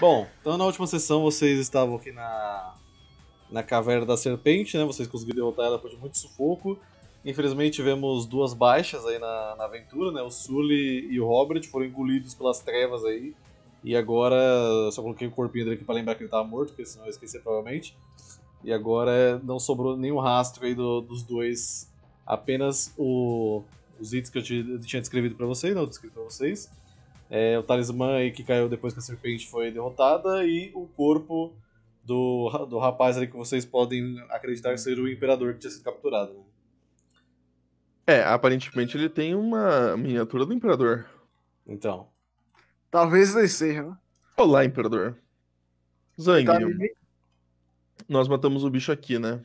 Bom, então na última sessão vocês estavam aqui na Caverna da Serpente, né? Vocês conseguiram derrotar ela depois de muito sufoco. Infelizmente tivemos duas baixas aí na aventura, né? O Sully e o Robert foram engolidos pelas trevas aí. E agora, eu só coloquei o corpinho dele aqui pra lembrar que ele tava morto, porque senão eu esqueci provavelmente. E agora não sobrou nenhum rastro aí dos dois, apenas os itens que eu tinha descrevido pra vocês, não, descrito pra vocês. O talismã aí que caiu depois que a serpente foi derrotada e o corpo do rapaz ali que vocês podem acreditar ser o imperador que tinha sido capturado. Né? Aparentemente ele tem uma miniatura do imperador. Então. Talvez ele seja, né? Olá, imperador. Zang, nós matamos o bicho aqui, né?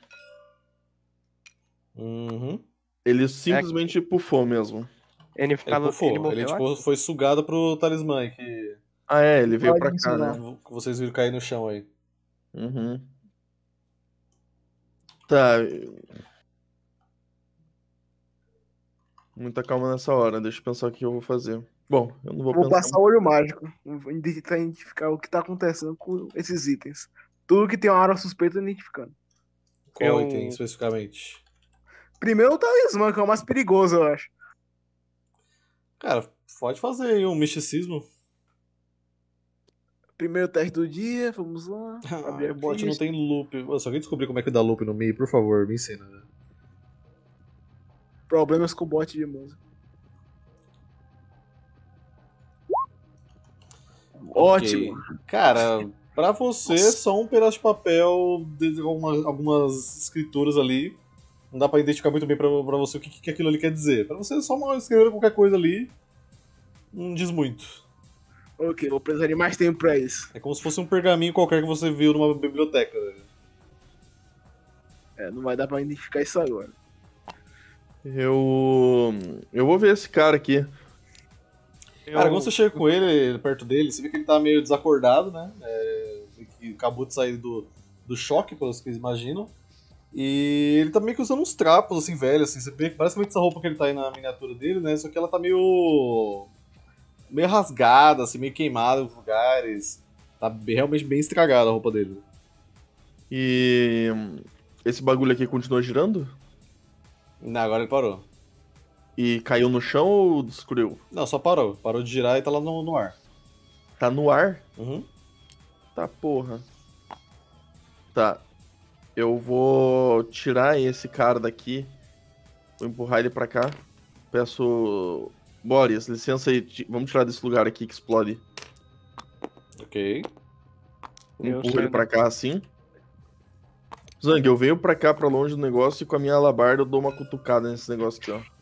Uhum. Ele simplesmente pufou mesmo. Ele tipo, foi sugado pro talismã que... ele veio pra cá, né? Vocês viram cair no chão aí. Uhum. Tá. Muita calma nessa hora, deixa eu pensar o que eu vou fazer. Bom, eu não vou passar o olho mágico pra identificar o que tá acontecendo com esses itens. Tudo que tem uma área suspeita identificando. Qual item especificamente? Primeiro o talismã, que é o mais perigoso, eu acho. Cara, pode fazer aí um misticismo. Primeiro teste do dia, vamos lá. Abrir a bot não tem loop. Só quem descobrir como é que dá loop no Mi, por favor, me ensina. Problemas com bot de música. Ótimo. Okay. Cara, pra você, só um pedaço de papel, algumas escrituras ali. Não dá pra identificar muito bem pra você o que aquilo ali quer dizer. Pra você, só uma escrever qualquer coisa ali não diz muito. Ok, vou precisar de mais tempo pra isso. É como se fosse um pergaminho qualquer que você viu numa biblioteca. Né? Não vai dar pra identificar isso agora. Eu vou ver esse cara aqui. Cara, quando você chega com ele, perto dele, você vê que ele tá meio desacordado, né? Que acabou de sair do choque, pelos que eles imaginam. E ele tá meio que usando uns trapos, assim, velhos, assim. Você vê que basicamente essa roupa que ele tá aí na miniatura dele, né? Só que ela tá meio rasgada, assim, meio queimada em lugares. Tá realmente bem estragada a roupa dele. E esse bagulho aqui continua girando? Não, agora ele parou. E caiu no chão ou descobriu? Não, só parou. Parou de girar e tá lá no ar. Tá no ar? Uhum. Tá, porra. Tá. Eu vou tirar esse cara daqui. Vou empurrar ele pra cá. Peço... Boris, licença aí. Vamos tirar desse lugar aqui que explode. Ok. Empurro ele pra cá assim. Zang, eu venho pra cá, pra longe do negócio. E com a minha alabarda eu dou uma cutucada nesse negócio aqui, ó.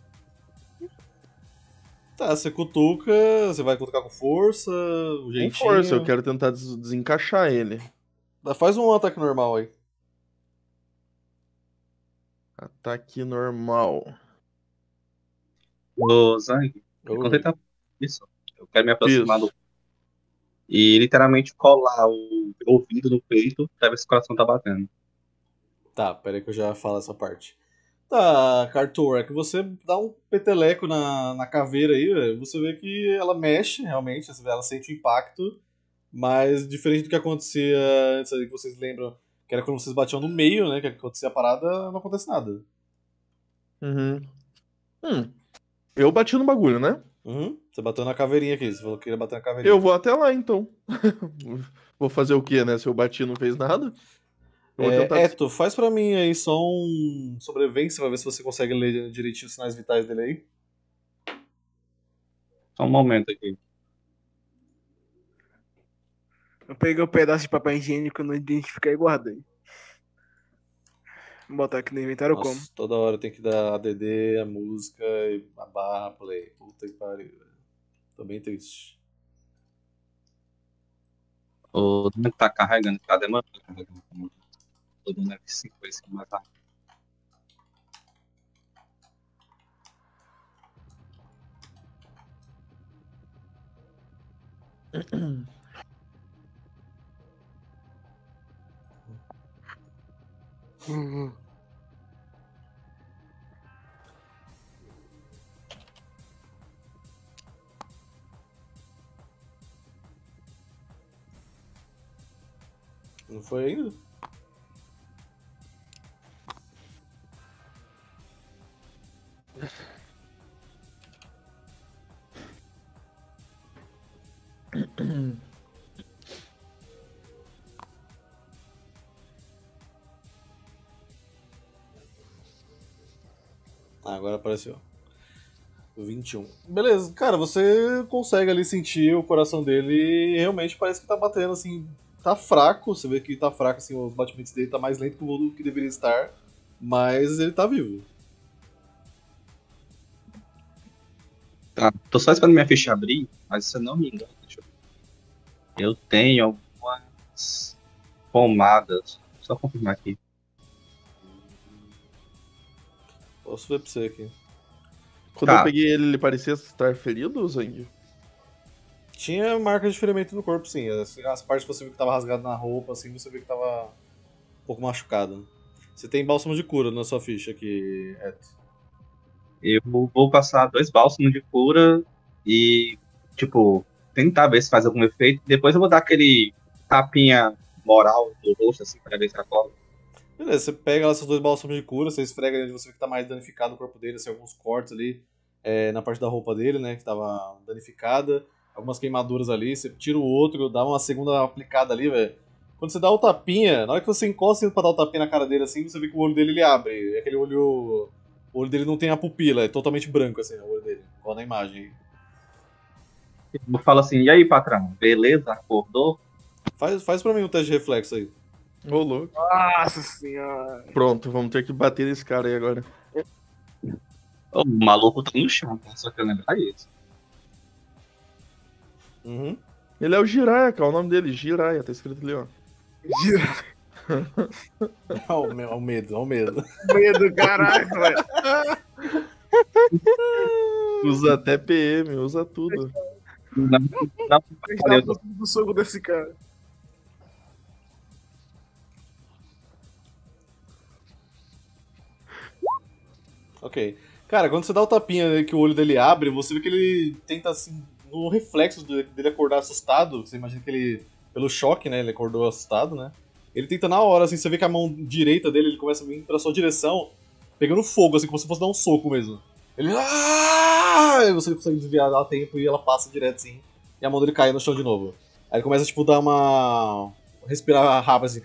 Tá, você cutuca, você vai cutucar com força, jeitinho. Com força, eu quero tentar desencaixar ele. Faz um ataque normal aí. Ataque normal. Ô, Zang, eu tentar isso. Eu quero me aproximar do... E literalmente colar o ouvido no peito pra ver se o coração tá batendo. Tá, peraí que eu já falo essa parte. Tá, Cartor, é que você dá um peteleco na caveira aí, véio. Você vê que ela mexe, realmente, ela sente o impacto, mas diferente do que acontecia antes aí, que vocês lembram, que era quando vocês batiam no meio, né, que acontecia a parada, não acontece nada. Uhum. Eu bati no bagulho, né? Uhum, você bateu na caveirinha aqui, você falou que ia bater na caveirinha. Eu vou até lá, então. Vou fazer o quê, né, se eu bati e não fez nada? Eto, faz pra mim aí só um sobrevivência pra ver se você consegue ler direitinho os sinais vitais dele aí. Só um momento aqui. Eu peguei um pedaço de papel higiênico, não identifiquei e guardei. Vou botar aqui no inventário. Nossa, como? Toda hora tem que dar ADD, a música e a barra, play. Puta que pariu. Tô bem triste. O que tá carregando? Tá demandando. Todo mundo F5 pra esse que matar. Não foi ainda? Ah, agora apareceu 21. Beleza, cara, você consegue ali sentir o coração dele e realmente parece que tá batendo assim. Tá fraco, você vê que tá fraco assim, os batimentos dele tá mais lento que o volume que deveria estar, mas ele tá vivo. Tá, tô só esperando minha ficha abrir, mas se eu não me engano, deixa eu ver. Eu tenho algumas pomadas, só confirmar aqui. Posso ver pra você aqui. Quando eu peguei ele, ele parecia estar ferido, Zang? Tinha marcas de ferimento no corpo, sim. As partes que você viu que tava rasgado na roupa, assim, você viu que tava um pouco machucado. Você tem bálsamo de cura na sua ficha aqui, Eto. Eu vou passar 2 bálsamos de cura e, tipo, tentar ver se faz algum efeito. Depois eu vou dar aquele tapinha moral no rosto, assim, pra ver se acorda. Beleza, você pega esses 2 bálsamos de cura, você esfrega ali onde você vê que tá mais danificado no corpo dele, assim, alguns cortes ali na parte da roupa dele, né, que tava danificada, algumas queimaduras ali, você tira o outro, dá uma segunda aplicada ali, velho. Quando você dá o tapinha, na hora que você encosta pra dar o tapinha na cara dele, assim, você vê que o olho dele, ele abre, é aquele olho... O olho dele não tem a pupila, é totalmente branco, assim, o olho dele. Olha na imagem. Eu falo assim, e aí, patrão? Beleza? Acordou? Faz pra mim um teste de reflexo aí. Rolou. Nossa senhora. Pronto, vamos ter que bater nesse cara aí agora. O maluco tá no chão, só que eu lembrar isso. Uhum. Ele é o Jiraya, cara, o nome dele, Jiraya, tá escrito ali, ó. Jiraya. Olha o medo, olha o medo. Medo, caralho, velho. Usa até PM, usa tudo. Não, do soco desse cara. Ok. Cara, quando você dá o tapinha, né, que o olho dele abre, você vê que ele tenta, assim, no reflexo dele acordar assustado. Você imagina que ele, pelo choque, né, ele acordou assustado, né? Ele tenta na hora, assim, você vê que a mão direita dele, ele começa a vir pra sua direção, pegando fogo, assim, como se fosse dar um soco mesmo. Ele... E você consegue desviar a tempo e ela passa direto, assim, e a mão dele cai no chão de novo. Aí ele começa, tipo, dar uma... respirar rápido, assim.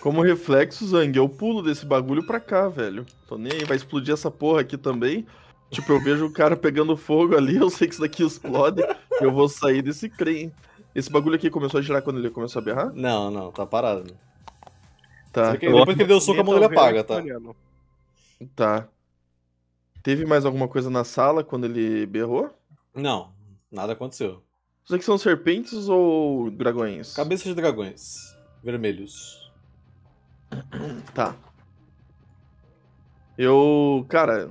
Como reflexo, Zang, eu pulo desse bagulho pra cá, velho. Tô nem aí, vai explodir essa porra aqui também. Tipo, eu vejo o cara pegando fogo ali, eu sei que isso daqui explode, eu vou sair desse creme. Esse bagulho aqui começou a girar quando ele começou a berrar? Não, não, tá parado. Tá. Que depois que ele deu o soco, a mão dele apaga, tá? Tá. Teve mais alguma coisa na sala quando ele berrou? Não, nada aconteceu. Isso aqui são serpentes ou dragões? Cabeças de dragões. Vermelhos. Tá. Eu... cara...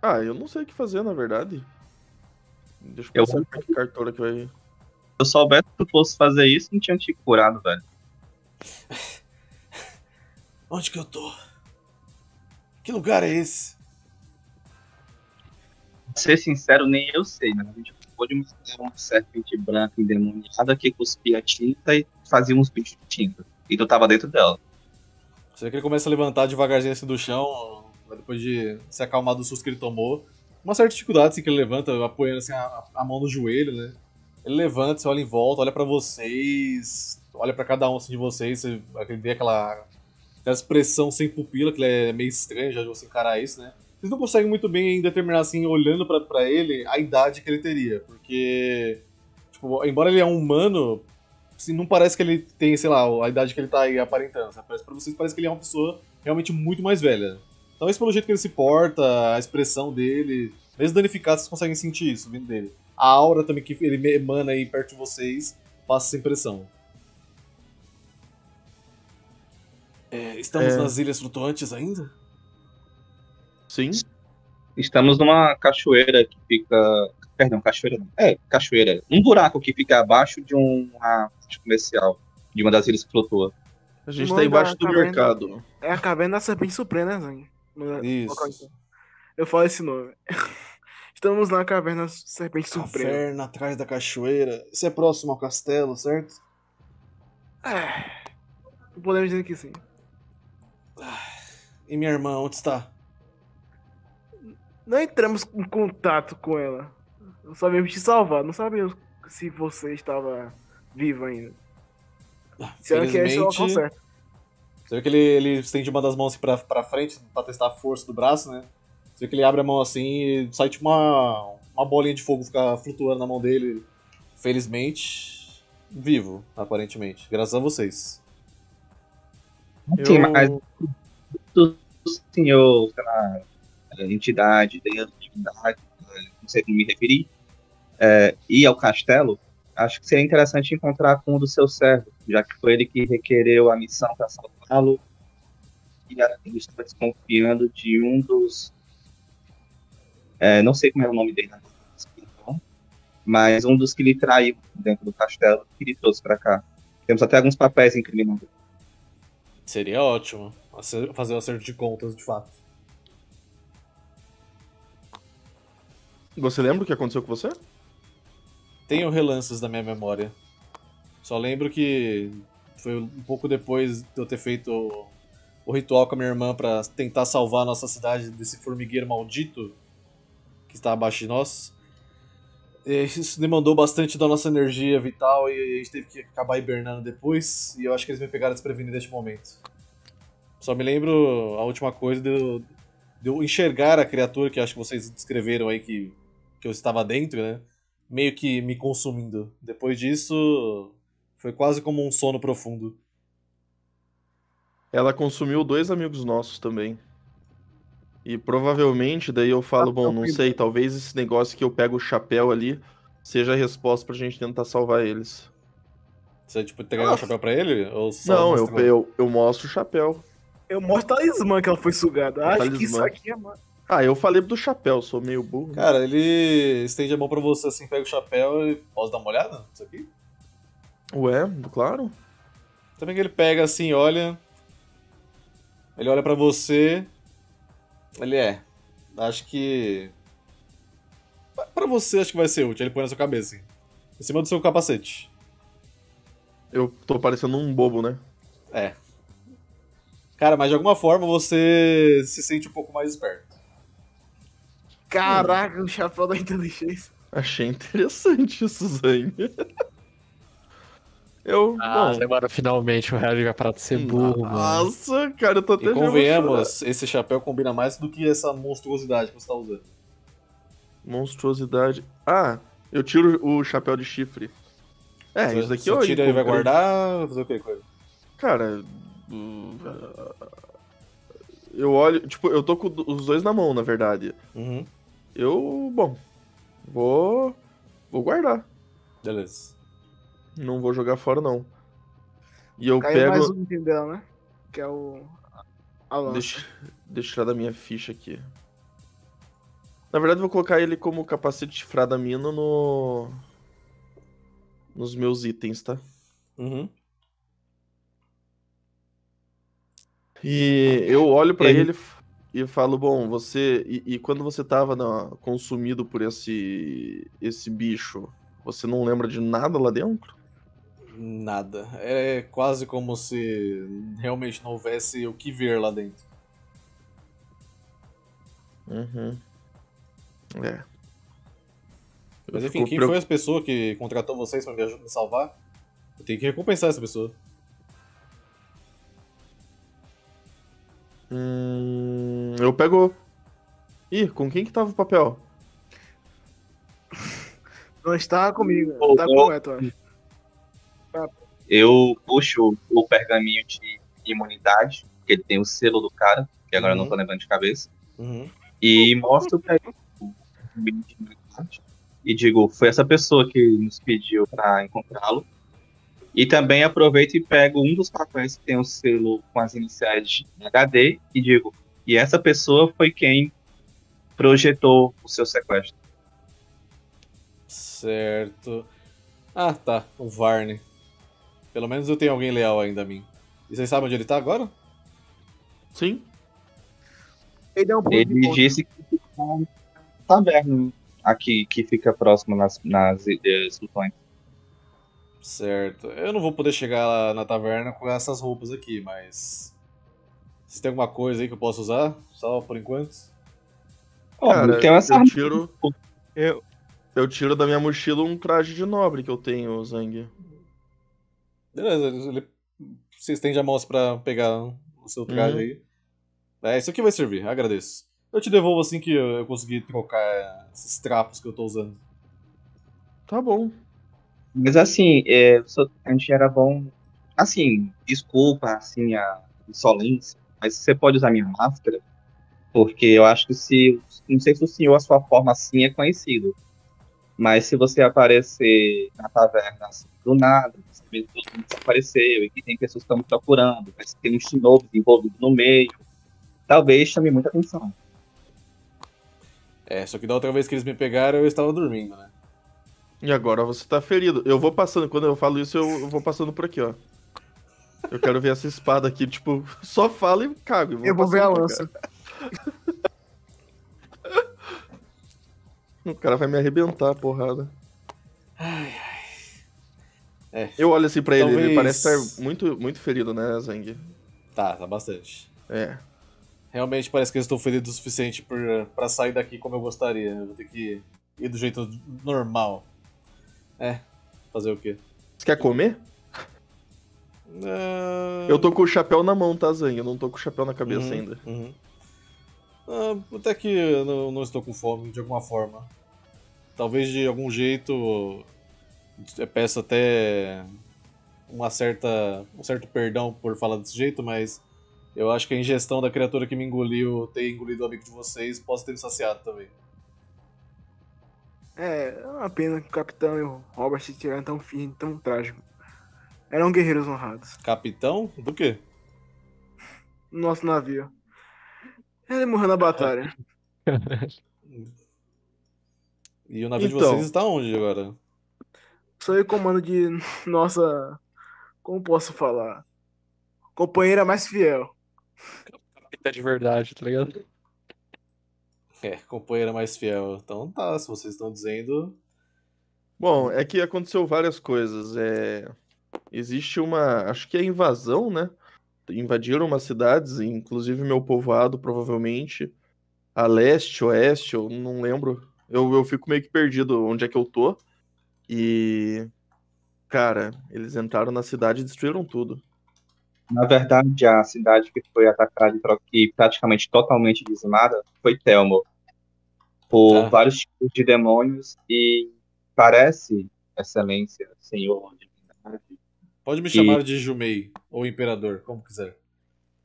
ah, eu não sei o que fazer, na verdade. Deixa eu pensar que cartola que vai... Se eu soubesse que eu fosse fazer isso, não tinha te curado, velho. Onde que eu tô? Que lugar é esse? Pra ser sincero, nem eu sei, mas a gente acabou de mostrar uma serpente branca endemoniada que cuspia tinta e fazia uns bichos de tinta. E tu tava dentro dela. Você vê que ele começa a levantar devagarzinho assim do chão, depois de se acalmar do susto que ele tomou. Uma certa dificuldade, assim, que ele levanta, apoiando assim, a mão no joelho, né? Ele levanta, você olha em volta, olha pra vocês, olha pra cada um assim, de vocês, você vê aquela expressão sem pupila, que é meio estranho já de você encarar isso, né? Vocês não conseguem muito bem determinar, assim, olhando pra ele, a idade que ele teria, porque, tipo, embora ele é um humano, assim, não parece que ele tem, sei lá, a idade que ele tá aí aparentando, sabe? Pra vocês parece que ele é uma pessoa realmente muito mais velha. Talvez pelo jeito que ele se porta, a expressão dele, mesmo danificado, vocês conseguem sentir isso vindo dele. A aura também que ele emana aí perto de vocês, passa essa impressão. É, estamos nas Ilhas Flutuantes ainda? Sim. Estamos numa cachoeira que fica... Perdão, cachoeira não. É, cachoeira. Um buraco que fica abaixo de uma comercial, de uma das Ilhas que flutua. A gente tá embaixo do mercado. É a Caverna da Serpente Suprema, né, Zang? Isso. Eu falo esse nome. Estamos na Caverna Serpente Suprema. Caverna atrás da cachoeira. Isso é próximo ao castelo, certo? É. Podemos dizer que sim. E minha irmã, onde está? Não entramos em contato com ela. Não sabíamos te salvar. Não sabíamos se você estava viva ainda. Felizmente... Você vê que ele estende uma das mãos assim pra frente, pra testar a força do braço, né? Você vê que ele abre a mão assim e sai tipo uma bolinha de fogo ficar flutuando na mão dele. Felizmente, vivo, aparentemente. Graças a vocês. Sim, mas o senhor, aquela entidade, deus, divindade, não sei como me referir, ir ao castelo, acho que seria interessante encontrar com um dos seus servos, já que foi ele que requereu a missão para salvá-lo e a gente estava desconfiando de um dos... não sei como é o nome dele, mas um dos que lhe traiu dentro do castelo e lhe trouxe para cá. Temos até alguns papéis incriminados. Seria ótimo fazer o acerto de contas, de fato. Você lembra o que aconteceu com você? Tenho relances da minha memória. Só lembro que foi um pouco depois de eu ter feito o ritual com a minha irmã para tentar salvar a nossa cidade desse formigueiro maldito que está abaixo de nós. Isso demandou bastante da nossa energia vital e a gente teve que acabar hibernando depois. E eu acho que eles me pegaram desprevenido neste momento. Só me lembro a última coisa de eu enxergar a criatura que acho que vocês descreveram aí que eu estava dentro, né? Meio que me consumindo. Depois disso, foi quase como um sono profundo. Ela consumiu 2 amigos nossos também. E provavelmente, daí eu falo, bom, não sei, talvez esse negócio que eu pego o chapéu ali seja a resposta pra gente tentar salvar eles. Você, tipo, entregar o chapéu pra ele? Ou só não, eu mostro o chapéu. Eu mostro o talismã que ela foi sugada. Acho que isso aqui é... Ah, eu falei do chapéu, sou meio burro. Cara, ele estende a mão pra você assim, pega o chapéu e... Posso dar uma olhada nisso aqui? Ué, claro. Também que ele pega assim, olha... Ele olha pra você... Ele acho que... Pra você acho que vai ser útil, ele põe na sua cabeça assim. Em cima do seu capacete. Eu tô parecendo um bobo, né? É. Cara, mas de alguma forma você se sente um pouco mais esperto. Caraca, o chapéu da inteligência. Achei interessante isso, Zayn. Bom, agora finalmente o Harry vai parar de ser burro, mano. Nossa, cara, eu tô até... E convenhamos, esse chapéu combina mais do que essa monstruosidade que você tá usando. Monstruosidade... Ah, eu tiro o chapéu de chifre. Isso daqui você tira e vai guardar... Vai fazer o quê com ele? Cara... Eu olho... Tipo, eu tô com os 2 na mão, na verdade. Uhum. Bom, vou guardar. Beleza. Não vou jogar fora, não. E eu pego... mais um item dela, né? Que é a lança. Deixa eu tirar da minha ficha aqui. Na verdade, eu vou colocar ele como capacete de Fradamino nos meus itens, tá? Uhum. E eu olho pra ele e falo, bom, você... E quando você tava consumido por esse bicho, você não lembra de nada lá dentro? Nada. É quase como se realmente não houvesse o que ver lá dentro. Uhum. Mas enfim, quem foi as pessoas que contratou vocês pra me ajudar a salvar? Eu tenho que recompensar essa pessoa. Eu pego... Ih, com quem que tava o papel? Não estava comigo, tá correto, acho. Eu puxo o pergaminho de imunidade, que ele tem o selo do cara, que agora eu não tô lembrando de cabeça, e mostro pra ele e digo, foi essa pessoa que nos pediu pra encontrá-lo. E também aproveito e pego um dos papéis que tem o selo com as iniciais de HD e digo, e essa pessoa foi quem projetou o seu sequestro. Certo. Ah, tá. O Varney. Pelo menos eu tenho alguém leal ainda a mim. E vocês sabem onde ele tá agora? Sim. Ele disse que tá na taverna aqui que fica próximo nas Ilhas Flutuantes. Certo. Eu não vou poder chegar lá na taverna com essas roupas aqui, mas... se tem alguma coisa aí que eu posso usar? Só por enquanto? Cara, tem essa... eu tiro da minha mochila um traje de nobre que eu tenho, Zang. Beleza, você estende a mão pra pegar o seu traje aí. É, isso aqui vai servir, agradeço. Eu te devolvo assim que eu conseguir trocar esses trapos que eu tô usando. Tá bom. Mas assim, a gente era bom... assim, desculpa, assim, a insolência, mas você pode usar minha máscara? Porque eu acho que se... não sei se o senhor, a sua forma assim é conhecido. Mas se você aparecer na taverna assim, do nada, você vê que todo mundo desapareceu e que tem pessoas que estão me procurando, mas tem um shinobi envolvido no meio, talvez chame muita atenção. É, só que da outra vez que eles me pegaram, eu estava dormindo, né? E agora você tá ferido. Eu vou passando, quando eu falo isso, eu vou passando por aqui, ó. Eu quero ver essa espada aqui, tipo, só fala e cago. Eu vou ver a lança. O cara vai me arrebentar, porrada. Ai, ai. É. Eu olho assim pra ele, ele parece estar muito, muito ferido, né, Zang? Tá bastante. É. Realmente parece que eu estou ferido o suficiente pra sair daqui como eu gostaria. Eu vou ter que ir do jeito normal. É, fazer o quê? Você quer comer? Não... eu tô com o chapéu na mão, tá, Zang? Eu não tô com o chapéu na cabeça ainda. Até que eu não estou com fome, de alguma forma. Talvez de algum jeito eu peço até um certo perdão por falar desse jeito, mas... eu acho que a ingestão da criatura que me engoliu, ter engolido o amigo de vocês, posso ter me saciado também. É uma pena que o capitão e o Robert se tiraram tão fino, tão trágico. Eram guerreiros honrados. Capitão? Do quê? Nosso navio. Ele morreu na batalha. E o navio de vocês está onde agora? Sou eu comando de nossa... como posso falar? Companheira mais fiel. Capitã de verdade, tá ligado? É, companheira mais fiel. Então tá, se vocês estão dizendo... bom, é que aconteceu várias coisas. Existe uma... acho que é invasão, né? Invadiram umas cidades, inclusive meu povoado, provavelmente. A leste, oeste, eu não lembro. Eu fico meio que perdido onde é que eu tô. E... cara, eles entraram na cidade e destruíram tudo. Na verdade, a cidade que foi atacada e praticamente totalmente dizimada foi Telmor, por vários tipos de demônios, e parece, excelência, senhor, divindade... pode me chamar de Jumei, ou Imperador, como quiser.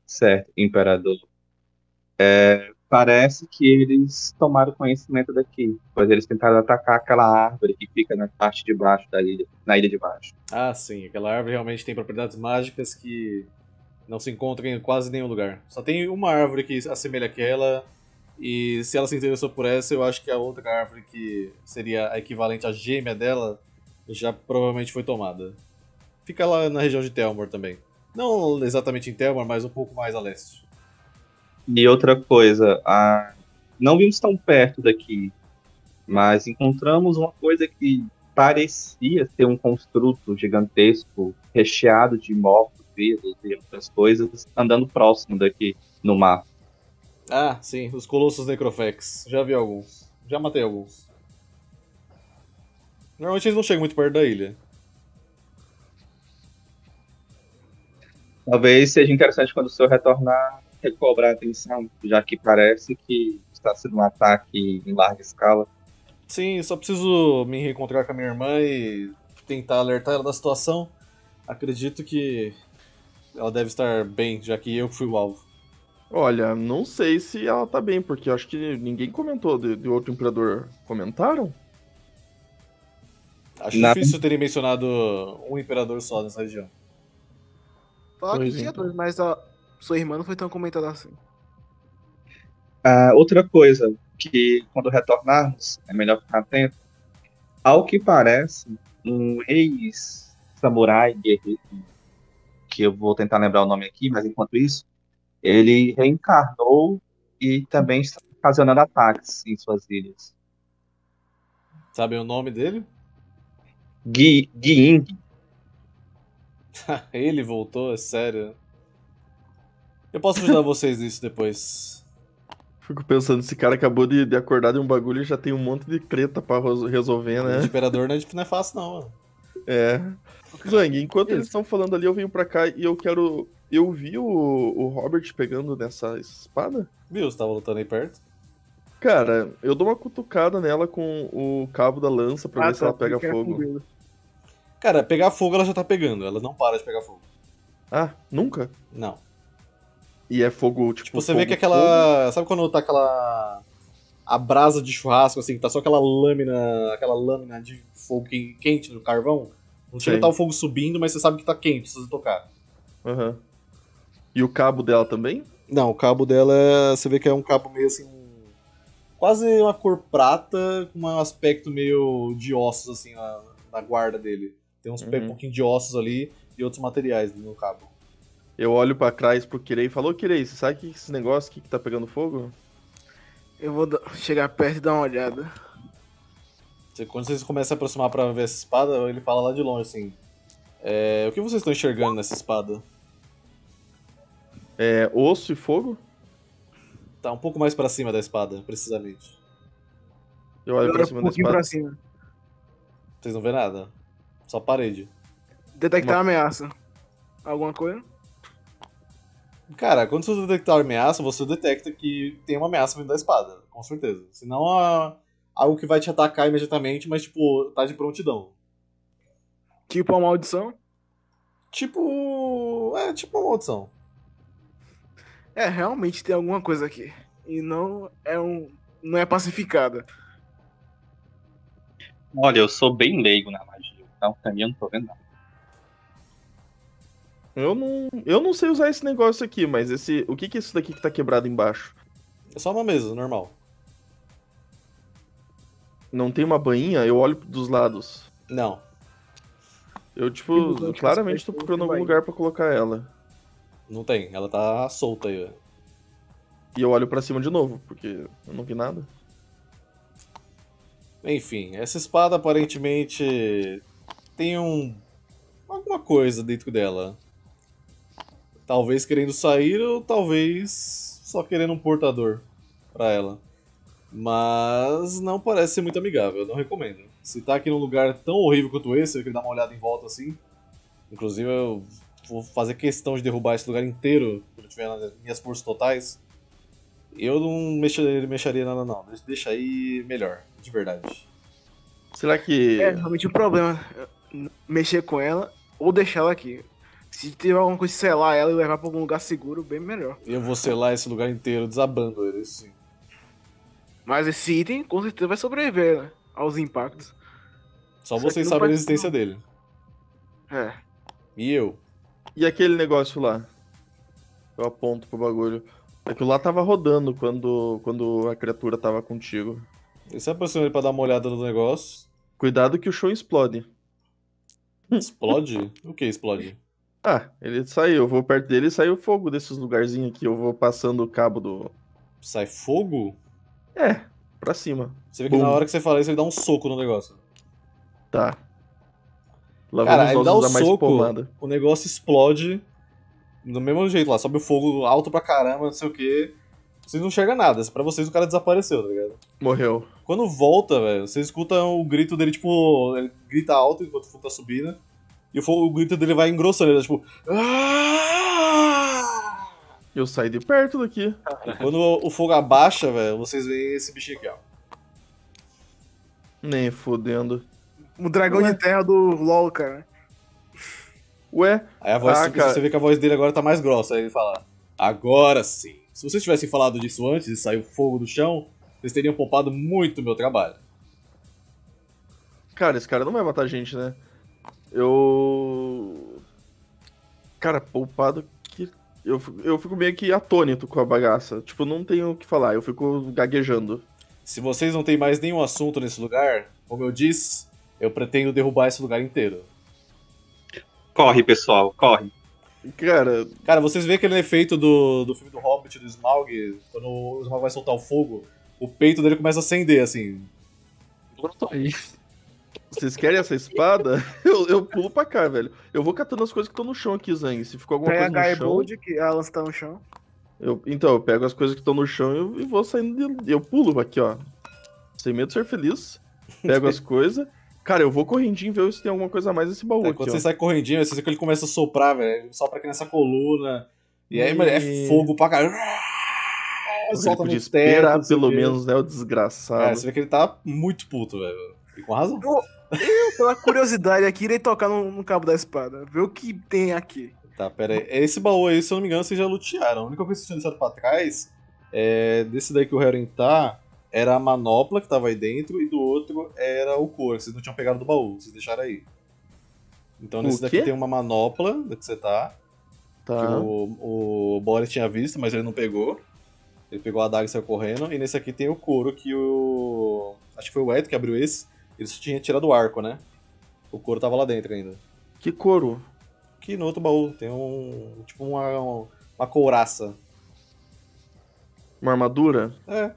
Certo, Imperador. Parece que eles tomaram conhecimento daqui, pois eles tentaram atacar aquela árvore que fica na parte de baixo da ilha, na ilha de baixo. Ah, sim, aquela árvore realmente tem propriedades mágicas que não se encontram em quase nenhum lugar. Só tem uma árvore que assemelha àquela, e se ela se interessou por essa, eu acho que a outra árvore que seria a equivalente à gêmea dela já provavelmente foi tomada. Fica lá na região de Telmor também. Não exatamente em Telmor, mas um pouco mais a leste. E outra coisa, não vimos tão perto daqui, mas encontramos uma coisa que parecia ser um construto gigantesco, recheado de mortos, vivos e outras coisas, andando próximo daqui, no mar. Ah, sim, os colossos Necrofex. Já vi alguns. Já matei alguns. Normalmente eles não chegam muito perto da ilha. Talvez seja interessante quando o senhor retornar... recobrar a atenção, já que parece que está sendo um ataque em larga escala. Sim, só preciso me reencontrar com a minha irmã e tentar alertar ela da situação. Acredito que ela deve estar bem, já que eu fui o alvo. Olha, não sei se ela tá bem, porque eu acho que ninguém comentou de outro imperador. Comentaram? Acho difícil terem mencionado um imperador só nessa região. Fala que tinha dois, mas a... sua irmã não foi tão comentada assim. Outra coisa, que quando retornarmos, é melhor ficar atento. Ao que parece, um ex-samurai guerreiro, que eu vou tentar lembrar o nome aqui, mas enquanto isso, ele reencarnou e também está ocasionando ataques em suas ilhas. Sabem o nome dele? Guin. Ele voltou, é sério. Eu posso ajudar vocês nisso depois. Fico pensando, esse cara acabou de acordar de um bagulho e já tem um monte de treta pra resolver, né? O imperador não é fácil, não, mano. É. Zang, enquanto eles estão falando ali, eu venho pra cá e eu quero... Eu vi o Robert pegando nessa espada? Viu, você tava lutando aí perto. Cara, eu dou uma cutucada nela com o cabo da lança pra ver se ela pega fogo. Cara, pegar fogo ela já tá pegando, ela não para de pegar fogo. Ah, nunca? Não. E é fogo, tipo você fogo, vê que aquela... Fogo. Sabe quando tá aquela... A brasa de churrasco, assim, que tá só aquela lâmina de fogo quente no carvão? Não chega a estar o fogo subindo, mas você sabe que tá quente, precisa tocar. Aham. Uhum. E o cabo dela também? Não, o cabo dela, você vê que é um cabo meio assim... Quase uma cor prata, com um aspecto meio de ossos, assim, na guarda dele. Tem uns um pouquinho de ossos ali e outros materiais no cabo. Eu olho pra trás pro Kirei e falo, ô Kirei, você sabe que esse negócio aqui que tá pegando fogo? Eu vou chegar perto e dar uma olhada. Quando vocês começam a se aproximar pra ver essa espada, ele fala lá de longe, assim... O que vocês estão enxergando nessa espada? É osso e fogo? Tá um pouco mais pra cima da espada, precisamente. Eu olho pra cima da espada. Pra cima. Vocês não vê nada? Só parede. Detectar ameaça. Alguma coisa? Cara, quando você detectar ameaça, você detecta que tem uma ameaça vindo da espada, com certeza. Senão algo que vai te atacar imediatamente, mas tipo, tá de prontidão. Tipo uma maldição? Tipo uma maldição. É, realmente tem alguma coisa aqui. E não é pacificada. Olha, eu sou bem leigo na magia. Então, pra mim, eu não tô vendo nada. Eu não sei usar esse negócio aqui, mas o que é isso daqui que tá quebrado embaixo? É só uma mesa, normal. Não tem uma bainha? Eu olho dos lados. Não. Eu, tipo, claramente tô procurando algum lugar pra colocar ela. Não tem, ela tá solta aí. E eu olho pra cima de novo, porque eu não vi nada. Enfim, essa espada aparentemente tem alguma coisa dentro dela. Talvez querendo sair ou talvez só querendo um portador pra ela. Mas não parece ser muito amigável, eu não recomendo. Se tá aqui num lugar tão horrível quanto esse, eu queria dar uma olhada em volta assim. Inclusive eu vou fazer questão de derrubar esse lugar inteiro quando eu tiver nas minhas forças totais. Eu não mexeria nada não, deixa aí melhor, de verdade. Será que... É realmente um problema mexer com ela ou deixar ela aqui. Se tiver alguma coisa, selar ela e levar pra algum lugar seguro, bem melhor. Eu vou selar esse lugar inteiro, desabando ele, sim. Mas esse item, com certeza, vai sobreviver, né, aos impactos. Só vocês sabem a existência dele. É. E eu? E aquele negócio lá? Eu aponto pro bagulho. Aquilo lá tava rodando quando a criatura tava contigo. Você aproxima ele pra dar uma olhada no negócio? Cuidado que o show explode. Explode? O que explode? Ah, ele saiu. Eu vou perto dele e saiu fogo desses lugarzinhos aqui. Eu vou passando o cabo do... Sai fogo? É, pra cima. Você vê que na hora que você fala isso, ele dá um soco no negócio. Tá. Cara, ele dá um soco, o negócio explode do mesmo jeito lá. Sobe o fogo alto pra caramba, não sei o que. Vocês não enxergam nada. Pra vocês o cara desapareceu, tá ligado? Morreu. Quando volta, velho, você escuta o grito dele, tipo... Ele grita alto enquanto o fogo tá subindo. E o grito dele vai engrossando, ele tá tipo... Eu saí de perto daqui. Quando o fogo abaixa, velho, vocês veem esse bichinho aqui, ó. Nem fodendo. Um dragão de terra do LOL, cara. Ué? Aí a voz, cara... Você vê que a voz dele agora tá mais grossa, aí ele fala... Agora sim. Se vocês tivessem falado disso antes e saiu fogo do chão, vocês teriam poupado muito meu trabalho. Cara, esse cara não vai matar a gente, né? Cara, poupado... Eu fico meio que atônito com a bagaça. Tipo, não tenho o que falar, eu fico gaguejando. Se vocês não têm mais nenhum assunto nesse lugar, como eu disse, eu pretendo derrubar esse lugar inteiro. Corre, pessoal, corre. Cara, vocês veem aquele efeito do filme do Hobbit, do Smaug, quando o Smaug vai soltar o fogo, o peito dele começa a acender, assim. Eu não tô aí. Vocês querem essa espada? Eu pulo pra cá, velho. Eu vou catando as coisas que estão no chão aqui, Zang. Se ficou alguma coisa no chão... Pega a Airbold, que elas estão no chão. Então, eu pego as coisas que estão no chão e vou saindo... Eu pulo aqui, ó. Sem medo de ser feliz. Pego as coisas. Cara, eu vou correndinho ver se tem alguma coisa a mais nesse baú aqui, quando você sai correndinho, você vê que ele começa a soprar, velho. Ele sopra aqui nessa coluna. E aí, mano, é fogo pra caralho. Solta no teto, esperar pelo menos, né, o desgraçado. É, você vê que ele tá muito puto, velho. E com razão. Eu, pela curiosidade aqui, irei tocar no cabo da espada. Ver o que tem aqui. Tá, pera aí. Esse baú aí, se eu não me engano, vocês já lutearam. A única coisa que vocês tinham deixado pra trás é... Desse daí que o Heren tá, era a manopla que tava aí dentro e do outro era o couro, que vocês não tinham pegado do baú, vocês deixaram aí. Então nesse daqui tem uma manopla da que você tá. Que o Boris tinha visto, mas ele não pegou. Ele pegou a adaga e saiu correndo. E nesse aqui tem o couro que o... Acho que foi o Ed que abriu esse. Ele só tinha tirado o arco, né? O couro tava lá dentro ainda. Que couro? Que no outro baú. Tem um... Tipo uma couraça. Uma armadura? É.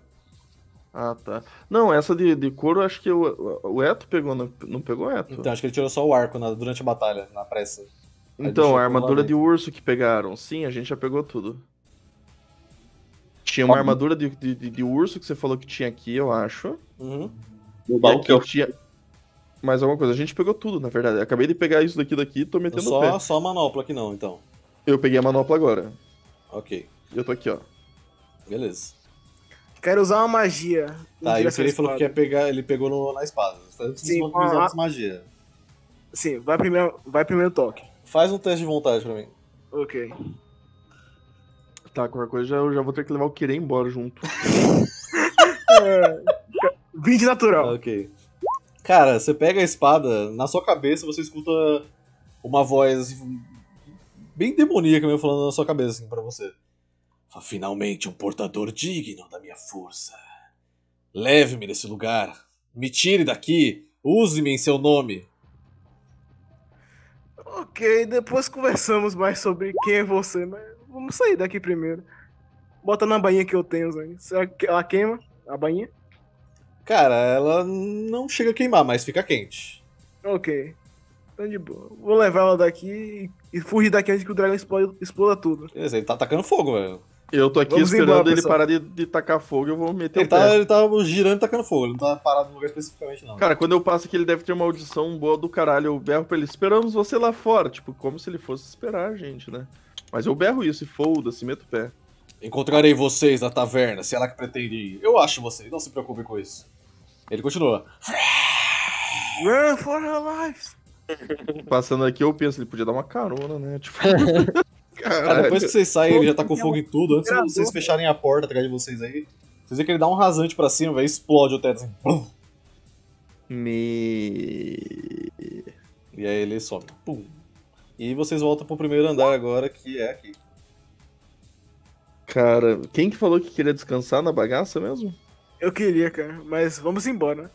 Ah, tá. Não, essa de couro acho que o Eto pegou. Não pegou o Eto? Então, acho que ele tirou só o arco durante a batalha, na pressa. Aí então, a armadura de urso que pegaram. Sim, a gente já pegou tudo. Tinha uma armadura de urso que você falou que tinha aqui, eu acho. Uhum. O baú que eu tinha. Mais alguma coisa. A gente pegou tudo, na verdade. Eu acabei de pegar isso daqui e tô metendo o pé. Só a manopla aqui não, então. Eu peguei a manopla agora. Ok. Eu tô aqui, ó. Beleza. Quero usar uma magia. Tá, e o Felipe falou que ia pegar, ele pegou na espada. Sim, uma magia. Sim, vai primeiro toque. Faz um teste de vontade pra mim. Ok. Tá, qualquer coisa eu já vou ter que levar o Kirei embora junto. 20 natural. Ok. Cara, você pega a espada, na sua cabeça você escuta uma voz bem demoníaca mesmo falando na sua cabeça assim, pra você. Finalmente um portador digno da minha força. Leve-me desse lugar. Me tire daqui. Use-me em seu nome. Ok, depois conversamos mais sobre quem é você, mas vamos sair daqui primeiro. Bota na bainha que eu tenho, Zé. Será que ela queima a bainha? Cara, ela não chega a queimar, mas fica quente. Ok. Então de boa. Vou levar ela daqui e fugir daqui antes que o dragão exploda tudo. Ele tá atacando fogo, velho. Eu tô aqui esperando ele parar de tacar fogo, eu vou meter o pé. Ele tá girando e tacando fogo, ele não tá parado no lugar especificamente, não. Cara, quando eu passo aqui, ele deve ter uma audição boa do caralho, eu berro pra ele, esperamos você lá fora. Tipo, como se ele fosse esperar a gente, né? Mas eu berro isso e foda-se, meto o pé. Encontrarei vocês na taverna, se ela que pretende ir. Eu acho vocês, não se preocupe com isso. Ele continua. Run for our lives! Passando aqui, eu penso, ele podia dar uma carona, né? Tipo... Cara, depois que vocês saem, ele já tá com fogo em tudo. Antes de vocês fecharem a porta atrás de vocês aí, vocês veem que ele dá um rasante pra cima, velho, explode o teto assim. Pum. E aí ele sobe. Pum. E vocês voltam pro primeiro andar agora, que é aqui. Cara, quem que falou que queria descansar na bagaça mesmo? Eu queria, cara, mas vamos embora.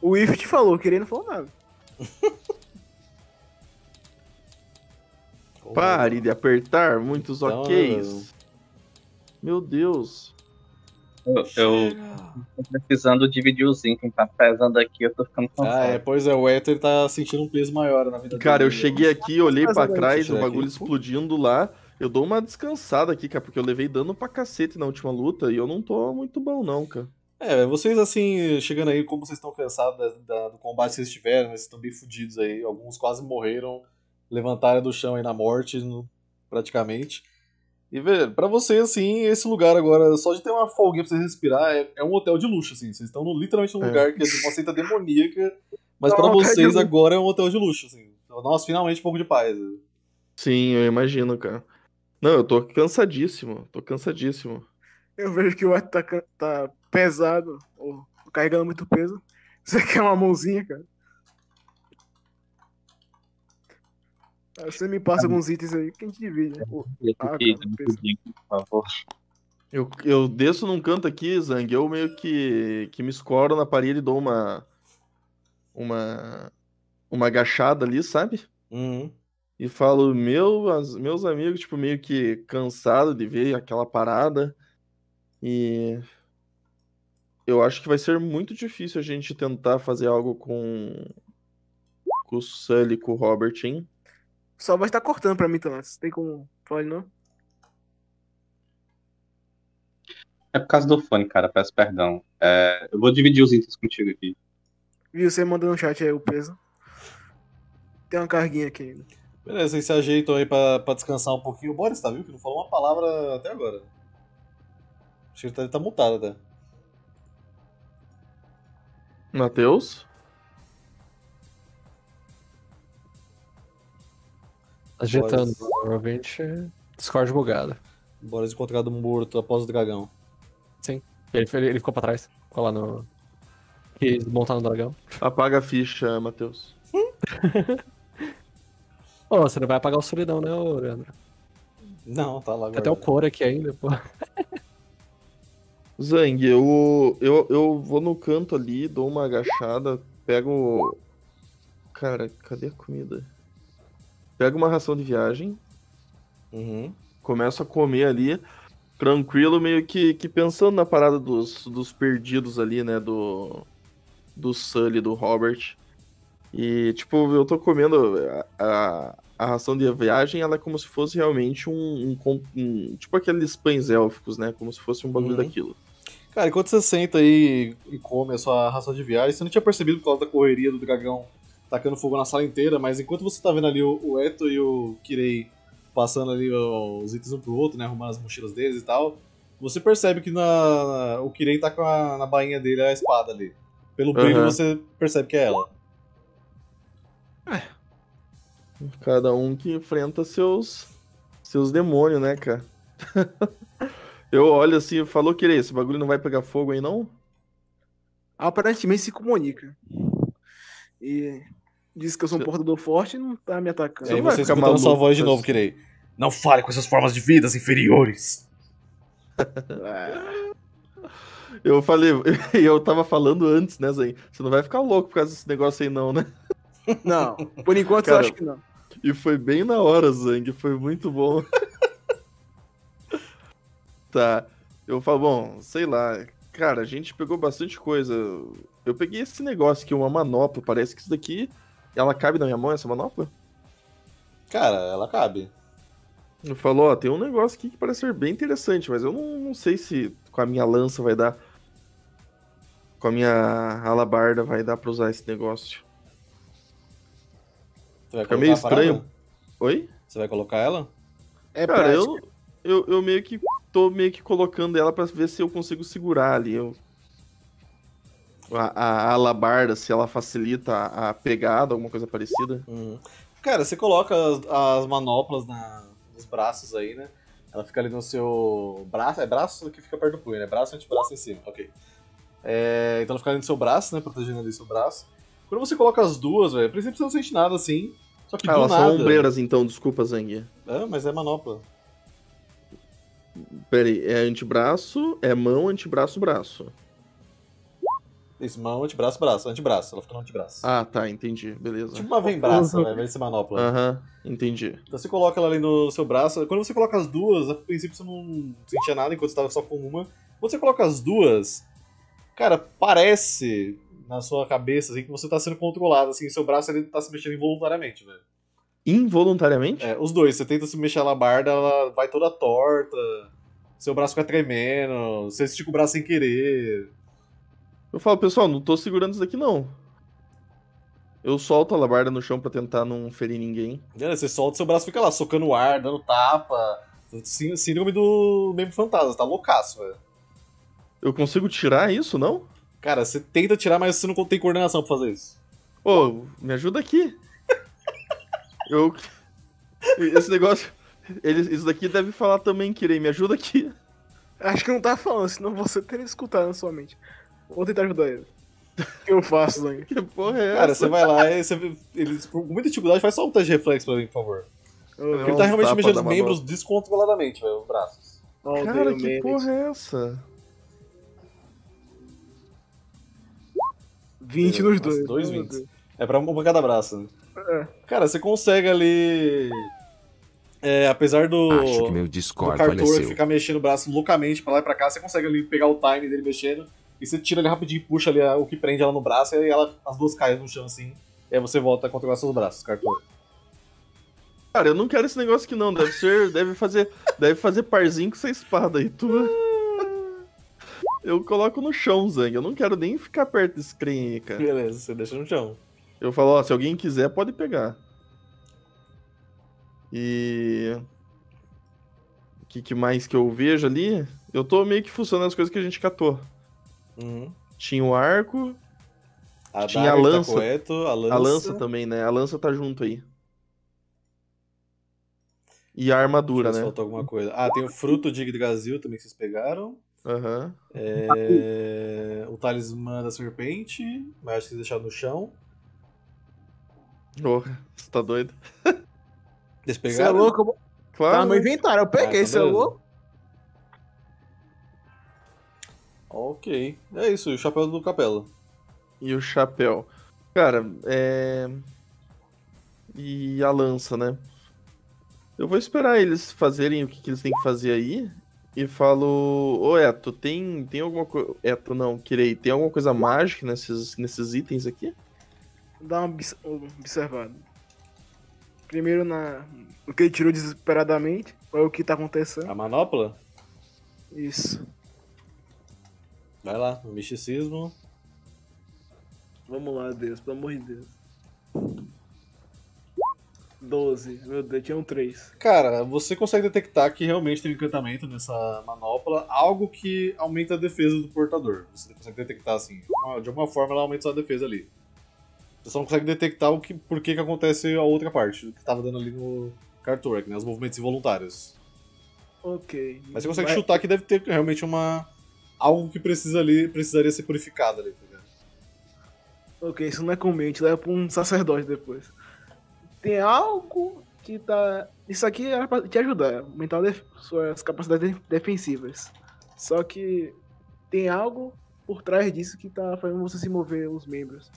O Ift falou, querendo falar nada. Pare de apertar muitos então, OKs. Meu Deus. Eu tô precisando dividir o zinco, tá pesando aqui, eu tô ficando cansado. Ah, pois é, o Ether tá sentindo um peso maior na vida dele. Cara, eu cheguei aqui, olhei pra trás, o bagulho explodindo lá. Eu dou uma descansada aqui, cara, porque eu levei dano pra cacete na última luta e eu não tô muito bom não, cara. É, vocês assim, chegando aí, como vocês estão cansados do combate que vocês tiveram, vocês estão bem fodidos aí, alguns quase morreram, levantaram do chão aí na morte, praticamente. E, velho, pra vocês, assim, esse lugar agora, só de ter uma folguinha pra vocês respirar, é um hotel de luxo, assim, vocês estão literalmente num lugar que é uma seita demoníaca, mas pra vocês agora é um hotel de luxo, assim. Nossa, finalmente um pouco de paz. Sim, eu imagino, cara. Não, eu tô cansadíssimo, Eu vejo que o Arthur tá pesado, ou carregando muito peso. Você quer uma mãozinha, cara? Você me passa alguns itens aí, que a gente divide. Eu desço num canto aqui, Zang, eu meio que me escoro na parede e dou uma agachada ali, sabe? Uhum. E falo, meus amigos, tipo, meio que cansado de ver aquela parada. E eu acho que vai ser muito difícil a gente tentar fazer algo com o Sully, com o Robert, hein? Só vai estar cortando pra mim, Thomas. Tem como... Fone, não? É por causa do fone, cara. Peço perdão. É, eu vou dividir os itens contigo aqui. Viu? Você manda no chat aí o peso. Tem uma carguinha aqui ainda. Beleza, vocês se ajeitam aí pra descansar um pouquinho. O Boris tá, viu? Que não falou uma palavra até agora. Acho que ele tá mutado até. Matheus? Ajeitando, provavelmente Discord bugado. Boris encontrado morto após o dragão. Sim, ele ficou pra trás. Ficou lá no... E desmontando o dragão. Apaga a ficha, Matheus. Ô, oh, você não vai apagar o solidão, né, Leandro? Não, tá lá agora. Tem até o Cora aqui ainda, pô. Zang, eu vou no canto ali, dou uma agachada, pego... Cara, cadê a comida? Pego uma ração de viagem, começo a comer ali, tranquilo, meio que pensando na parada dos perdidos ali, né, do Sully, do Robert. E, tipo, eu tô comendo a ração de viagem, ela é como se fosse realmente um tipo aqueles pães élficos, né? Como se fosse um bagulho daquilo. Cara, enquanto você senta aí e come a sua ração de viagem, você não tinha percebido por causa da correria do dragão tacando fogo na sala inteira, mas enquanto você tá vendo ali o Eto e o Kirei passando ali os itens um pro outro, né? Arrumando as mochilas deles e tal, você percebe que o Kirei tá com na bainha dele a espada ali. Pelo brilho você percebe que é ela. É. Cada um que enfrenta seus demônios, né, cara? Eu olho assim, falou que esse bagulho não vai pegar fogo aí, não? Aparentemente se comunica. E diz que eu sou um portador forte e não tá me atacando. Aí você escutando sua voz de novo, Kirei. Não fale com essas formas de vidas inferiores. Eu falei, eu tava falando antes, né, Zé? Você não vai ficar louco por causa desse negócio aí, não, né? Não, por enquanto cara, eu acho que não. E foi bem na hora, Zang, foi muito bom. Tá, eu falo, bom, sei lá, cara, a gente pegou bastante coisa. Eu peguei esse negócio aqui, uma manopla, parece que isso daqui, ela cabe na minha mão, essa manopla? Cara, ela cabe. Eu falo, ó, tem um negócio aqui que parece ser bem interessante, mas eu não sei se com a minha lança vai dar, com a minha alabarda vai dar pra usar esse negócio. Fica meio estranho. Oi? Você vai colocar ela? É, cara, eu meio que tô meio que colocando ela pra ver se eu consigo segurar ali. A alabarda, se ela facilita a pegada, alguma coisa parecida. Cara, você coloca as manoplas nos braços aí, né? Ela fica ali no seu braço. É braço que fica perto do punho, né? Braço e antebraço em cima, ok. É, então ela fica ali no seu braço, né? Protegendo ali seu braço. Quando você coloca as duas, velho, a princípio você não sente nada assim. Só que elas são ombreiras então, desculpa, Zang. É, mas é manopla. Pera aí, é antebraço, é mão, antebraço, braço. Isso, mão, antebraço, braço. Antebraço, ela fica no antebraço. Ah, tá, entendi, beleza. Tipo uma vem-braça, né, vai ser manopla. Aham, entendi. Então você coloca ela ali no seu braço. Quando você coloca as duas, a princípio você não sentia nada enquanto você tava só com uma. Quando você coloca as duas, cara, parece... na sua cabeça, assim, que você tá sendo controlado, assim, seu braço ele tá se mexendo involuntariamente, velho. Involuntariamente? É, os dois, você tenta se mexer na barda, ela vai toda torta, seu braço fica tremendo, você estica o braço sem querer. Eu falo, pessoal, não tô segurando isso daqui, não. Eu solto a alabarda no chão pra tentar não ferir ninguém. É, você solta, seu braço fica lá, socando o ar, dando tapa, síndrome do membro fantasma, tá loucaço, velho. Eu consigo tirar isso, não? Cara, você tenta tirar, mas você não tem coordenação pra fazer isso. Ô, me ajuda aqui. Esse negócio... Isso daqui deve falar também, Kirei. Me ajuda aqui. Acho que não tá falando, senão você teria escutado na sua mente. Vou tentar ajudar ele. O que eu faço, Zang? Que porra é essa? Cara, você vai lá e você... Eles, com muita dificuldade, faz só um teste de reflexo pra mim, por favor. Ele tá realmente mexendo os membros descontroladamente, velho, os braços. Cara, que porra é essa? 20 nos dois. 2 20. É pra uma cada braço. É. Cara, você consegue ali... É, apesar acho que meu Discord do Cartor faleceu. Ficar mexendo o braço loucamente pra lá e pra cá, você consegue ali pegar o time dele mexendo E você tira ele rapidinho e puxa ali o que prende ela no braço e ela, as duas caem no chão assim. E aí você volta a controlar seus braços, Cartor. Cara, eu não quero esse negócio aqui não, deve ser. deve fazer parzinho com essa espada aí, tua. Eu coloco no chão, Zang. Eu não quero nem ficar perto desse creme aí, cara. Beleza, você deixa no chão. Eu falo, ó, se alguém quiser, pode pegar. E... o que, que mais que eu vejo ali? Eu tô meio que funcionando as coisas que a gente catou. Uhum. Tinha o arco. Tinha a lança. Tá correto, a lança. A lança também, né? A lança tá junto aí. E a armadura, né? Faltou alguma coisa. Ah, tem o fruto de Yggdrasil também que vocês pegaram. Uhum. O talismã da serpente, mas acho que vocês deixaram no chão. Oh, você tá doido? Vocês pegaram? Você é louco? Claro. Tá no meu inventário, eu peguei, você é louco? Ok, é isso, o chapéu do capela. E o chapéu. Cara, e a lança, né? Eu vou esperar eles fazerem o que, que eles têm que fazer aí. E falo, ô Eto, tem alguma coisa... Eto, não, Kirei, tem alguma coisa mágica nesses itens aqui? Dá uma observada. Primeiro o que ele tirou desesperadamente, qual é o que tá acontecendo. A manopla? Isso. Vai lá, o misticismo. Vamos lá, Deus, pelo amor de Deus. 12, meu Deus, tinha um 3. Cara, você consegue detectar que realmente tem um encantamento nessa manopla, algo que aumenta a defesa do portador. Você consegue detectar assim, de alguma forma ela aumenta a sua defesa ali. Você só não consegue detectar por que acontece a outra parte, o que tava dando ali no Cartor, né, os movimentos involuntários. Ok. Mas você consegue chutar que deve ter realmente algo que precisaria ser purificado ali, tá ligado? Ok, isso não é comente, leva pra um sacerdote depois. Tem algo que tá... Isso aqui era pra te ajudar, aumentar suas capacidades defensivas. Só que tem algo por trás disso que tá fazendo você se mover os membros.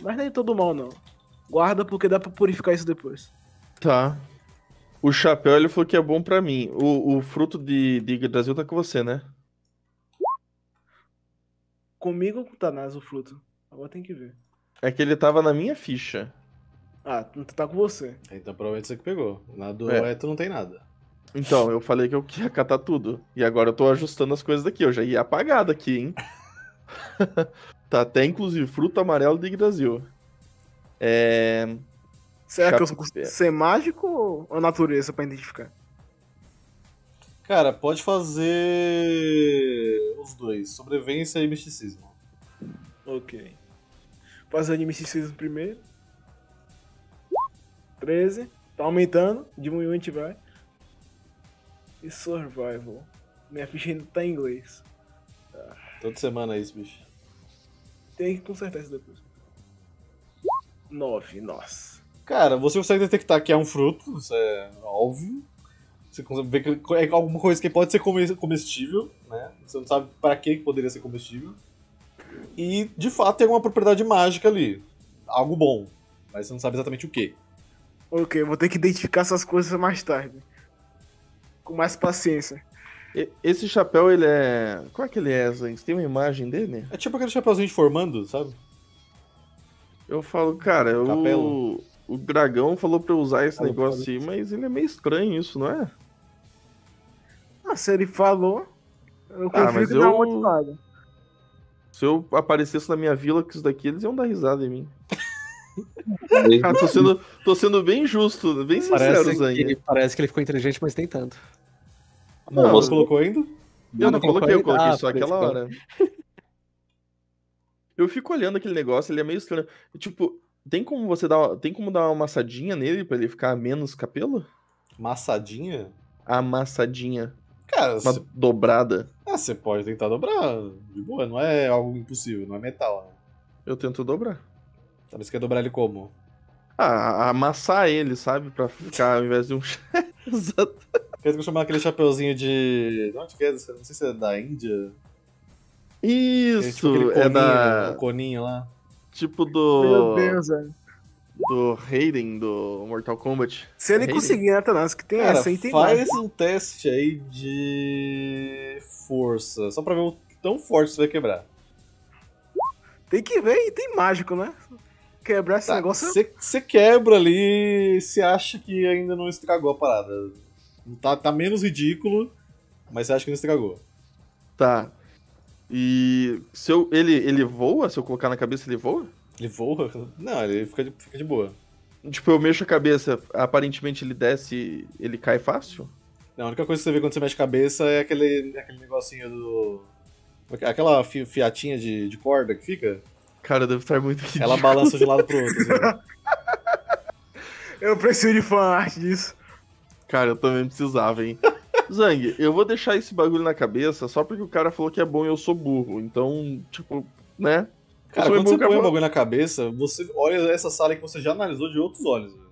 Mas nem todo mal, não. Guarda porque dá pra purificar isso depois. Tá. O chapéu, ele falou que é bom pra mim. O fruto de Yggdrasil tá com você, né? Comigo ou com o Tanaz, o fruto? Agora tem que ver. É que ele tava na minha ficha. Ah, tá com você. Então provavelmente você que pegou. Na do Eto não tem nada. Então, eu falei que eu ia catar tudo. E agora eu tô ajustando as coisas daqui. Eu já ia apagar daqui, hein? Tá até, inclusive, fruto amarelo de Yggdrasil. Será que eu sou ser mágico ou natureza pra identificar? Cara, pode fazer os dois. Sobrevivência e misticismo. Ok. Fazer de misticismo primeiro. 13, tá aumentando, diminuiu, a gente vai. E survival. Minha ficha ainda tá em inglês. Ah. Toda semana é isso, bicho. Tem que consertar isso depois. 9, nossa. Cara, você consegue detectar que é um fruto, isso é óbvio. Você consegue ver que é alguma coisa que pode ser comestível, né? Você não sabe pra que poderia ser comestível. E, de fato, tem alguma propriedade mágica ali. Algo bom, mas você não sabe exatamente o que. Ok, eu vou ter que identificar essas coisas mais tarde. Com mais paciência. Esse chapéu, ele é... Qual é que ele é, Zan? Você tem uma imagem dele? É tipo aquele chapéuzinho de formando, sabe? Eu falo, cara, o dragão falou pra eu usar esse negócio aí, mas ele é meio estranho isso, não é? Ah, se ele falou... Eu confio que dá muito nada. Se eu aparecesse na minha vila com isso daqui, eles iam dar risada em mim. Ah, tô sendo bem justo, bem sincero, Zang. Parece que ele ficou inteligente, mas tem tanto. Não, você colocou ainda? Eu não coloquei, eu coloquei só aquela hora. Eu fico olhando aquele negócio, ele é meio estranho. Tipo, tem como dar uma amassadinha nele pra ele ficar menos capelo? Amassadinha? Amassadinha. Cara, uma dobrada. Ah, você pode tentar dobrar, de boa, não é algo impossível, não é metal. Né? Eu tento dobrar. Mas você quer dobrar ele como? Ah, amassar ele, sabe? Pra ficar ao invés de um... Exato. Quer que eu chame aquele chapeuzinho de... De onde que é? Não sei se é da Índia. Isso! É, tipo, coninho, é da... Um coninho lá. Tipo do... Meu Deus, velho. Do Raiden, do Mortal Kombat. Se ele conseguir, né, Thanos? Que tem cara, essa, entendeu? Faz um teste aí de... Força. Só pra ver o tão forte você vai quebrar. Tem que ver, e tem mágico, né? Quebrar esse negócio... Você quebra ali, você acha que ainda não estragou a parada. Tá menos ridículo, mas você acha que não estragou. Tá. E... ele voa? Se eu colocar na cabeça, ele voa? Ele voa? Não, ele fica de boa. Tipo, eu mexo a cabeça, aparentemente ele desce, ele cai fácil? Não, a única coisa que você vê quando você mexe a cabeça é aquele negocinho do... Aquela fiatinha de corda que fica... Cara, deve estar muito ridículo. Ela balança de um lado pro outro. Assim. Eu preciso de fanart disso. Cara, eu também precisava, hein. Zang, eu vou deixar esse bagulho na cabeça só porque o cara falou que é bom e eu sou burro. Então, tipo, né? Cara, quando você põe o bagulho na cabeça, você olha essa sala que você já analisou de outros olhos. Viu?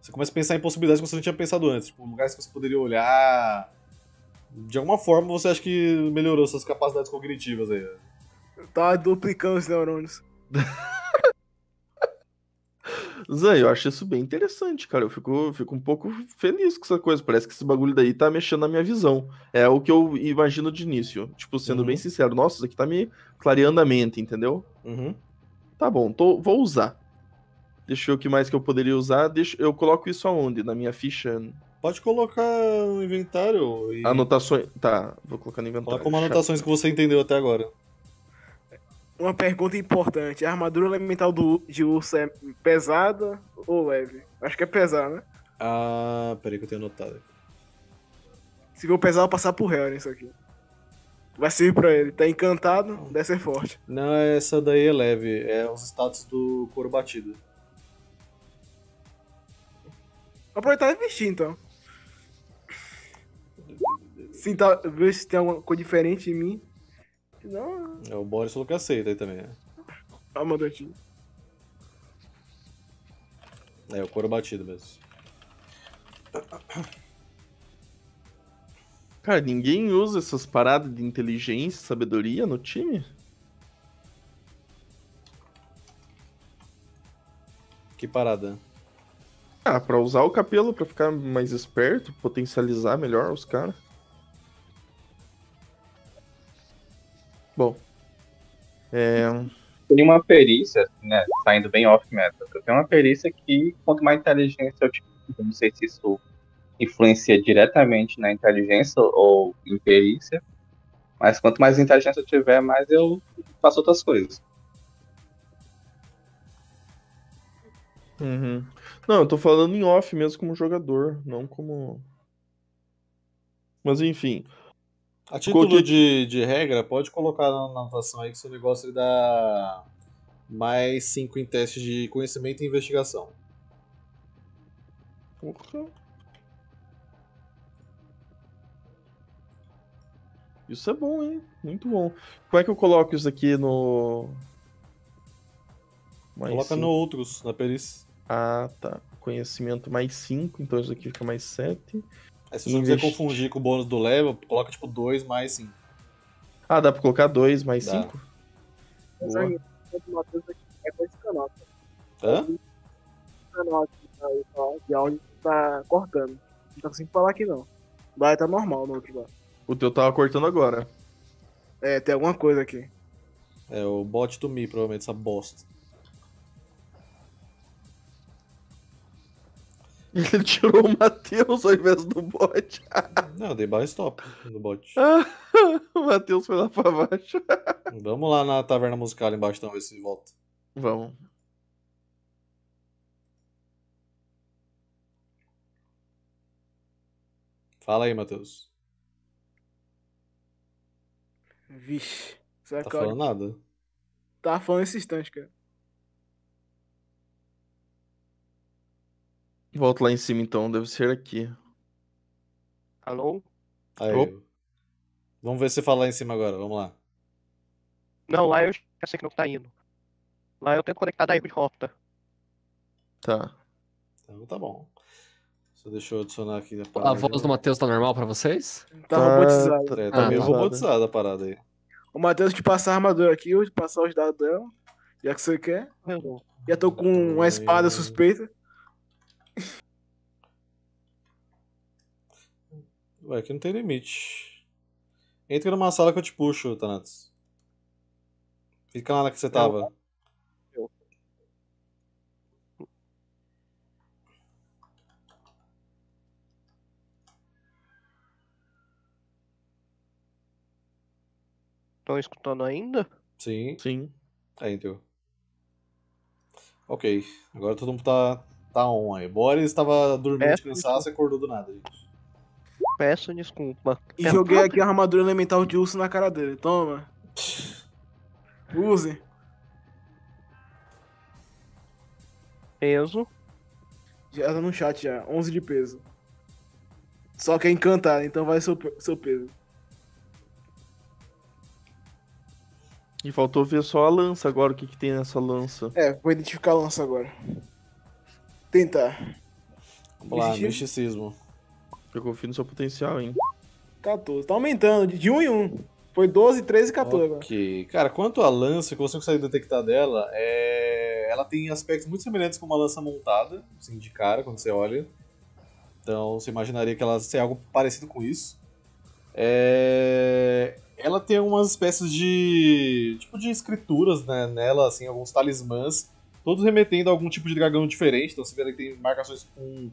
Você começa a pensar em possibilidades que você não tinha pensado antes. Tipo, lugares que você poderia olhar... De alguma forma, você acha que melhorou suas capacidades cognitivas aí, né? Eu tava duplicando os neurônios. Zé, eu acho isso bem interessante, cara. Eu fico um pouco feliz com essa coisa. Parece que esse bagulho daí tá mexendo na minha visão. É o que eu imagino de início. Tipo, sendo bem sincero. Nossa, isso aqui tá me clareando a mente, entendeu? Uhum. Tá bom, vou usar. Deixa eu ver o que mais que eu poderia usar. Eu coloco isso aonde? Na minha ficha... Pode colocar no inventário. E... Anotações. Tá, vou colocar no inventário. Coloca como anotações que você entendeu até agora. Uma pergunta importante. A armadura elemental de urso é pesada ou leve? Acho que é pesada, né? Ah, peraí que eu tenho anotado. Se for pesado, eu vou passar pro Hell nisso aqui. Vai servir pra ele. Tá encantado, deve ser forte. Não, essa daí é leve. É os status do couro batido. Vou aproveitar e vestir, então. Sinta, ver se tem alguma coisa diferente em mim. Não. É o Boris falou que aceita aí também, né? Ah, mandou aqui. É, o couro batido mesmo. Cara, ninguém usa essas paradas de inteligência e sabedoria no time? Que parada? Ah, pra usar o cabelo pra ficar mais esperto, potencializar melhor os caras. Bom, tem uma perícia, né, saindo bem off-meta, eu tenho uma perícia que quanto mais inteligência eu tiver, não sei se isso influencia diretamente na inteligência ou em perícia, mas quanto mais inteligência eu tiver, mais eu faço outras coisas. Uhum. Não, eu tô falando em off mesmo como jogador, não como... Mas enfim... A título de regra, pode colocar na anotação aí que seu negócio dá mais 5 em teste de conhecimento e investigação. Porra. Isso é bom, hein? Muito bom. Como é que eu coloco isso aqui no... Mais coloca cinco. No outros, na perícia. Ah, tá. Conhecimento mais 5, então isso aqui fica mais 7. Aí, se você quiser confundir com o bônus do level, coloca tipo 2 mais 5. Ah, dá pra colocar 2 mais 5? Hã? De áudio tá cortando. Não tá conseguindo falar aqui não. Vai, tá normal no outro lá. O teu tava cortando agora. É, tem alguma coisa aqui. É, o bot do Mi, provavelmente, essa bosta. Ele tirou o Matheus ao invés do bot. Não, eu dei barra stop no bot. O Matheus foi lá pra baixo. Vamos lá na taverna musical ali embaixo, então, ver se volta. Vamos. Fala aí, Matheus. Vixe. Tá falando nada? Tá falando esse instante, cara. Volto lá em cima então, deve ser aqui. Alô? Aí. Oh. Vamos ver se fala lá em cima agora, vamos lá. Não, lá eu já sei que não tá indo. Lá eu tento conectar daí de rota. Tá. Então tá bom. Só deixa eu adicionar aqui a parada. A voz do Matheus tá normal pra vocês? Tá robotizada. É, tá meio robotizada a parada aí. O Matheus te passar a armadura aqui, eu te passar os dados dela. Já que você quer. Eu já tô com uma espada suspeita. Ué, aqui não tem limite. Entra numa sala que eu te puxo, Thanatos. Que canal é que você tava? Estão escutando ainda? Sim. Sim. Aí, então. Ok. Agora todo mundo tá on aí. Boris estava dormindo de cansaço e acordou do nada, gente. Peço desculpa. E joguei aqui a armadura elemental de urso na cara dele. Toma. Use. Peso. Já tá no chat já. 11 de peso. Só que é encantado, então vai seu peso. E faltou ver só a lança agora, o que tem nessa lança. É, vou identificar a lança agora. Tentar. Vamos lá, misticismo. Eu confio no seu potencial, hein. 14, tá aumentando, de 1 em 1. Foi 12, 13 e 14. Ok, cara, quanto à lança, o que você consegue detectar dela, ela tem aspectos muito semelhantes com uma lança montada, assim, de cara, quando você olha. Então, você imaginaria que ela seria algo parecido com isso. Ela tem algumas espécies de... tipo de escrituras, né, nela, assim, alguns talismãs, todos remetendo a algum tipo de dragão diferente. Então, você vê que tem marcações com...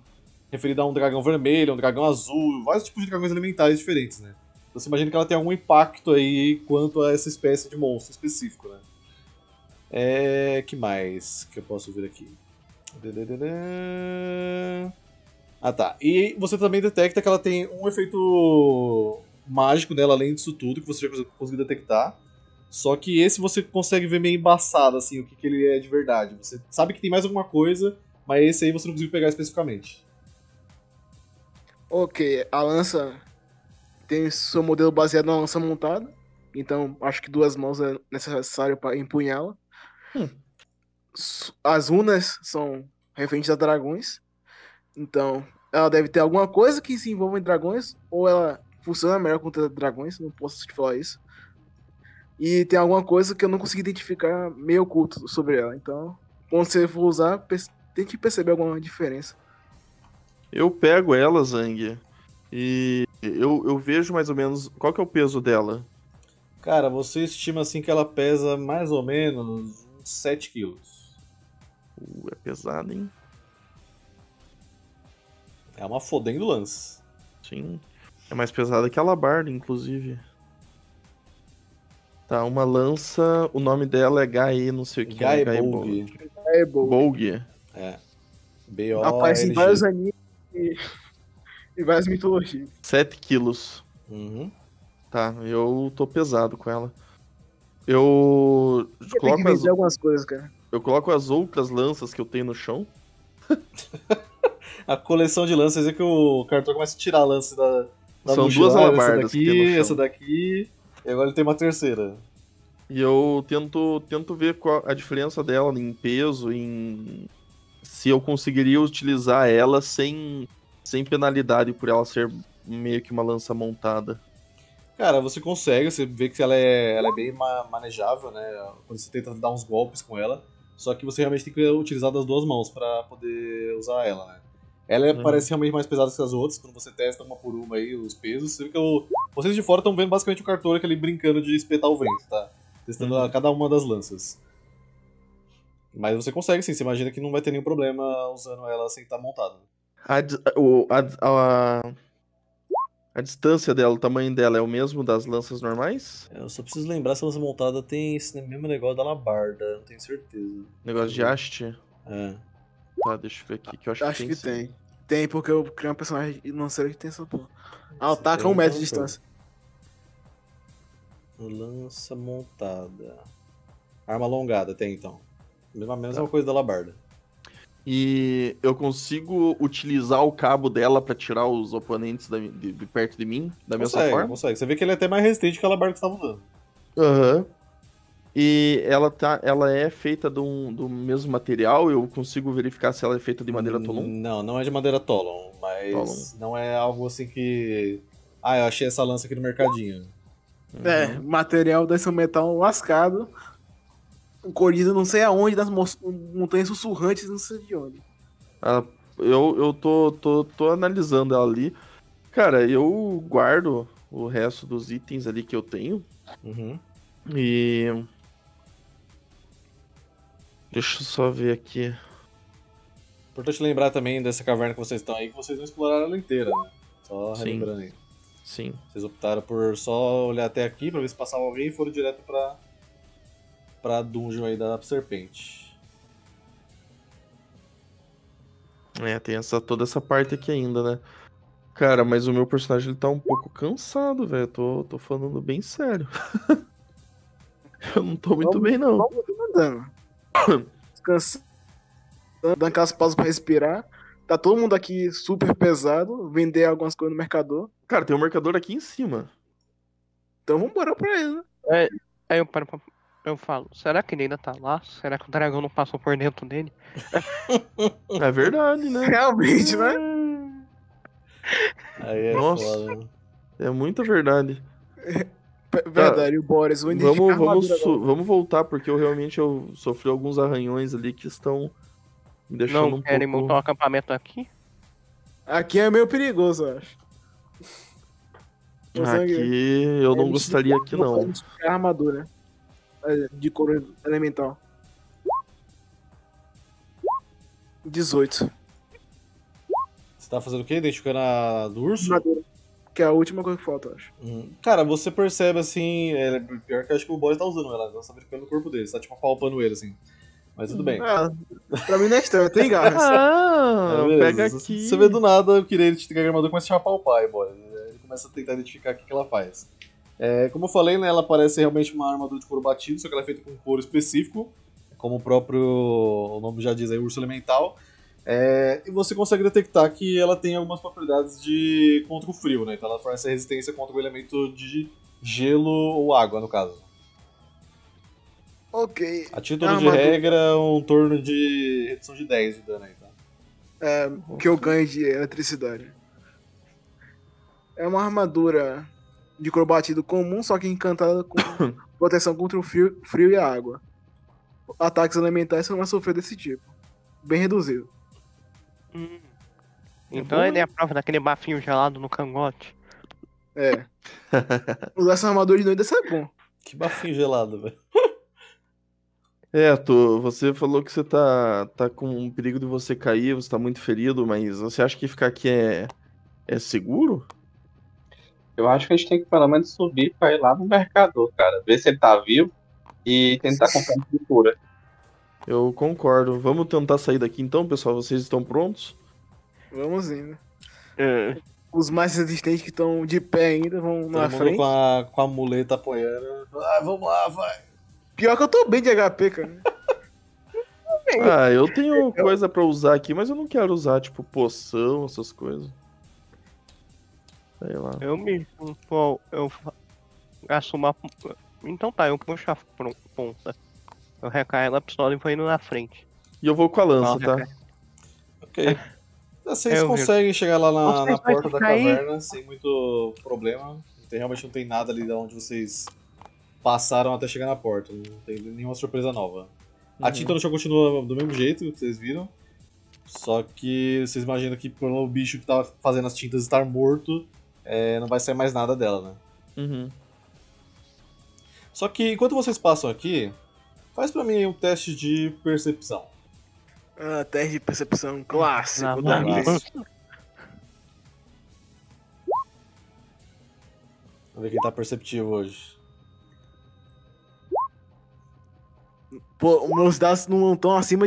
referida a um dragão vermelho, um dragão azul, vários tipos de dragões elementais diferentes, né? Então você imagina que ela tem algum impacto aí quanto a essa espécie de monstro específico, né? Que mais que eu posso ver aqui? Ah, tá. E você também detecta que ela tem um efeito mágico nela, além disso tudo, que você já conseguiu detectar. Só que esse você consegue ver meio embaçado, assim, o que ele é de verdade. Você sabe que tem mais alguma coisa, mas esse aí você não conseguiu pegar especificamente. Ok, a lança... tem seu modelo baseado na lança montada, então acho que 2 mãos é necessário para empunhá-la. As runas são referentes a dragões, então ela deve ter alguma coisa que se envolva em dragões, ou ela funciona melhor contra dragões, não posso te falar isso. E tem alguma coisa que eu não consegui identificar meio oculto sobre ela, então quando você for usar, tente perceber alguma diferença. Eu pego ela, Zang, e... Eu vejo mais ou menos... Qual que é o peso dela? Cara, você estima assim que ela pesa mais ou menos 7 quilos. É pesado, hein? É uma fodendo lança. Sim. É mais pesada que a alabarda, inclusive. Tá, uma lança... O nome dela é Gae, não sei o que. Gae Bolg. Gae Bolg. É. B-O-L-G. Aparece em vários animes e várias mitologias. 7 quilos. Uhum. Tá, eu tô pesado com ela. Eu coloco as... algumas coisas, cara. Eu coloco as outras lanças que eu tenho no chão. A coleção de lanças é que o Cartor começa a tirar lanças da São mochila, 2 alabardas que tem no chão. Essa daqui, e agora ele tem uma terceira. E eu tento ver qual a diferença dela em peso, em... se eu conseguiria utilizar ela sem penalidade por ela ser meio que uma lança montada. Cara, você consegue, você vê que ela é bem manejável, né? Quando você tenta dar uns golpes com ela, só que você realmente tem que utilizar das 2 mãos pra poder usar ela, né? Ela parece realmente mais pesada que as outras, quando você testa uma por uma aí os pesos, você vê que vocês de fora estão vendo basicamente o Cartor ali brincando de espetar o vento, tá? Testando cada uma das lanças. Mas você consegue sim, você imagina que não vai ter nenhum problema usando ela sem estar montada. A distância dela, o tamanho dela é o mesmo das lanças normais? Eu só preciso lembrar se a lança montada tem esse mesmo negócio da alabarda, não tenho certeza. Negócio de haste? É. Tá, deixa eu ver aqui, que eu acho que tem. Tem, porque eu criei um personagem e não sei o que tem essa porra. Ela ataca 1 metro de distância. Lança montada. Arma alongada tem, então. Mesma coisa da alabarda. E eu consigo utilizar o cabo dela pra tirar os oponentes de perto de mim, da mesma forma? Consegue. Você vê que ele é até mais resistente que a alabarda que você tava usando. Aham. E ela é feita do mesmo material? Eu consigo verificar se ela é feita de madeira Tollon? Não, não é de madeira Tollon, mas não é algo assim que... Ah, eu achei essa lança aqui no mercadinho. Material desse metal lascado... corrido não sei aonde, das montanhas sussurrantes, não sei de onde. Ah, eu tô analisando ela ali. Cara, eu guardo o resto dos itens ali que eu tenho. E Deixa eu só ver aqui. Importante lembrar também dessa caverna que vocês estão aí, que vocês não exploraram ela inteira, né? Só relembrando aí. Sim. Vocês optaram por só olhar até aqui pra ver se passava alguém e foram direto pra dungeon aí da serpente. É, tem toda essa parte aqui ainda, né? Cara, mas o meu personagem ele tá um pouco cansado, velho. Tô falando bem sério. Eu não tô muito bem, não. Descansando, dando aquelas pausas pra respirar. Tá todo mundo aqui super pesado. Vender algumas coisas no mercador. Cara, tem um mercador aqui em cima. Então vambora pra ele, né? É, aí eu paro, eu falo, será que ele ainda tá lá? Será que o dragão não passou por dentro dele? É verdade, né? Realmente, né? Aí é nossa, foda. É muita verdade. Verdade, o Boris, vamos voltar, porque eu realmente sofri alguns arranhões ali que estão me deixando um pouco... Não querem montar um acampamento aqui? Aqui é meio perigoso, eu acho. Aqui eu não gostaria aqui, não. É armadura de cor elemental. 18. Você tá fazendo o quê? Identificando a do urso? Armadura. Que é a última coisa que falta, eu acho. Cara, você percebe assim. É, pior que eu acho que o Boris tá usando ela. Ela tá brincando no corpo dele. Você tá tipo apalpando ele assim. Mas tudo bem. Pra mim não é estranho, tem garras. Ah, é, pega aqui. Você vê do nada, eu queria ele te pegar a armadura e começa a te apalpar, aí, Boris. Ele começa a tentar identificar o que ela faz. É, como eu falei, né, ela parece realmente uma armadura de couro batido, só que ela é feita com um couro específico. Como o próprio o nome já diz aí, urso elemental. É, e você consegue detectar que ela tem algumas propriedades de contra o frio, né? Então ela fornece resistência contra o elemento de gelo ou água, no caso. Ok. A título de regra, um torno de redução de 10 de dano aí, tá? É, que eu ganho de eletricidade. É uma armadura de couro batido comum, só que encantada com proteção contra o frio e a água. Ataques elementais você não vai sofrer desse tipo. Bem reduzido. Então ele é a prova daquele bafinho gelado no cangote. É. Usar essa armadura de noite deve ser bom. Que bafinho gelado, velho. É, você falou que você tá com um perigo de você cair, você tá muito ferido, mas você acha que ficar aqui é seguro? Eu acho que a gente tem que pelo menos subir pra ir lá no mercador, cara. Ver se ele tá vivo e tentar comprar uma pintura. Eu concordo. Vamos tentar sair daqui então, pessoal? Vocês estão prontos? Vamos indo. É. Os mais resistentes que estão de pé ainda vão na frente. Com a muleta apoiando. Ah, vamos lá, vai. Pior que eu tô bem de HP, cara. Ah, eu tenho coisa pra usar aqui, mas eu não quero usar, tipo, poção, essas coisas. Sei lá. Eu gasto uma... Então tá, eu puxo a ponta. Eu recarrego a pistola e vou indo na frente. E eu vou com a lança, tá? Ok. Vocês conseguem chegar lá na porta da caverna sem muito problema. Realmente não tem nada ali de onde vocês passaram até chegar na porta. Não tem nenhuma surpresa nova. A tinta no chão continua do mesmo jeito que vocês viram. Só que vocês imaginam que por o bicho que tava fazendo as tintas estar morto, não vai sair mais nada dela, né? Só que enquanto vocês passam aqui... Faz pra mim um teste de percepção. Ah, teste de percepção clássico. Vamos ver quem tá perceptivo hoje. Pô, meus dados não estão acima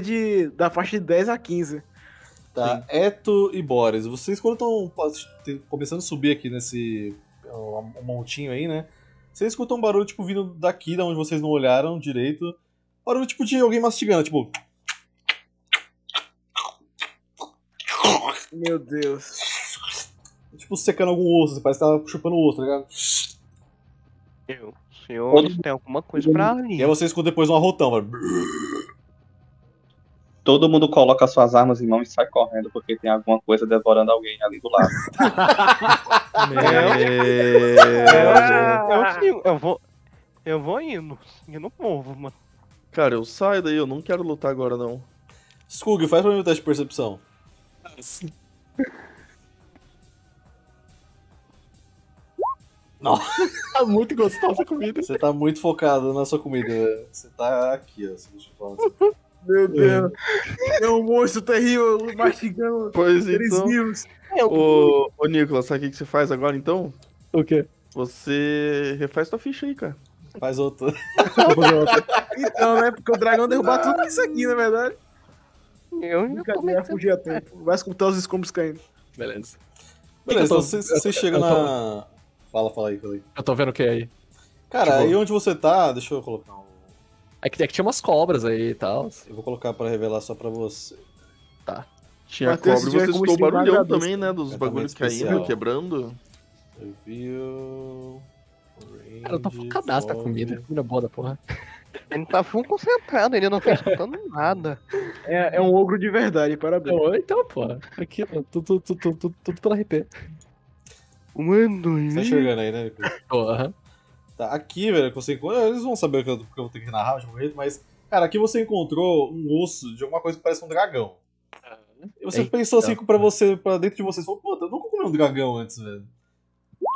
da faixa de 10 a 15. Tá, sim. Eto e Boris, vocês quando estão começando a subir aqui nesse montinho aí, né? Vocês escutam um barulho tipo vindo daqui, da onde vocês não olharam direito. Barulho tipo de alguém mastigando, tipo... Meu Deus. Tipo, secando algum osso, parece que tava chupando o osso, tá ligado? Meu senhor, tem alguma coisa pra ali. E aí vocês escutam depois um arrotão, mano. Todo mundo coloca suas armas em mão e sai correndo, porque tem alguma coisa devorando alguém ali do lado. Eu vou indo. Eu não movo, mano. Cara, eu saio daí, eu não quero lutar agora, não. Skug, faz pra mim o teste de percepção. Nossa, tá muito gostosa a comida. Você tá muito focado na sua comida. Você tá aqui, ó. Meu Deus. É um monstro terrível, mastigando. Pois então. Ô, Nicolas, sabe o que você faz agora, então? O quê? Você refaz sua ficha aí, cara. Faz outra. Então, né? Porque o dragão derrubar tudo isso aqui, na verdade. Eu nunca ia fugir a tempo. Vai escutar os escombros caindo. Beleza. Beleza, então você chega na... Fala aí. Eu tô vendo o que é aí. Cara, aí onde você tá, deixa eu colocar um... É que tinha umas cobras aí e tal. Eu vou colocar pra revelar só pra você. Tá. Tinha a cobra e você escutou o barulhão também, né? Dos bagulhos caindo, quebrando. Eu vi o... Cara, eu tô focadaço da comida. Comida boa da porra. Ele tá full concentrado, ele não tá escutando nada. É um ogro de verdade, parabéns. Então, porra. Aqui, tudo pela RP. Mano, tá enxergando aí, né? Porra. Tá, aqui, velho, que você encontrou... Eles vão saber que eu vou ter que narrar de um jeito, mas... Cara, aqui você encontrou um osso de alguma coisa que parece um dragão. E você pensou assim, pra dentro de você, você falou, pô, eu nunca comi um dragão antes, velho.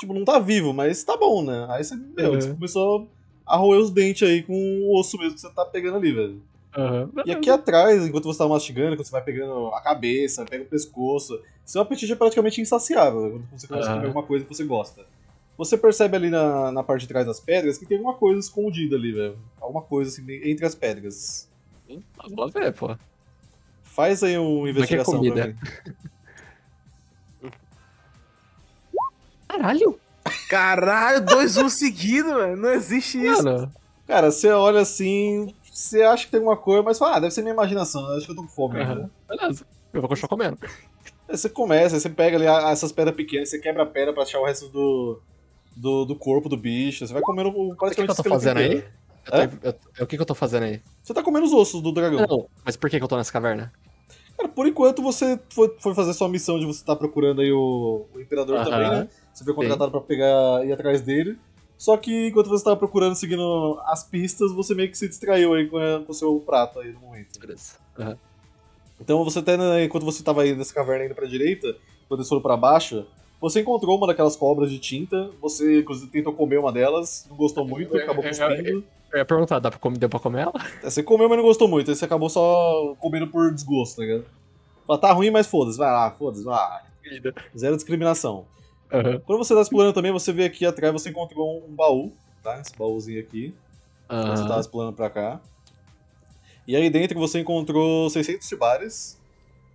Tipo, não tá vivo, mas tá bom, né? Aí você, você começou a roer os dentes aí com o osso mesmo que você tá pegando ali, velho. Uhum. E aqui atrás, enquanto você tá mastigando, quando você vai pegando a cabeça, pega o pescoço, seu apetite é praticamente insaciável, quando você começa a comer alguma coisa que você gosta. Você percebe ali na parte de trás das pedras que tem alguma coisa escondida ali, velho. Alguma coisa assim, entre as pedras. Vou ver, pô. Faz aí uma investigação pra mim. Caralho! Caralho, 2-1 seguido, velho. Não existe isso. Mano. Cara, você olha assim, você acha que tem alguma coisa, mas fala, deve ser minha imaginação, né? Acho que eu tô com fome ainda. Beleza, eu vou continuar comendo. Aí você começa, aí você pega ali essas pedras pequenas, você quebra a pedra pra achar o resto do corpo do bicho, você vai comendo praticamente... O que eu tô fazendo aí? O que eu tô fazendo aí? Você tá comendo os ossos do dragão. Não, mas por que eu tô nessa caverna? Cara, por enquanto você foi fazer sua missão de você tá procurando aí o imperador também, né? Você foi contratado pra pegar e ir atrás dele. Só que enquanto você tava procurando, seguindo as pistas, você meio que se distraiu aí com o seu prato aí no momento. Beleza. Então você até, né, enquanto você tava aí nessa caverna indo pra direita, quando eles foram pra baixo, você encontrou uma daquelas cobras de tinta, você inclusive tentou comer uma delas, não gostou muito, acabou cuspindo. Eu ia perguntar, deu pra comer ela? Você comeu, mas não gostou muito, aí você acabou só comendo por desgosto, tá ligado? Fala, tá ruim, mas foda-se, vai lá, foda-se, vai lá. Zero discriminação. Quando você tá explorando também, você vê aqui atrás, você encontrou um baú, tá? Esse baúzinho aqui. Você tá explorando pra cá. E aí dentro você encontrou 600 shibares.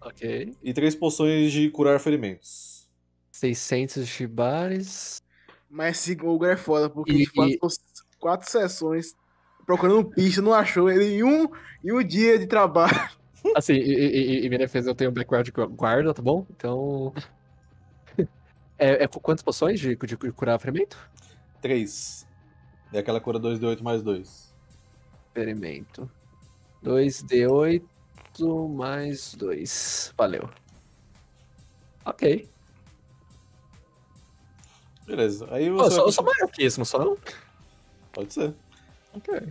Ok. E 3 poções de curar ferimentos. 600 shibares... Mas esse Google é foda, porque ele faz 4 sessões procurando um bicho, não achou ele em um dia de trabalho. Assim, e minha defesa, eu tenho um Blackguard guarda, tá bom? Então... É quantas poções de curar ferimento? 3. É aquela cura 2d8 mais 2. Ferimento. 2d8 mais 2. Valeu. Ok. Beleza. Aí você eu sou maior que isso, não sou não? Pode ser. Ok.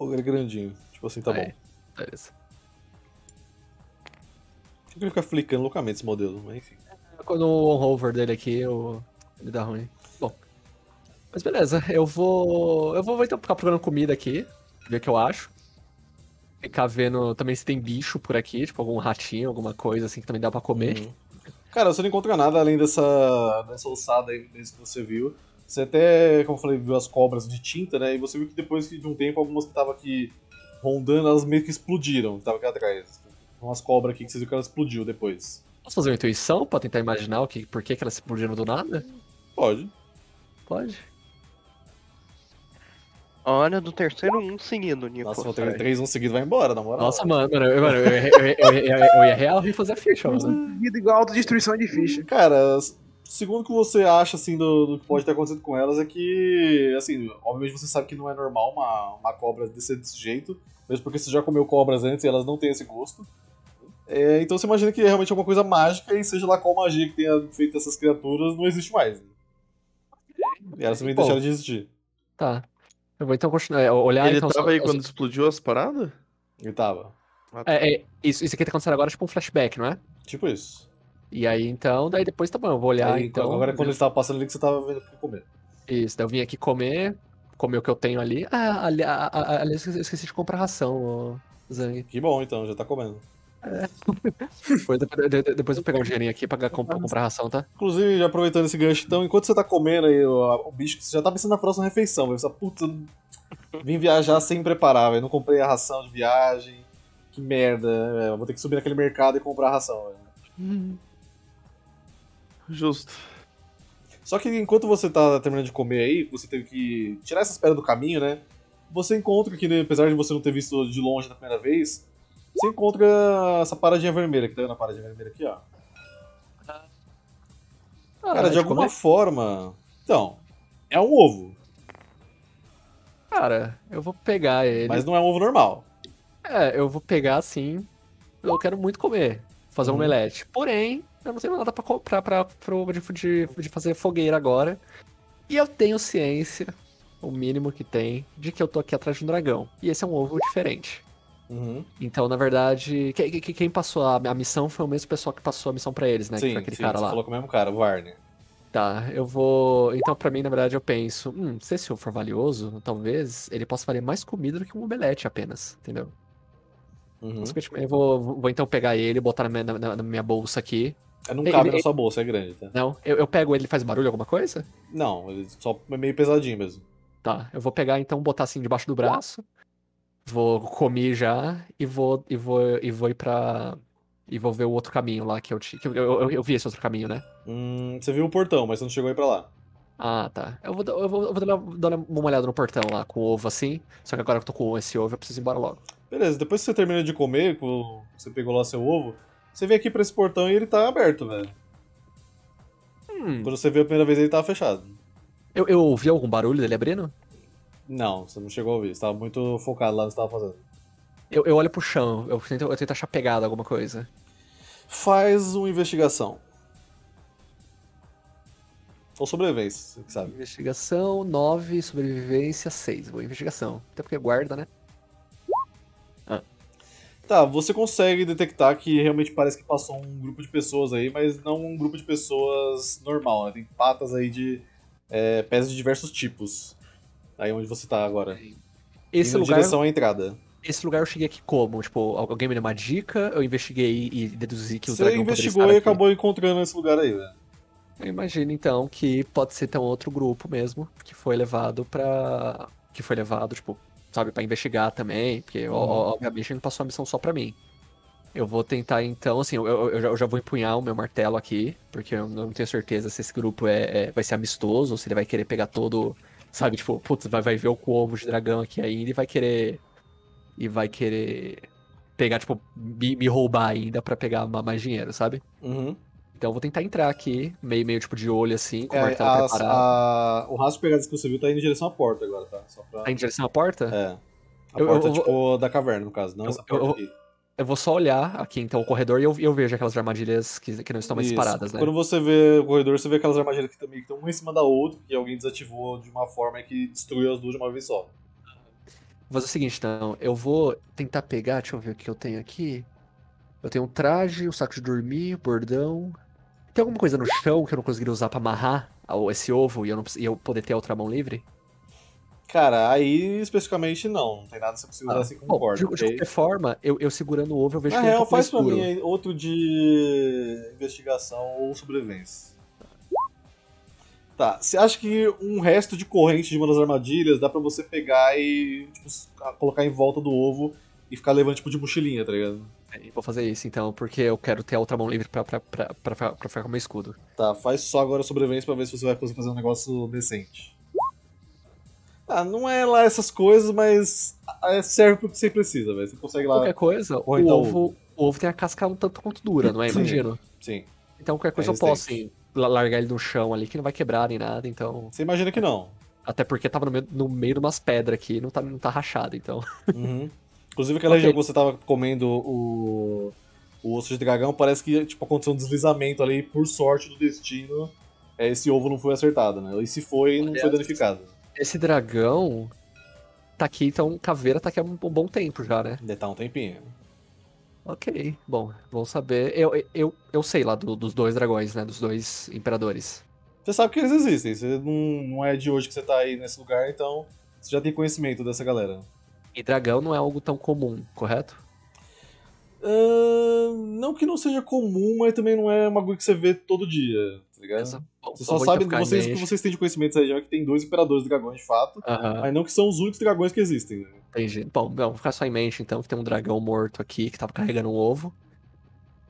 Ou ele grandinho. Tipo assim, tá bom. Beleza. Por que ele fica flicando loucamente esse modelo? Mas enfim. Quando o on-hover dele aqui, ele dá ruim. Bom. Mas beleza, eu vou então ficar procurando comida aqui, ver o que eu acho. Ficar vendo também se tem bicho por aqui, tipo algum ratinho, alguma coisa assim que também dá pra comer. Cara, você não encontra nada além dessa ossada aí que você viu. Você até, como eu falei, viu as cobras de tinta, né? E você viu que depois de um tempo, algumas que estavam aqui rondando, elas meio que explodiram, que estavam aqui atrás. Umas cobras aqui que você viu que elas explodiu depois. Posso fazer uma intuição pra tentar imaginar por que elas se explodiram do nada? Pode. Pode? Olha, do terceiro 1 seguido, Nico. Nossa, eu tenho 3 1 seguido, vai embora, na moral. Nossa, mano, eu ia real refazer a ficha, mano. Igual a autodestruição de ficha. Cara, segundo o que você acha, assim, do que pode ter acontecido com elas é que, assim, obviamente você sabe que não é normal uma cobra descer desse jeito, mesmo porque você já comeu cobras antes e elas não têm esse gosto. É, então você imagina que é realmente alguma coisa mágica e seja lá qual magia que tenha feito essas criaturas, não existe mais. Né? E elas também deixaram de existir. Tá. Eu vou então continuar. Olhar, ele então, tava aí quando explodiu as paradas? Ele tava. Isso aqui tá acontecendo agora tipo um flashback, não é? Tipo isso. E aí então, daí depois tá bom, eu vou olhar aí, então... Agora é quando ele tava passando ali que você tava vendo o que comer. Isso, daí eu vim aqui comer o que eu tenho ali. Ah, aliás, eu esqueci de comprar ração, Zang. Que bom, então, já tá comendo. É. Depois eu vou pegar um dinheirinho aqui pra comprar ração, tá? Inclusive, já aproveitando esse gancho, então, enquanto você tá comendo aí o bicho, você já tá pensando na próxima refeição, velho. Você fala, puta, vim viajar sem preparar, velho. Não comprei a ração de viagem. Que merda, véio. Vou ter que subir naquele mercado e comprar a ração, velho. Justo. Só que enquanto você tá terminando de comer aí, você teve que tirar essas pedras do caminho, né? Você encontra que, né, apesar de você não ter visto de longe da primeira vez, você encontra essa paradinha vermelha, que tá na paradinha vermelha aqui, ó. Cara, de alguma forma... Então, é um ovo. Cara, eu vou pegar ele. Mas não é um ovo normal. É, eu vou pegar, assim... Eu quero muito comer, fazer um omelete. Porém... Eu não tenho nada pra comprar de fazer fogueira agora. E eu tenho ciência, o mínimo que tem, de que eu tô aqui atrás de um dragão. E esse é um ovo diferente. Então, na verdade, quem passou a missão foi o mesmo pessoal que passou a missão pra eles, né? Sim, que foi aquele cara lá. Você falou com o mesmo cara, o Varney. Tá, eu vou... Então, pra mim, na verdade, eu penso... se esse ovo for valioso, talvez ele possa valer mais comida do que um omelete apenas, entendeu? Eu vou então pegar ele, botar na minha bolsa aqui. Não cabe na sua bolsa, é grande, tá? Não, eu pego ele, faz barulho, alguma coisa? Não, ele só é meio pesadinho mesmo. Tá, eu vou pegar então, botar assim debaixo do braço. Vou comer já e vou ir pra... E vou ver o outro caminho lá que eu tinha... Eu vi esse outro caminho, né? Você viu o portão, mas você não chegou aí pra lá. Ah, tá. Eu vou dar uma olhada no portão lá, com o ovo assim. Só que agora que eu tô com esse ovo, eu preciso ir embora logo. Beleza, depois que você termina de comer, você pegou lá seu ovo... Você vem aqui pra esse portão e ele tá aberto, velho. Quando você veio a primeira vez, ele tava fechado. Eu ouvi algum barulho dele abrindo? Não, você não chegou a ouvir. Você tava muito focado lá no que você tava fazendo. Eu olho pro chão. Eu tento achar pegada, alguma coisa. Faz uma investigação. Ou sobrevivência, você que sabe. Investigação 9, sobrevivência 6. Boa investigação. Até porque guarda, né? Tá, você consegue detectar que realmente parece que passou um grupo de pessoas aí, mas não um grupo de pessoas normal, né? Tem patas aí de pés de diversos tipos, aí onde você tá agora. Esse lugar, direção à entrada. Esse lugar eu cheguei aqui como? Tipo, alguém me deu uma dica, eu investiguei e deduzi que o dragão poderia estar aqui. Você investigou e acabou encontrando esse lugar aí, velho. Eu imagino então que pode ser então outro grupo mesmo, que foi levado pra... Que foi levado, tipo... Sabe, pra investigar também, porque obviamente ele não passou a missão só pra mim. Eu vou tentar então, assim, eu já vou empunhar o meu martelo aqui, porque eu não tenho certeza se esse grupo vai ser amistoso, ou se ele vai querer pegar todo, sabe, tipo, putz, vai ver o ovo de dragão aqui ainda e vai querer pegar, tipo, me roubar ainda pra pegar mais dinheiro, sabe? Então eu vou tentar entrar aqui, meio tipo de olho assim, com o martelo preparado. O rastro de pegadas que você viu tá indo em direção à porta agora, tá? Só pra... Tá indo em direção à porta? É. A porta, tipo, da caverna, no caso, não essa porta aqui. Eu vou só olhar aqui, então, o corredor e eu vejo aquelas armadilhas que não estão mais disparadas, né? Quando você vê o corredor, você vê aquelas armadilhas que também estão uma em cima da outra, que alguém desativou de uma forma que destruiu as duas de uma vez só. Vou fazer o seguinte, então, eu vou tentar pegar, deixa eu ver o que eu tenho aqui. Eu tenho um traje, um saco de dormir, bordão... Tem alguma coisa no chão que eu não conseguiria usar pra amarrar esse ovo e eu poder ter a outra mão livre? Cara, aí especificamente não. Não tem nada que você precisa usar assim como corda. De qualquer forma, eu segurando o ovo eu vejo que ele tá faz escuro. Pra mim outro de investigação ou sobrevivência. Tá, você acha que um resto de corrente de uma das armadilhas dá pra você pegar e tipo, colocar em volta do ovo e ficar levando tipo de mochilinha, tá ligado? Vou fazer isso então, porque eu quero ter a outra mão livre pra ficar com o meu escudo. Tá, faz só agora sobrevivência pra ver se você vai conseguir fazer um negócio decente. Tá, não é lá essas coisas, mas serve pro que você precisa, velho. Você consegue lá... Qualquer coisa, o ovo tem a casca um tanto quanto dura, não é? Imagino. Sim. Então qualquer coisa eu posso assim, largar ele no chão ali, que não vai quebrar nem nada, então... Você imagina que não. Até porque tava no meio de umas pedras aqui, não tá rachado, então... Inclusive aquela região que você tava comendo o osso de dragão, parece que tipo, aconteceu um deslizamento ali, por sorte do destino, esse ovo não foi acertado, né? E se foi, não foi danificado. Esse dragão tá aqui, então caveira tá aqui há um bom tempo já, né? Deve tá um tempinho. Ok, bom, vamos saber. Eu sei lá dos dois dragões, né? Dos dois imperadores. Você sabe que eles existem, você não é de hoje que você tá aí nesse lugar, então você já tem conhecimento dessa galera. E dragão não é algo tão comum, correto? Não que não seja comum, mas também não é uma coisa que você vê todo dia, tá ligado? Você só sabe, vocês têm de conhecimento dessa região, é que tem 2 imperadores de dragões de fato, mas não que são os únicos dragões que existem, né? Entendi. Bom, vou ficar só em mente então que tem um dragão morto aqui que tava carregando um ovo.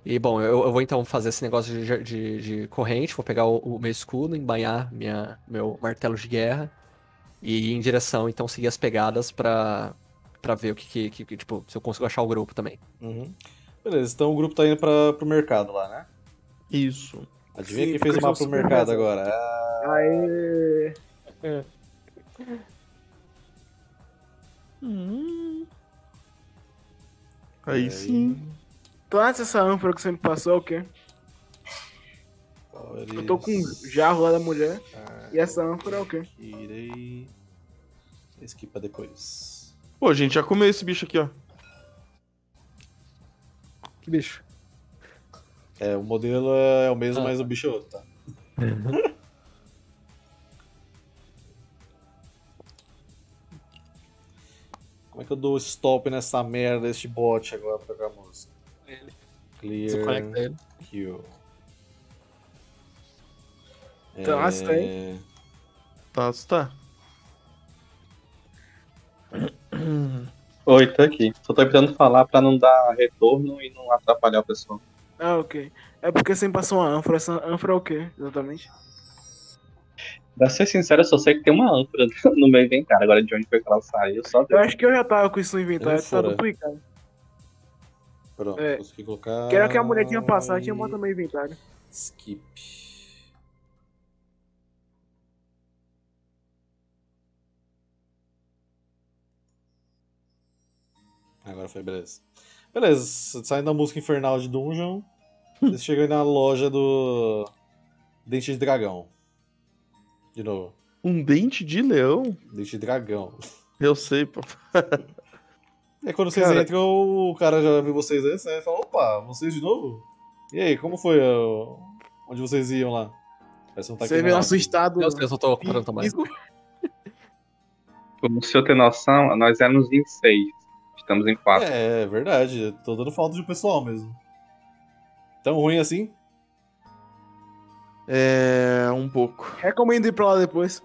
E bom, eu vou então fazer esse negócio de corrente, vou pegar o meu escudo, embanhar meu martelo de guerra e ir em direção, então seguir as pegadas pra ver o que tipo, se eu consigo achar o grupo também. Beleza, então o grupo tá indo pro mercado lá, né? Isso. Adivinha quem fez o mapa pro mercado agora? Aê! Aí sim. Tu acha essa ânfora que você me passou, o quê? Eu tô com um jarro lá da mulher, e essa ânfora é o quê? Tirei... Esquipa depois. Pô, gente, já comeu esse bicho aqui, ó. Que bicho? É, o modelo é o mesmo, mas o bicho é outro, tá? Como é que eu dou stop nessa merda, este bot agora pra pegar a música? Clear, ele. Kill. Tá, você tá aí? Tá, você tá. Oi, tô aqui. Só tô tentando falar pra não dar retorno e não atrapalhar o pessoal. Ah, ok. É porque sempre passou uma ânfora. Essa ânfora é o quê, exatamente? Pra ser sincero, eu só sei que tem uma ânfora no meu inventário. Agora de onde foi que ela saiu, só deu. Eu acho que eu já tava com isso no inventário, tá duplicado. Pronto, consegui colocar... Quero que a mulher tinha passado, tinha botado no meu inventário. Skip. Agora foi, beleza. Beleza, saindo da música infernal de Dungeon, vocês chegam aí na loja do Dente de Dragão. De novo. Um dente de leão? Dente de dragão. Eu sei, papai. É quando vocês entram, o cara já viu vocês antes, né? E fala, opa, vocês de novo? E aí, como foi? Onde vocês iam lá? Não tá. Você veio assustado. Eu sei, eu só tô procurando mais. Como o senhor tem noção, nós éramos 26. Estamos em 4. É verdade, eu tô dando falta de pessoal mesmo. Tão ruim assim? É... um pouco. Recomendo ir pra lá depois.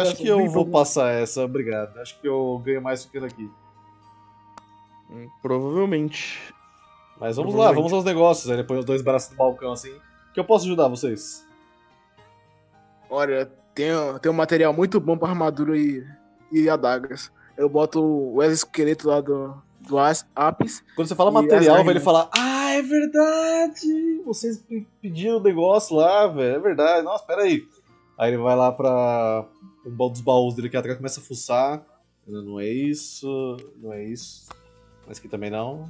Acho que eu vou passar essa, obrigado. Acho que eu ganho mais do que daqui. Provavelmente. Mas vamos lá, vamos aos negócios. Aí depois os 2 braços do balcão assim. Que eu posso ajudar vocês? Olha, tem um material muito bom pra armadura e adagas. Eu boto o exoesqueleto lá do Apis. Quando você fala material, ele fala, ah, é verdade! Vocês pediram o negócio lá, velho, é verdade. Nossa, pera aí. Aí ele vai lá pra um dos baús dele aqui atrás, começa a fuçar. Não é isso, não é isso. Mas aqui também não.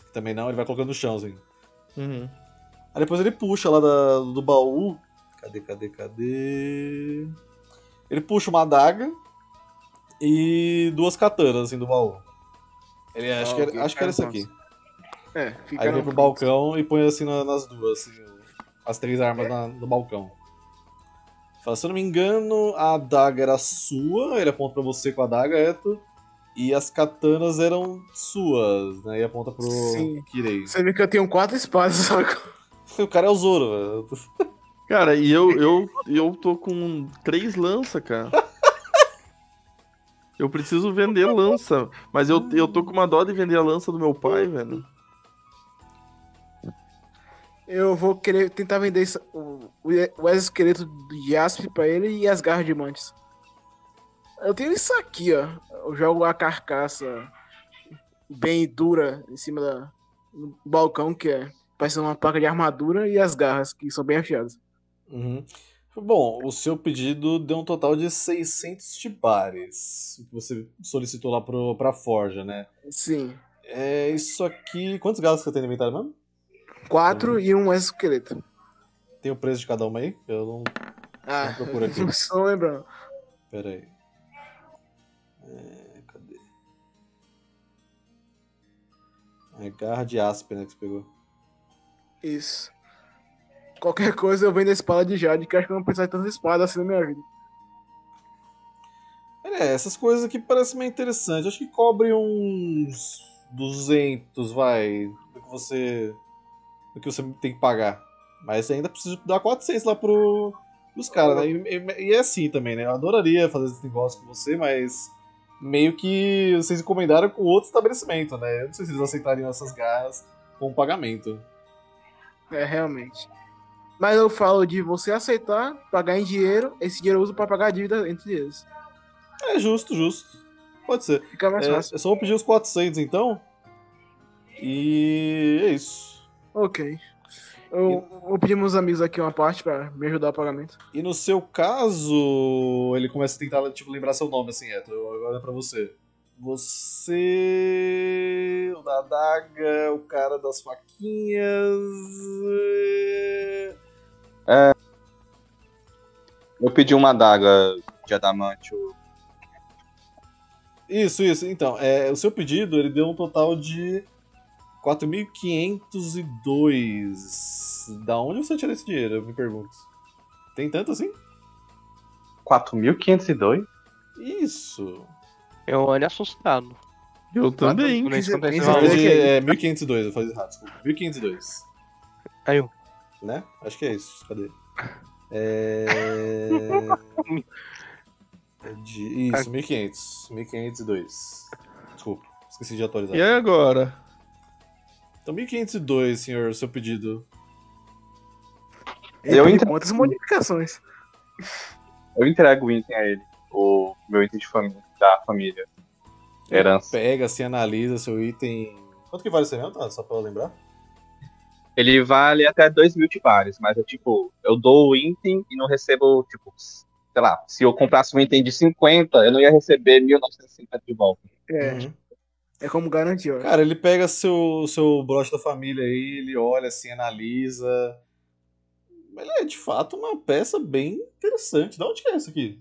Aqui também não, ele vai colocando no chão, assim. Aí depois ele puxa lá do baú. Cadê? Ele puxa uma adaga. E 2 katanas, assim, do baú. Ele, acho que era isso aqui. Aí vem pro balcão e põe, assim, nas duas, assim, as 3 armas no balcão. Fala, se eu não me engano, a adaga era sua, ele aponta pra você com a adaga, e as katanas eram suas, né, e aponta pro Kirei. Você vê que eu tenho 4 espadas, só que... O cara é o Zoro, velho. Cara, e eu tô com 3 lanças, cara. Eu preciso vender lança, mas eu tô com uma dó de vender a lança do meu pai, velho. Eu vou querer tentar vender o exoesqueleto do Jasp pra ele e as garras de mantis. Eu tenho isso aqui, ó. Eu jogo a carcaça bem dura em cima do balcão, que parece uma placa de armadura, e as garras, que são bem afiadas. Bom, o seu pedido deu um total de 600 tibares, que você solicitou lá pra forja, né? Sim. É isso aqui... Quantos galos você tem no inventário mesmo? 4 e um exoesqueleto. Tem o preço de cada uma aí? Eu não procuro aqui. Não lembro. Pera aí. Cadê? É garra de asp, né, que você pegou. Isso. Qualquer coisa eu vendo a espada de Jade, que acho que eu não preciso de tanta espada assim na minha vida. É, essas coisas aqui parecem meio interessantes. Acho que cobre uns 200, vai, do que você tem que pagar. Mas ainda preciso dar 400 lá pros caras, né? E é assim também, né? Eu adoraria fazer esse negócio com você, mas meio que vocês encomendaram com outro estabelecimento, né? Eu não sei se eles aceitariam essas garras com pagamento. É, realmente. Mas eu falo de você aceitar, pagar em dinheiro, esse dinheiro eu uso pra pagar a dívida entre eles. É justo, justo. Pode ser. Fica mais fácil. Eu só vou pedir os 400, então. E é isso. Ok. Eu pedi meus amigos aqui uma parte pra me ajudar o pagamento. E no seu caso, ele começa a tentar, tipo, lembrar seu nome, assim, agora é pra você. Você... o da adaga, o cara das faquinhas... É... eu pedi uma adaga de adamante. Isso. Então, o seu pedido, ele deu um total de 4.502. Da onde você tira esse dinheiro? Eu me pergunto. Tem tanto assim? 4.502? Isso. Eu olho assustado. Eu também. É 1.502, eu falei errado. 1.502. Caiu. Né? Acho que é isso. Cadê? Isso, 1.500. 1.502. Desculpa, esqueci de atualizar. E agora? Então, 1.502, senhor, seu pedido. Eu entrego quantas modificações? Eu entrego o item a ele. O meu item de família, da família. Herança. Ele pega, assim, analisa seu item. Quanto que vale você mesmo, tá? Só pra eu lembrar. Ele vale até 2.000 tibares, mas eu, tipo, eu dou o item e não recebo, tipo, sei lá, se eu comprasse um item de 50, eu não ia receber 1.950 de volta. É. Uhum. É como garantia. Cara, ele pega seu broche da família aí, ele olha assim, analisa. Ele é, de fato, uma peça bem interessante. De onde que é isso aqui?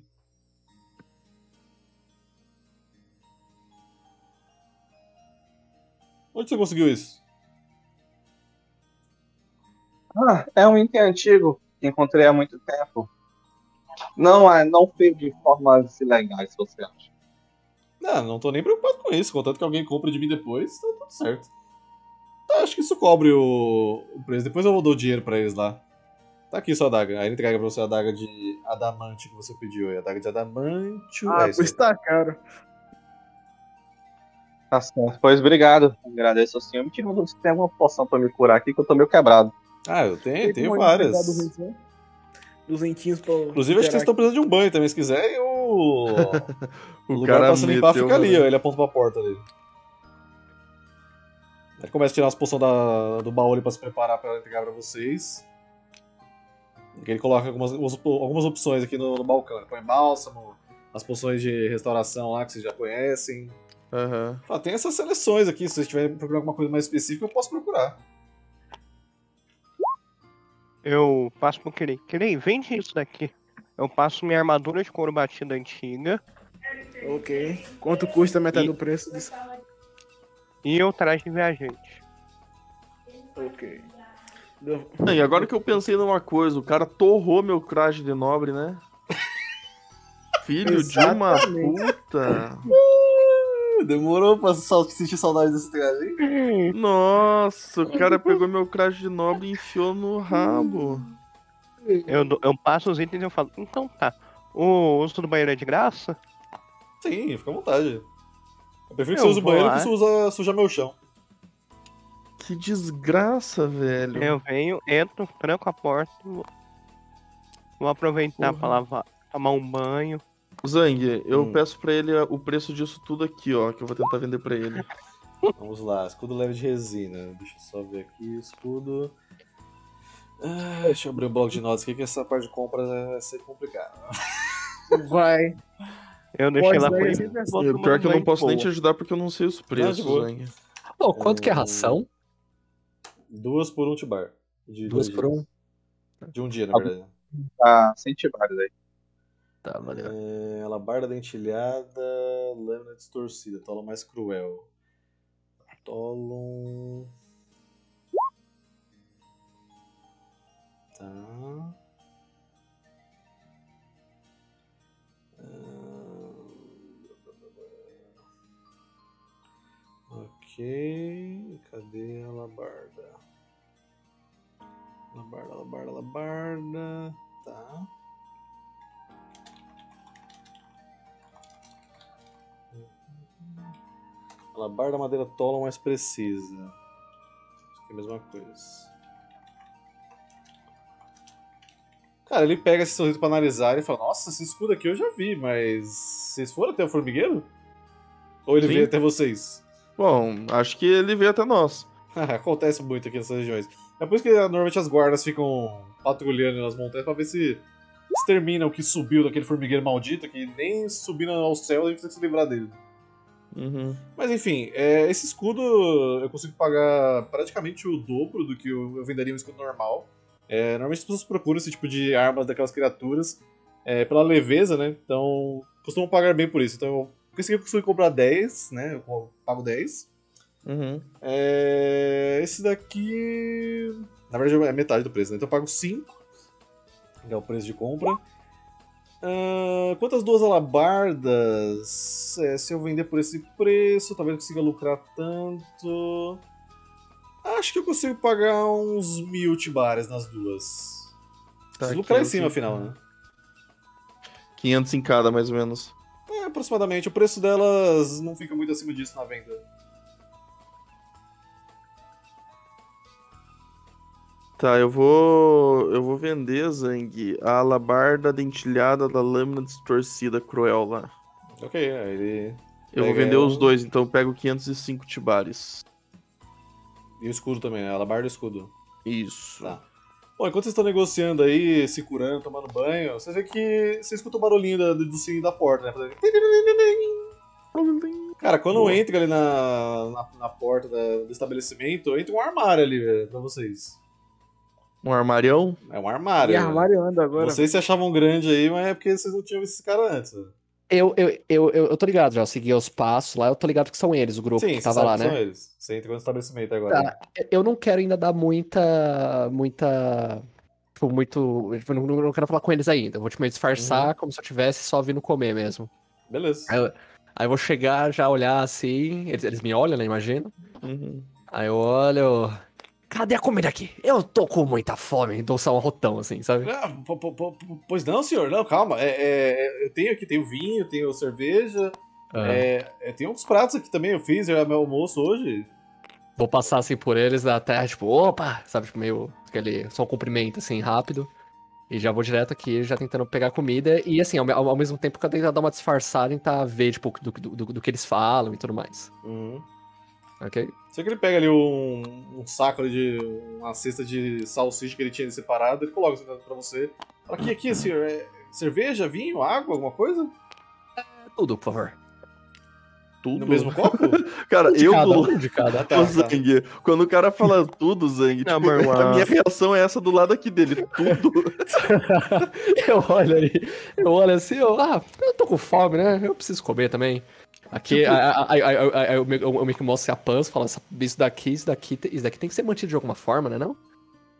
Onde você conseguiu isso? Ah, é um item antigo que encontrei há muito tempo. Não foi de formas ilegais, se você acha. Não tô nem preocupado com isso, contanto que alguém compra de mim depois, tá tudo certo. Tá, acho que isso cobre o preço, depois eu vou dar o dinheiro pra eles lá. Tá aqui sua adaga, aí ele entrega pra você a adaga de adamante que você pediu aí, a adaga de adamante... Ah, pois tá caro. Tá certo, pois obrigado, agradeço ao senhor, me tira se tem alguma poção pra me curar aqui que eu tô meio quebrado. Ah, eu tenho várias. Inclusive, acho que vocês estão precisando de um banho também, se quiser, e o lugar pra se limpar fica ali, ó. Ele aponta pra porta ali. Ele começa a tirar as poções do baú ali pra se preparar pra entregar pra vocês. Ele coloca algumas opções aqui no balcão. Ele põe bálsamo, as poções de restauração lá que vocês já conhecem. Uhum. Ah, tem essas seleções aqui, se vocês tiverem procurando alguma coisa mais específica, eu posso procurar. Eu passo pro Kirei. Kirei, vende isso daqui. Eu passo minha armadura de couro batido antiga. Ok. Quanto custa metade do preço disso? E eu traje de viajante. Ok. E agora que eu pensei numa coisa, o cara torrou meu traje de nobre, né? Filho exatamente. De uma puta. Demorou pra sentir saudade desse traje, hein? Nossa, o cara pegou meu crash de nobre e enfiou no rabo. Eu passo os itens e eu falo, então tá, o uso do banheiro é de graça? Sim, fica à vontade. Eu prefiro que você use o banheiro que você sujar meu chão. Que desgraça, velho. Eu venho, entro, tranco a porta, vou aproveitar pra lavar, tomar um banho. Zang, eu peço pra ele o preço disso tudo aqui, ó, que eu vou tentar vender pra ele. Vamos lá, escudo leve de resina. Deixa eu só ver aqui, escudo... Ah, deixa eu abrir o bloco de notas aqui, que essa parte de compras vai ser complicada. Vai. Eu deixei lá por isso. Pior que eu não posso nem te ajudar porque eu não sei os preços, Zang. Oh, quanto que é a ração? 2 por 1 tibar. 2 por 1? De um dia, na verdade. Ah, 100 tibares aí. Tá, valeu. Alabarda dentilhada, lâmina distorcida, tolo mais cruel. Tolo. Tá. Alabarda, alabarda, alabarda. Tá. Alabarda, madeira tola mais precisa. Isso aqui é a mesma coisa. Cara, ele pega esse sorriso pra analisar e fala: nossa, esse escudo aqui eu já vi, mas vocês foram até o formigueiro? Ou ele veio até vocês? Bom, acho que ele veio até nós. Acontece muito aqui nessas regiões. É por isso que normalmente as guardas ficam patrulhando nas montanhas pra ver se extermina o que subiu daquele formigueiro maldito, que nem subindo ao céu a gente precisa se livrar dele. Uhum. Mas enfim, esse escudo eu consigo pagar praticamente o dobro do que eu venderia um escudo normal. Normalmente as pessoas procuram esse tipo de armas daquelas criaturas pela leveza, né? Então costumam pagar bem por isso. Então eu consegui comprar 10, né? Eu pago 10. Uhum. Esse daqui... na verdade é metade do preço, né? Então eu pago 5. Que é o preço de compra. Quanto às duas alabardas... se eu vender por esse preço, talvez eu consiga lucrar tanto... acho que eu consigo pagar uns 1000 tibares nas duas. Tá, preciso lucrar em cima, afinal, né? 500 em cada, mais ou menos. Aproximadamente. O preço delas não fica muito acima disso na venda. Tá, eu vou vender, Zang, a alabarda dentilhada da lâmina distorcida cruel lá. Ok, ele... eu vou vender os dois, então eu pego 505 tibares. E o escudo também, né? A alabarda e o escudo. Isso. Tá. Bom, enquanto vocês estão negociando aí, se curando, tomando banho, vocês veem que você escuta o barulhinho do sininho da porta, né? Cara, quando eu entro ali na porta do estabelecimento, entra um armário ali, velho, pra vocês. Um armarião? É um armário. E armário anda agora. Vocês se achavam grande aí, mas é porque vocês não tinham visto esses caras antes. Eu tô ligado já, eu segui os passos lá, eu tô ligado que são eles, o grupo que tava lá, né? São eles. Você entra no estabelecimento agora. Tá, eu não quero ainda dar muita... tipo, muito... eu não quero falar com eles ainda, eu vou tipo, me disfarçar como se eu tivesse só vindo comer mesmo. Beleza. Aí eu vou chegar, já olhar assim, eles me olham, né, imagina. Uhum. Aí eu olho... cadê a comida aqui? Eu tô com muita fome, dou só um rotão, assim, sabe? Pois não, senhor, não, calma. Eu tenho aqui, tenho vinho, tenho cerveja, tem uns pratos aqui também, eu fiz meu almoço hoje. Vou passar, assim, por eles da terra, tipo, opa, sabe, tipo, meio aquele, só um cumprimento, assim, rápido. E já vou direto aqui, já tentando pegar comida, e assim, ao mesmo tempo que eu tento dar uma disfarçada, tentar ver, tipo, do que eles falam e tudo mais. Uhum. Ok. Só que ele pega ali um saco ali uma cesta de salsicha que ele tinha separado, ele coloca pra você. Fala, aqui, senhor, cerveja, vinho, água, alguma coisa? Tudo, por favor. Tudo? No mesmo copo? Cara, eu Zang, quando o cara fala tudo, Zang, tipo, a minha reação é essa do lado aqui dele, tudo. eu olho assim, eu tô com fome, né? Eu preciso comer também. Aqui, eu meio que mostro a pança, falo, isso daqui tem que ser mantido de alguma forma, né, não?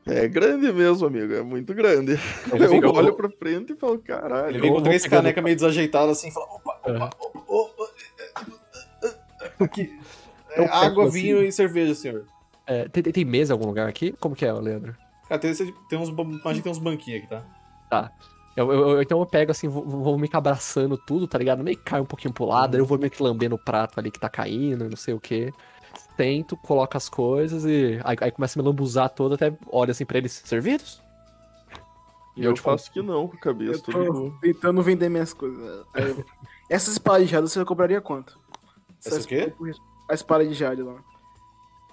É grande mesmo, amigo, é muito grande. Eu olho pra frente e falo, caralho. Ele vem com três canecas meio desajeitadas assim, e fala, opa, aqui. Água, vinho e cerveja, senhor. Tem mesa em algum lugar aqui? Como que é, Leandro? Cara, tem uns banquinhos aqui, tá? Tá. Então eu pego assim, vou meio que abraçando tudo, tá ligado? Meio que cai um pouquinho pro lado, eu vou meio que lambendo o prato ali que tá caindo, não sei o que. Tento, coloco as coisas e aí começa a me lambuzar todo, até olho assim pra eles, servidos? E eu te faço que não, com a cabeça. Eu tô tentando vender minhas coisas. Essas espadas de jade você compraria quanto? Essa o quê? A espada de jade lá.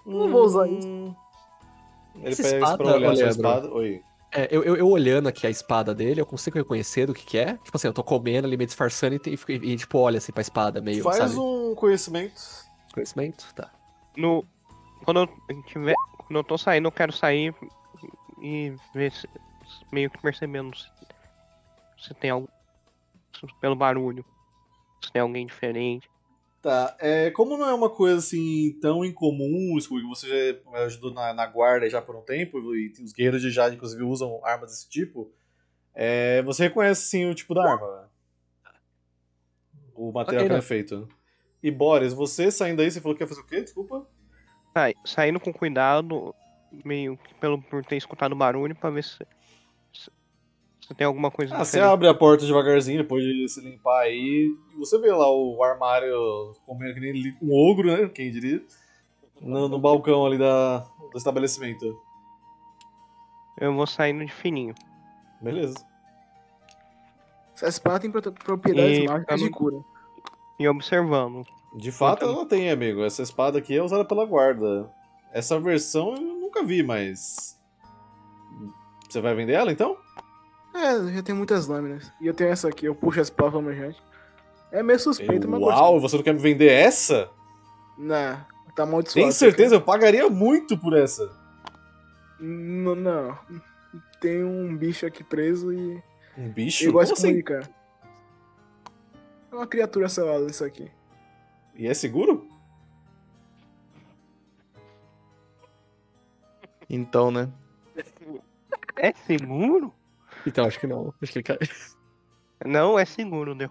Não vou usar isso. Ele pega isso pra olhar a espada. Oi. Eu olhando aqui a espada dele, eu consigo reconhecer do que é. Tipo assim, eu tô comendo ali, me disfarçando e tipo, olha assim pra espada meio, Faz sabe? Um conhecimento. Conhecimento? Tá. Quando eu tô saindo, eu quero sair e ver se... meio que percebendo se tem algo... pelo barulho. Se tem alguém diferente. Tá, como não é uma coisa assim tão incomum, que você já ajudou na guarda já por um tempo, e os guerreiros de Jade inclusive usam armas desse tipo, você reconhece sim o tipo da arma, o material que é feito. E Boris, você saindo aí, você falou que ia fazer o quê? Desculpa. Saindo com cuidado, meio pelo por ter escutado barulho pra ver se, se tem alguma coisa. Ah, você abre a porta devagarzinho depois de se limpar aí. Você vê lá o armário comendo que nem um ogro, né? Quem diria? No balcão ali do estabelecimento. Eu vou saindo de fininho. Beleza. Essa espada tem propriedades mágicas de cura. E observando. De fato, então, ela tem, amigo. Essa espada aqui é usada pela guarda. Essa versão eu nunca vi, mas... Você vai vender ela, então? É, já tem muitas lâminas. E eu tenho essa aqui, eu puxo essa espada pra emergente. É meio suspeito, mas... Uau, você não quer me vender essa? Não, tá amaldiçoado. Tem certeza? Eu pagaria muito por essa. Não, não. Tem um bicho aqui preso e... Um bicho? Eu gosto de comunicar. É uma criatura selada isso aqui. E é seguro? Então, né? É seguro? Então, acho que não. Acho que ele cai. Não é seguro, né?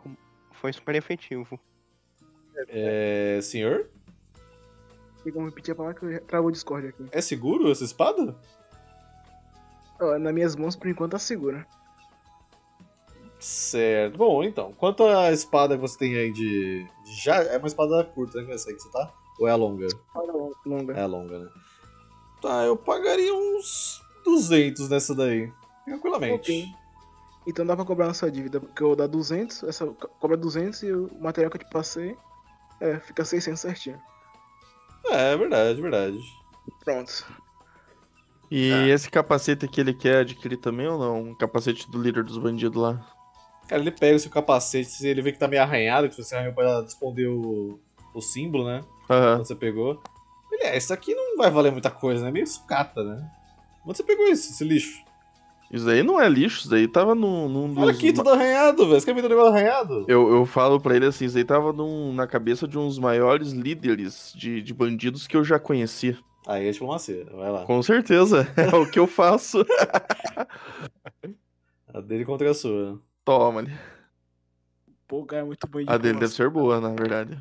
Foi super efetivo. É... Senhor? Tem como repetir a palavra que eu travo o Discord aqui. É seguro essa espada? Oh, nas minhas mãos, por enquanto, tá segura. Certo. Bom, então, quanto à espada que você tem aí de já é uma espada curta, né? Essa aí que você tá? Ou é a longa? É longa. É a longa, né? Tá, eu pagaria uns 200 nessa daí. Tranquilamente. Okay. Então dá pra cobrar a sua dívida, porque eu vou dar 200, essa cobra 200 e o material que eu te passei fica 600 certinho. É, verdade, verdade. Pronto. E esse capacete que ele quer adquirir também ou não? Um capacete do líder dos bandidos lá? Cara, ele pega o seu capacete, se ele vê que tá meio arranhado, que você arranhou pra esconder o símbolo, né? Uhum. Quando você pegou. Ele isso aqui não vai valer muita coisa, né? Meio sucata, né? Onde você pegou isso, esse lixo? Isso aí não é lixo, isso aí tava num dos... Olha aqui, tudo arranhado, velho. Você quer ver o negócio arranhado? Eu falo pra ele assim, isso aí tava na cabeça de uns maiores líderes de bandidos que eu já conheci. Aí é diplomacia, vai lá. Com certeza, é o que eu faço. A dele contra a sua. Toma ali. Pô, cara, é muito bandido. A dele deve ser boa, na verdade.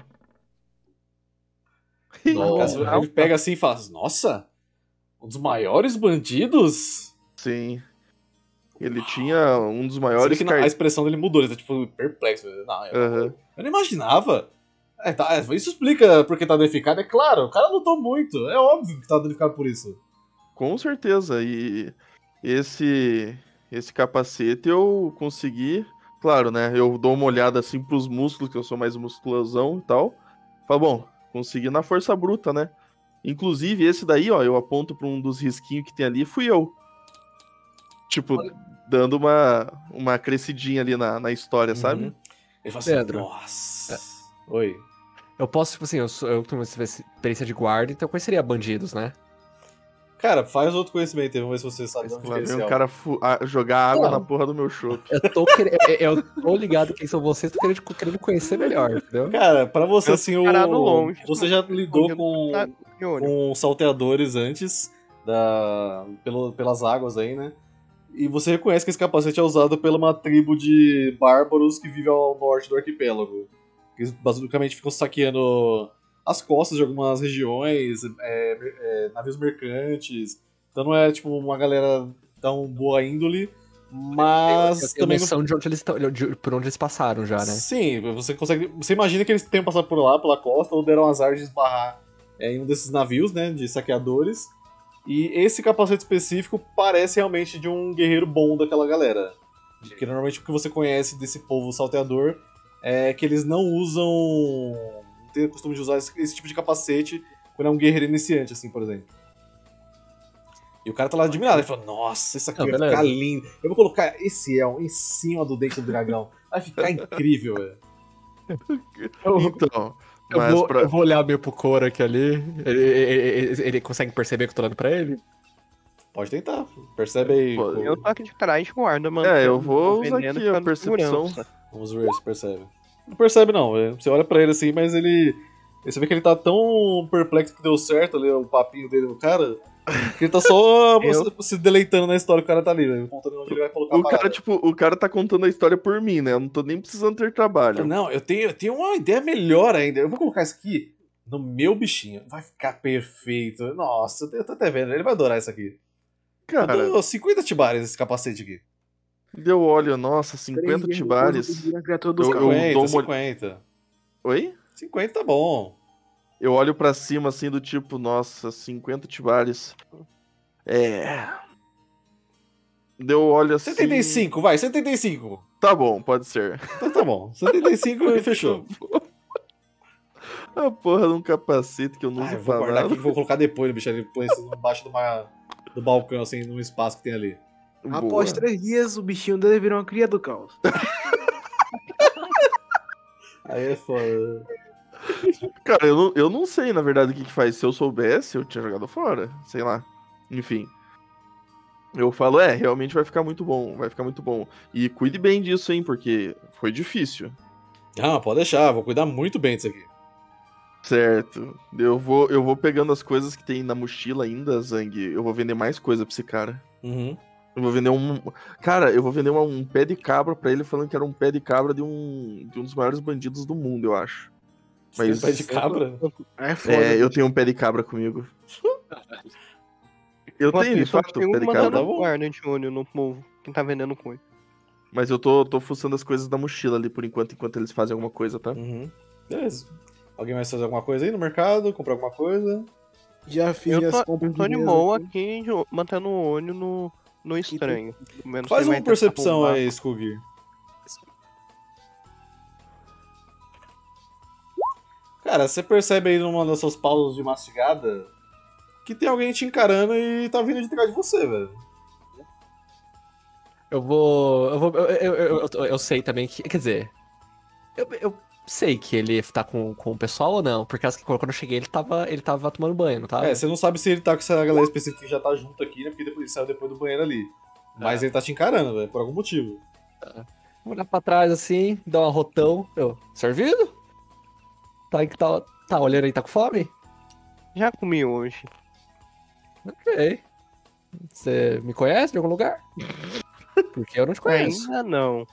Nossa, ele pega assim e fala, nossa, um dos maiores bandidos? Sim. Ele tinha um dos maiores... A expressão dele mudou, ele tá tipo perplexo. Não, eu não imaginava. É, tá, isso explica porque tá danificado, é claro, o cara lutou muito, é óbvio que tá danificado por isso. Com certeza, e esse capacete eu consegui, claro, né, eu dou uma olhada assim pros músculos, que eu sou mais musculosão e tal, falo, bom, consegui na força bruta, né. Inclusive esse daí, ó, eu aponto pra um dos risquinhos que tem ali, fui eu. Tipo, dando uma crescidinha ali na história, sabe? Ele fala assim, Pedro. Nossa... Oi. Eu posso, tipo assim, eu tenho uma experiência de guarda, então eu conheceria bandidos, né? Cara, faz outro conhecimento aí, vamos ver se você sabe. Ver um cara jogar água na porra do meu chope. Eu tô ligado quem são vocês, tô querendo conhecer melhor, entendeu? Cara, pra você, assim, você já lidou com salteadores antes, pelas águas aí, né? E você reconhece que esse capacete é usado por uma tribo de bárbaros que vive ao norte do arquipélago. Que basicamente ficam saqueando as costas de algumas regiões, navios mercantes. Então não é tipo uma galera tão boa índole, mas eu também noção não... por onde eles passaram já, né? Sim, você imagina que eles tenham passado por lá, pela costa, ou deram azar de esbarrar em um desses navios, né, de saqueadores. E esse capacete específico parece realmente de um guerreiro bom daquela galera. Porque normalmente o que você conhece desse povo salteador é que eles não usam... Não tem o costume de usar esse tipo de capacete quando é um guerreiro iniciante, assim, por exemplo. E o cara tá lá admirado, ele fala, nossa, isso aqui vai ficar lindo. Eu vou colocar esse elmo em cima do dente do dragão. Vai ficar incrível, velho. Então... Eu vou olhar meio pro Korak ali. Ele consegue perceber que eu tô olhando pra ele? Pode tentar, percebe aí. Eu tô aqui de trás, guarda, mano. Eu vou usar aqui a percepção. Vamos ver se percebe. Não percebe não, você olha pra ele assim, mas ele... Você vê que ele tá tão perplexo que deu certo ali o papinho dele no cara, que ele tá só se deleitando na história que o cara tá ali, né? Contando onde ele vai colocar a parada. O cara tá contando a história por mim, né? Eu não tô nem precisando ter trabalho. Não, eu tenho uma ideia melhor ainda. Eu vou colocar isso aqui no meu bichinho. Vai ficar perfeito. Nossa, eu tô até vendo. Ele vai adorar isso aqui. Cara, eu dou 50 tibares esse capacete aqui. Deu óleo, nossa, 50 tibares. Eu dou 50. Oi? 50 tá bom. Eu olho pra cima assim do tipo, nossa, 50 tibares. É... Deu óleo assim... 75, vai, 75. Tá bom, pode ser. Então tá bom, 75 e fechou. A porra de um capacete que eu não uso pra nada. Aqui, vou colocar depois, bicho, ele põe embaixo do balcão, assim, num espaço que tem ali. Boa. Após 3 dias, o bichinho dele virou uma cria do caos. Aí é foda. Cara, eu não sei, na verdade, o que faz. Se eu soubesse, eu tinha jogado fora. Sei lá. Enfim. Eu falo, realmente vai ficar muito bom. Vai ficar muito bom. E cuide bem disso, hein, porque foi difícil. Ah, pode deixar. Vou cuidar muito bem disso aqui. Certo. Eu vou pegando as coisas que tem na mochila ainda, Zang. Eu vou vender mais coisa pra esse cara. Uhum. Eu vou vender um... Cara, eu vou vender um pé de cabra pra ele, falando que era um pé de cabra de um dos maiores bandidos do mundo, eu acho. Mas... Tem um pé de cabra? É, foda, eu tenho um pé de cabra comigo. Eu tenho, de fato, um pé de cabra. Quem tá vendendo com ele. Mas eu tô fuçando as coisas da mochila ali, por enquanto eles fazem alguma coisa, tá? Uhum. Beleza. Alguém vai fazer alguma coisa aí no mercado? Comprar alguma coisa? Já fiz as compras. Eu tô animal aqui, mantendo o olho no estranho. Menos faz uma percepção aí, Scooby. Cara, você percebe aí numa das suas pausas de mastigada que tem alguém te encarando e tá vindo de trás de você, velho. Eu sei também que... Quer dizer... Eu sei que ele tá com o pessoal ou não, porque quando eu cheguei ele tava tomando banho, não tava? É, você não sabe se ele tá com essa galera específica que já tá junto aqui, né? Porque ele saiu depois do banheiro ali. Mas ele tá te encarando, velho, por algum motivo. Vou olhar pra trás assim, dar um arrotão. Servido? Tá olhando aí, tá com fome? Já comi hoje. Ok. Você me conhece de algum lugar? Porque eu não te conheço. Ainda não.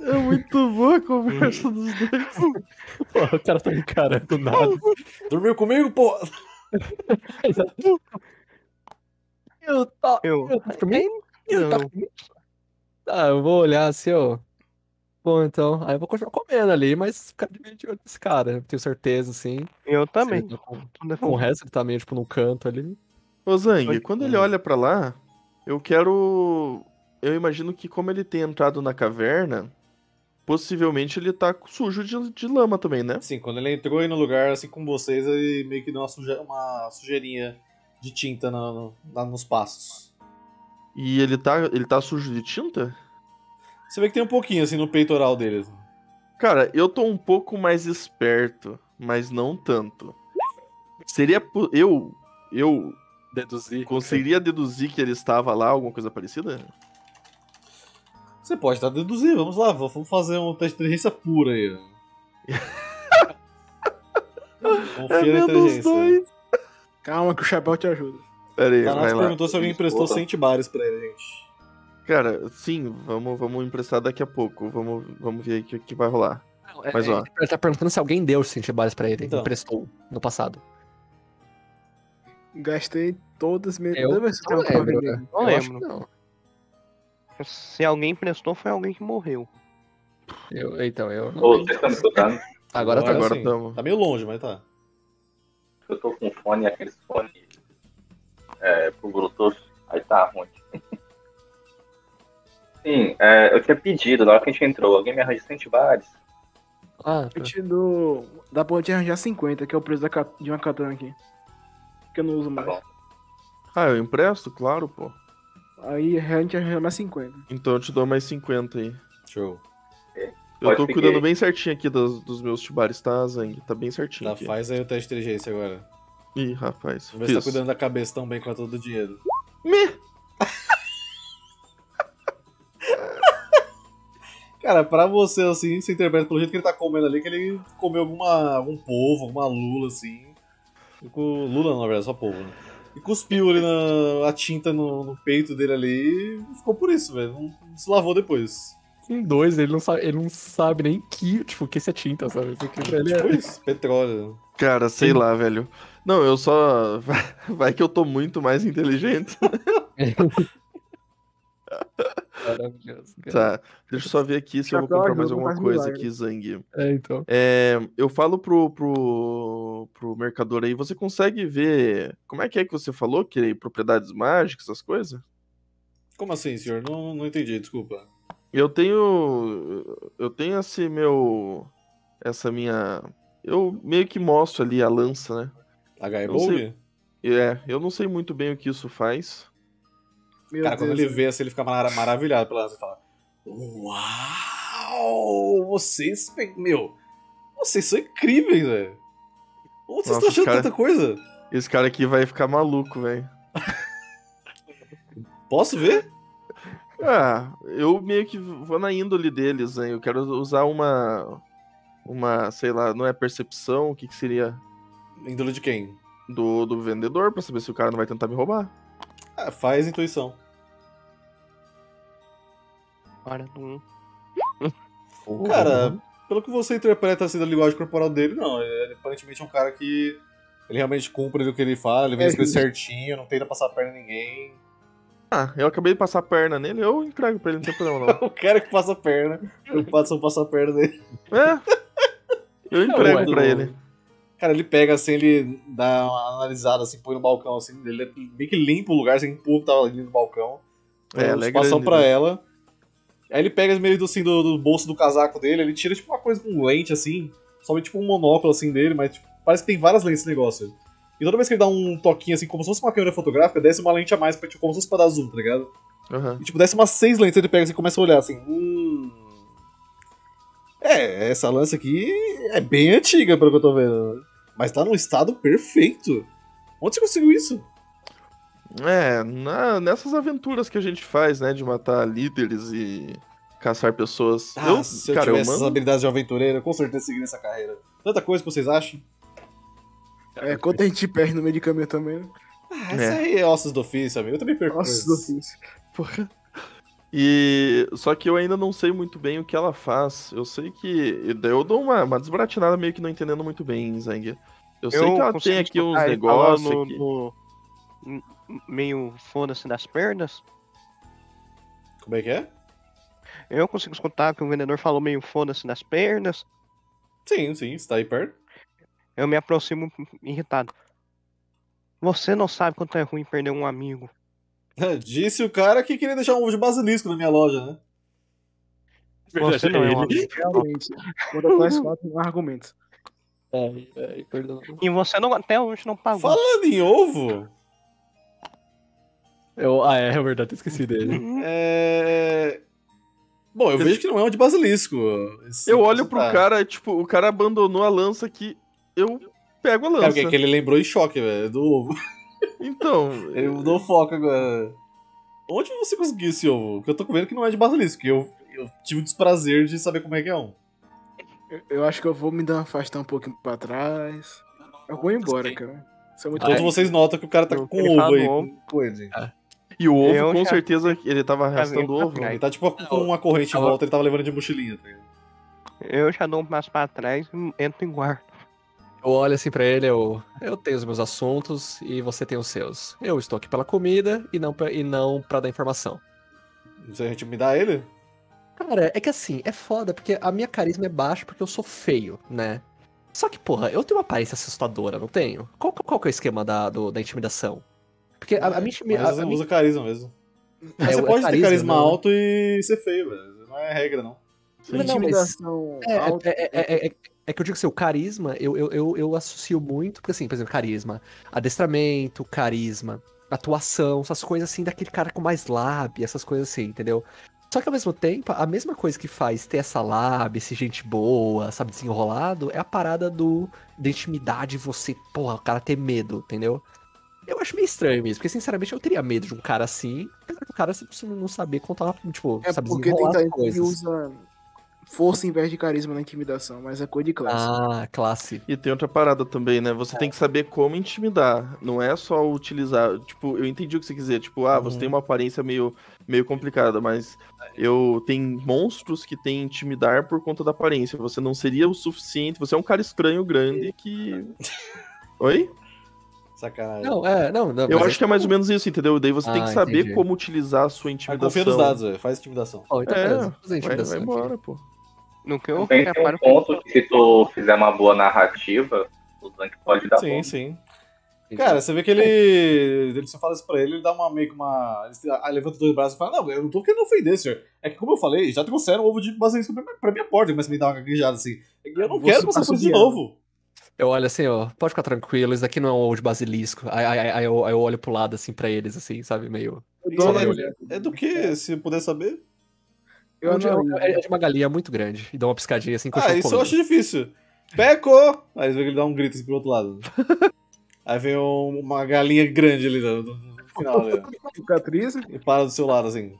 É muito boa a conversa dos dois. Pô, o cara tá me encarando nada. Dormiu comigo, pô? Tá, eu vou olhar assim, ó. Bom, então, aí eu vou continuar comendo ali, mas ficar dividindo esse cara, tenho certeza, assim. Eu também. Tá com o resto ele tá meio, tipo, num canto ali. Ô, Zang, quando ele olha pra lá, eu quero... Eu imagino que como ele tem entrado na caverna, possivelmente ele tá sujo de lama também, né? Sim, quando ele entrou aí no lugar, assim, com vocês, ele meio que deu uma sujeirinha de tinta nos passos. E ele tá sujo de tinta? Você vê que tem um pouquinho, assim, no peitoral deles. Cara, eu tô um pouco mais esperto, mas não tanto. Seria... Eu deduzi. Conseguiria deduzir que ele estava lá, alguma coisa parecida? Você pode estar deduzindo, vamos lá, vamos fazer um teste de inteligência pura aí. Confia na inteligência. Calma que o chapéu te ajuda. Pera aí, vai lá. Perguntou se alguém emprestou 100 tibares pra ele, gente. Cara, sim, vamos emprestar daqui a pouco. Vamos ver o que vai rolar. Mas, ó. Ele tá perguntando se alguém deu 100 tibares pra ele, então. Emprestou no passado. Gastei todas minhas... Eu não lembro. Se alguém emprestou, foi alguém que morreu. Eu não... Ô, vocês estão me escutando? Agora sim. Tá meio longe, mas tá. Eu tô com fone, aqueles fones pro Bluetooth, aí tá ruim. Sim, eu tinha pedido, na hora que a gente entrou, alguém me arranja 100 bares. Ah, tá. Eu te dou... Dá pra eu te arranjar 50, que é o preço de uma katana aqui. Que eu não uso mais. Tá bom. Ah, eu empresto? Claro, pô. Aí a gente arranja mais 50. Então eu te dou mais 50 aí. Show. Eu tô cuidando bem certinho aqui dos meus tibares, tá, Zang? Tá bem certinho. Tá, aqui. Faz aí o teste de inteligência agora. Ih, rapaz. Vamos ver se tá cuidando da cabeça tão bem quanto do dinheiro. Cara, pra você, assim, se interpreta pelo jeito que ele tá comendo ali, que ele comeu algum polvo, alguma lula, assim. Lula não, na verdade, só polvo, né? E cuspiu ali a tinta no peito dele ali e ficou por isso, velho. Não se lavou depois. com dois, ele não sabe nem que, tipo, que isso é tinta, sabe? Porque ele é... Pois, petróleo. Cara, sei lá, velho. Não, eu só... Vai que eu tô muito mais inteligente. Maravilhoso, cara. Tá, deixa eu só ver aqui se eu vou comprar mais alguma coisa aqui, Zang. É, então. É, eu falo pro mercador aí, você consegue ver... Como é que você falou? Que propriedades mágicas, essas coisas? Como assim, senhor? Não entendi, desculpa. Eu tenho esse meu... Essa minha... Eu meio que mostro ali a lança, né? H.E. É, eu não sei muito bem o que isso faz. Meu cara, Deus. Quando ele vê assim, ele fica maravilhado pela lança e fala: uau! Vocês, meu, vocês são incríveis, velho. Onde vocês estão achando tanta coisa? Esse cara aqui vai ficar maluco, velho. Posso ver? Ah, eu meio que vou na índole deles, hein? Eu quero usar uma, sei lá, não é percepção, o que seria? Índole de quem? Do vendedor, pra saber se o cara não vai tentar me roubar. Ah, faz intuição. Cara, pelo que você interpreta assim da linguagem corporal dele, não. Ele aparentemente é um cara que... Ele realmente cumpre o que ele fala, ele vê as coisas certinho, não tenta passar a perna em ninguém. Ah, eu acabei de passar a perna nele, eu entrego pra ele, não tem problema não. O cara que passa a perna, eu passo a perna dele. É. Eu entrego pra ele. Cara, ele pega assim, ele dá uma analisada, assim, põe no balcão, assim, ele meio que limpa o lugar, assim, empurra o que tava ali no balcão. É, legal. Pra ela. Aí ele pega meio assim, do bolso do casaco dele, ele tira, tipo, uma coisa com lente, assim, somente tipo um monóculo, assim, dele, mas tipo, parece que tem várias lentes esse negócio. E toda vez que ele dá um toquinho, assim, como se fosse uma câmera fotográfica, desce uma lente a mais, tipo, como se fosse pra dar zoom, tá ligado? Uhum. E, tipo, desce umas 6 lentes, ele pega assim e começa a olhar, assim, É, essa lança aqui é bem antiga, pelo que eu tô vendo. Mas tá num estado perfeito. Onde você conseguiu isso? É, nessas aventuras que a gente faz, né? De matar líderes e caçar pessoas. Se eu tivesse essas habilidades de aventureiro, eu com certeza seguiria essa carreira. Tanta coisa que vocês acham? É, quanto a gente perde no meio de caminho também, né? Ah, essa aí é ossos do ofício, amigo. Eu também perco. Ossos do ofício. Porra. E só que eu ainda não sei muito bem o que ela faz. Eu sei que... Daí eu dou uma desbratinada meio que não entendendo muito bem, Zang. Eu sei que ela tem aqui uns negócios meio foda-se das pernas. Como é que é? Eu consigo escutar que o vendedor falou meio foda-se das pernas. Sim, está aí perto. Eu me aproximo irritado. Você não sabe quanto é ruim perder um amigo. Disse o cara que queria deixar um ovo de basilisco na minha loja, né? Você não é um amigo. Realmente. Quando eu faço fato, não há argumento. E você não, até hoje não pagou. Falando em ovo? É verdade, eu esqueci dele. Bom, eu vejo que não é um de basilisco. Eu olho pro cara, tipo, o cara abandonou a lança que eu pego a lança. É porque ele lembrou em choque, velho, do ovo. Então... Ele mudou o foco agora. Onde você conseguiu esse ovo? Porque eu tô vendo que não é de basilisco, porque eu tive o desprazer de saber como é que é um. Eu acho que eu vou me dar uma afastar um pouquinho pra trás. Eu vou embora, cara. Isso é muito Todos vocês notam que o cara tá com o ovo aí. E o ovo, com certeza, ele tava arrastando o ovo. Ele tá tipo com uma corrente em volta, ele tava levando de mochilinha. Tá? Eu já dou um passo pra trás e entro em guarda. Eu olho assim pra ele, eu tenho os meus assuntos e você tem os seus. Eu estou aqui pela comida e não pra dar informação. Você vai intimidar ele? Cara, é que assim, é foda, porque a minha carisma é baixa porque eu sou feio, né? Só que, porra, eu tenho uma aparência assustadora, não tenho? Qual que é o esquema da intimidação? Porque a minha intimidação... Você usa carisma mesmo. Você pode ter carisma alto e ser feio, velho. Não é regra, não. Intimidação alta... É que eu digo assim, o carisma, eu associo muito, porque assim, por exemplo, carisma, adestramento, carisma, atuação, essas coisas assim, daquele cara com mais lábia, essas coisas assim, entendeu? Só que ao mesmo tempo, a mesma coisa que faz ter essa lábia, esse gente boa, sabe, desenrolado, é a parada da intimidade, você, porra, o cara ter medo, entendeu? Eu acho meio estranho isso, porque sinceramente eu teria medo de um cara assim, apesar que o cara não saber contar, tipo, sabe desenrolar as coisas. força em vez de carisma na intimidação, mas é cor de classe. Ah, classe. E tem outra parada também, né? Você tem que saber como intimidar. Não é só utilizar... Tipo, eu entendi o que você quis dizer. Tipo, você tem uma aparência meio complicada, mas tem monstros que tem intimidar por conta da aparência. Você não seria o suficiente... Você é um cara estranho grande que... Oi? Sacanagem. Não, eu acho que é mais ou menos isso, entendeu? Daí você tem que saber como utilizar a sua intimidação. Confia nos dados, velho. Faz intimidação. Vai embora, pô. Tem um ponto que se tu fizer uma boa narrativa, o Zank pode dar ponto. Sim. Cara, você vê que ele só fala isso pra ele, ele dá uma meio que uma... Ele levanta dois braços e fala, não, eu não tô querendo ofender, senhor. É que como eu falei, já trouxeram um ovo de basilisco pra minha porta, mas me dá uma gaguejada assim. Eu não quero passar por isso de novo. Eu olho assim, ó, pode ficar tranquilo, isso daqui não é um ovo de basilisco. Aí eu olho pro lado, assim, pra eles, assim, sabe, meio... É do que, se puder saber? É de uma galinha muito grande, e dá uma piscadinha, assim, com o chocolate. Ah, isso eu acho difícil. Peco! Aí ele dá um grito, assim, pro outro lado. Aí vem uma galinha grande ali, no final, né? Cicatriz. E para do seu lado, assim.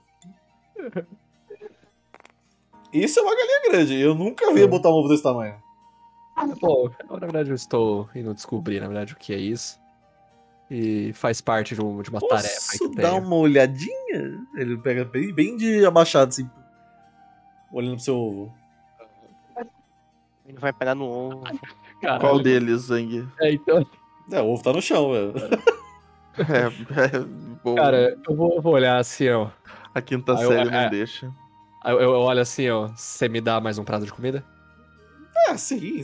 Isso é uma galinha grande, eu nunca vi botar um ovo desse tamanho. Bom, na verdade eu estou indo descobrir, na verdade, o que é isso. E faz parte de uma tarefa que tem. Posso dar uma olhadinha? Ele pega bem de abaixado, assim, olhando pro seu ovo. Ele vai pegar no ovo. Caralho. Qual deles, Zang? O ovo tá no chão, velho. Bom. Cara, eu vou olhar assim, ó. A quinta série não deixa. Eu olho assim, ó, você me dá mais um prato de comida? Sim.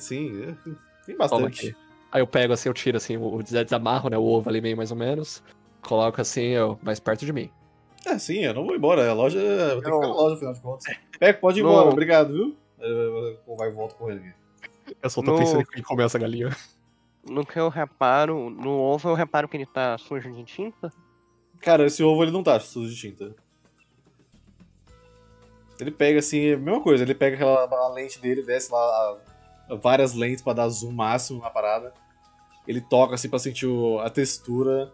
Tem bastante. Aí eu pego assim, eu tiro assim, eu desamarro, né, o ovo ali meio mais ou menos, coloco assim, mais perto de mim. Eu não vou embora, a loja... Eu tenho que ficar na loja, afinal de contas. Pode ir embora, obrigado, viu? Vai e volta correndo aqui. Eu só tô pensando em comer essa galinha. No que eu reparo, no ovo eu reparo que ele tá sujo de tinta? Cara, esse ovo ele não tá sujo de tinta. Ele pega assim, a mesma coisa, ele pega aquela lente dele, desce lá várias lentes pra dar zoom máximo na parada. Ele toca assim pra sentir a textura.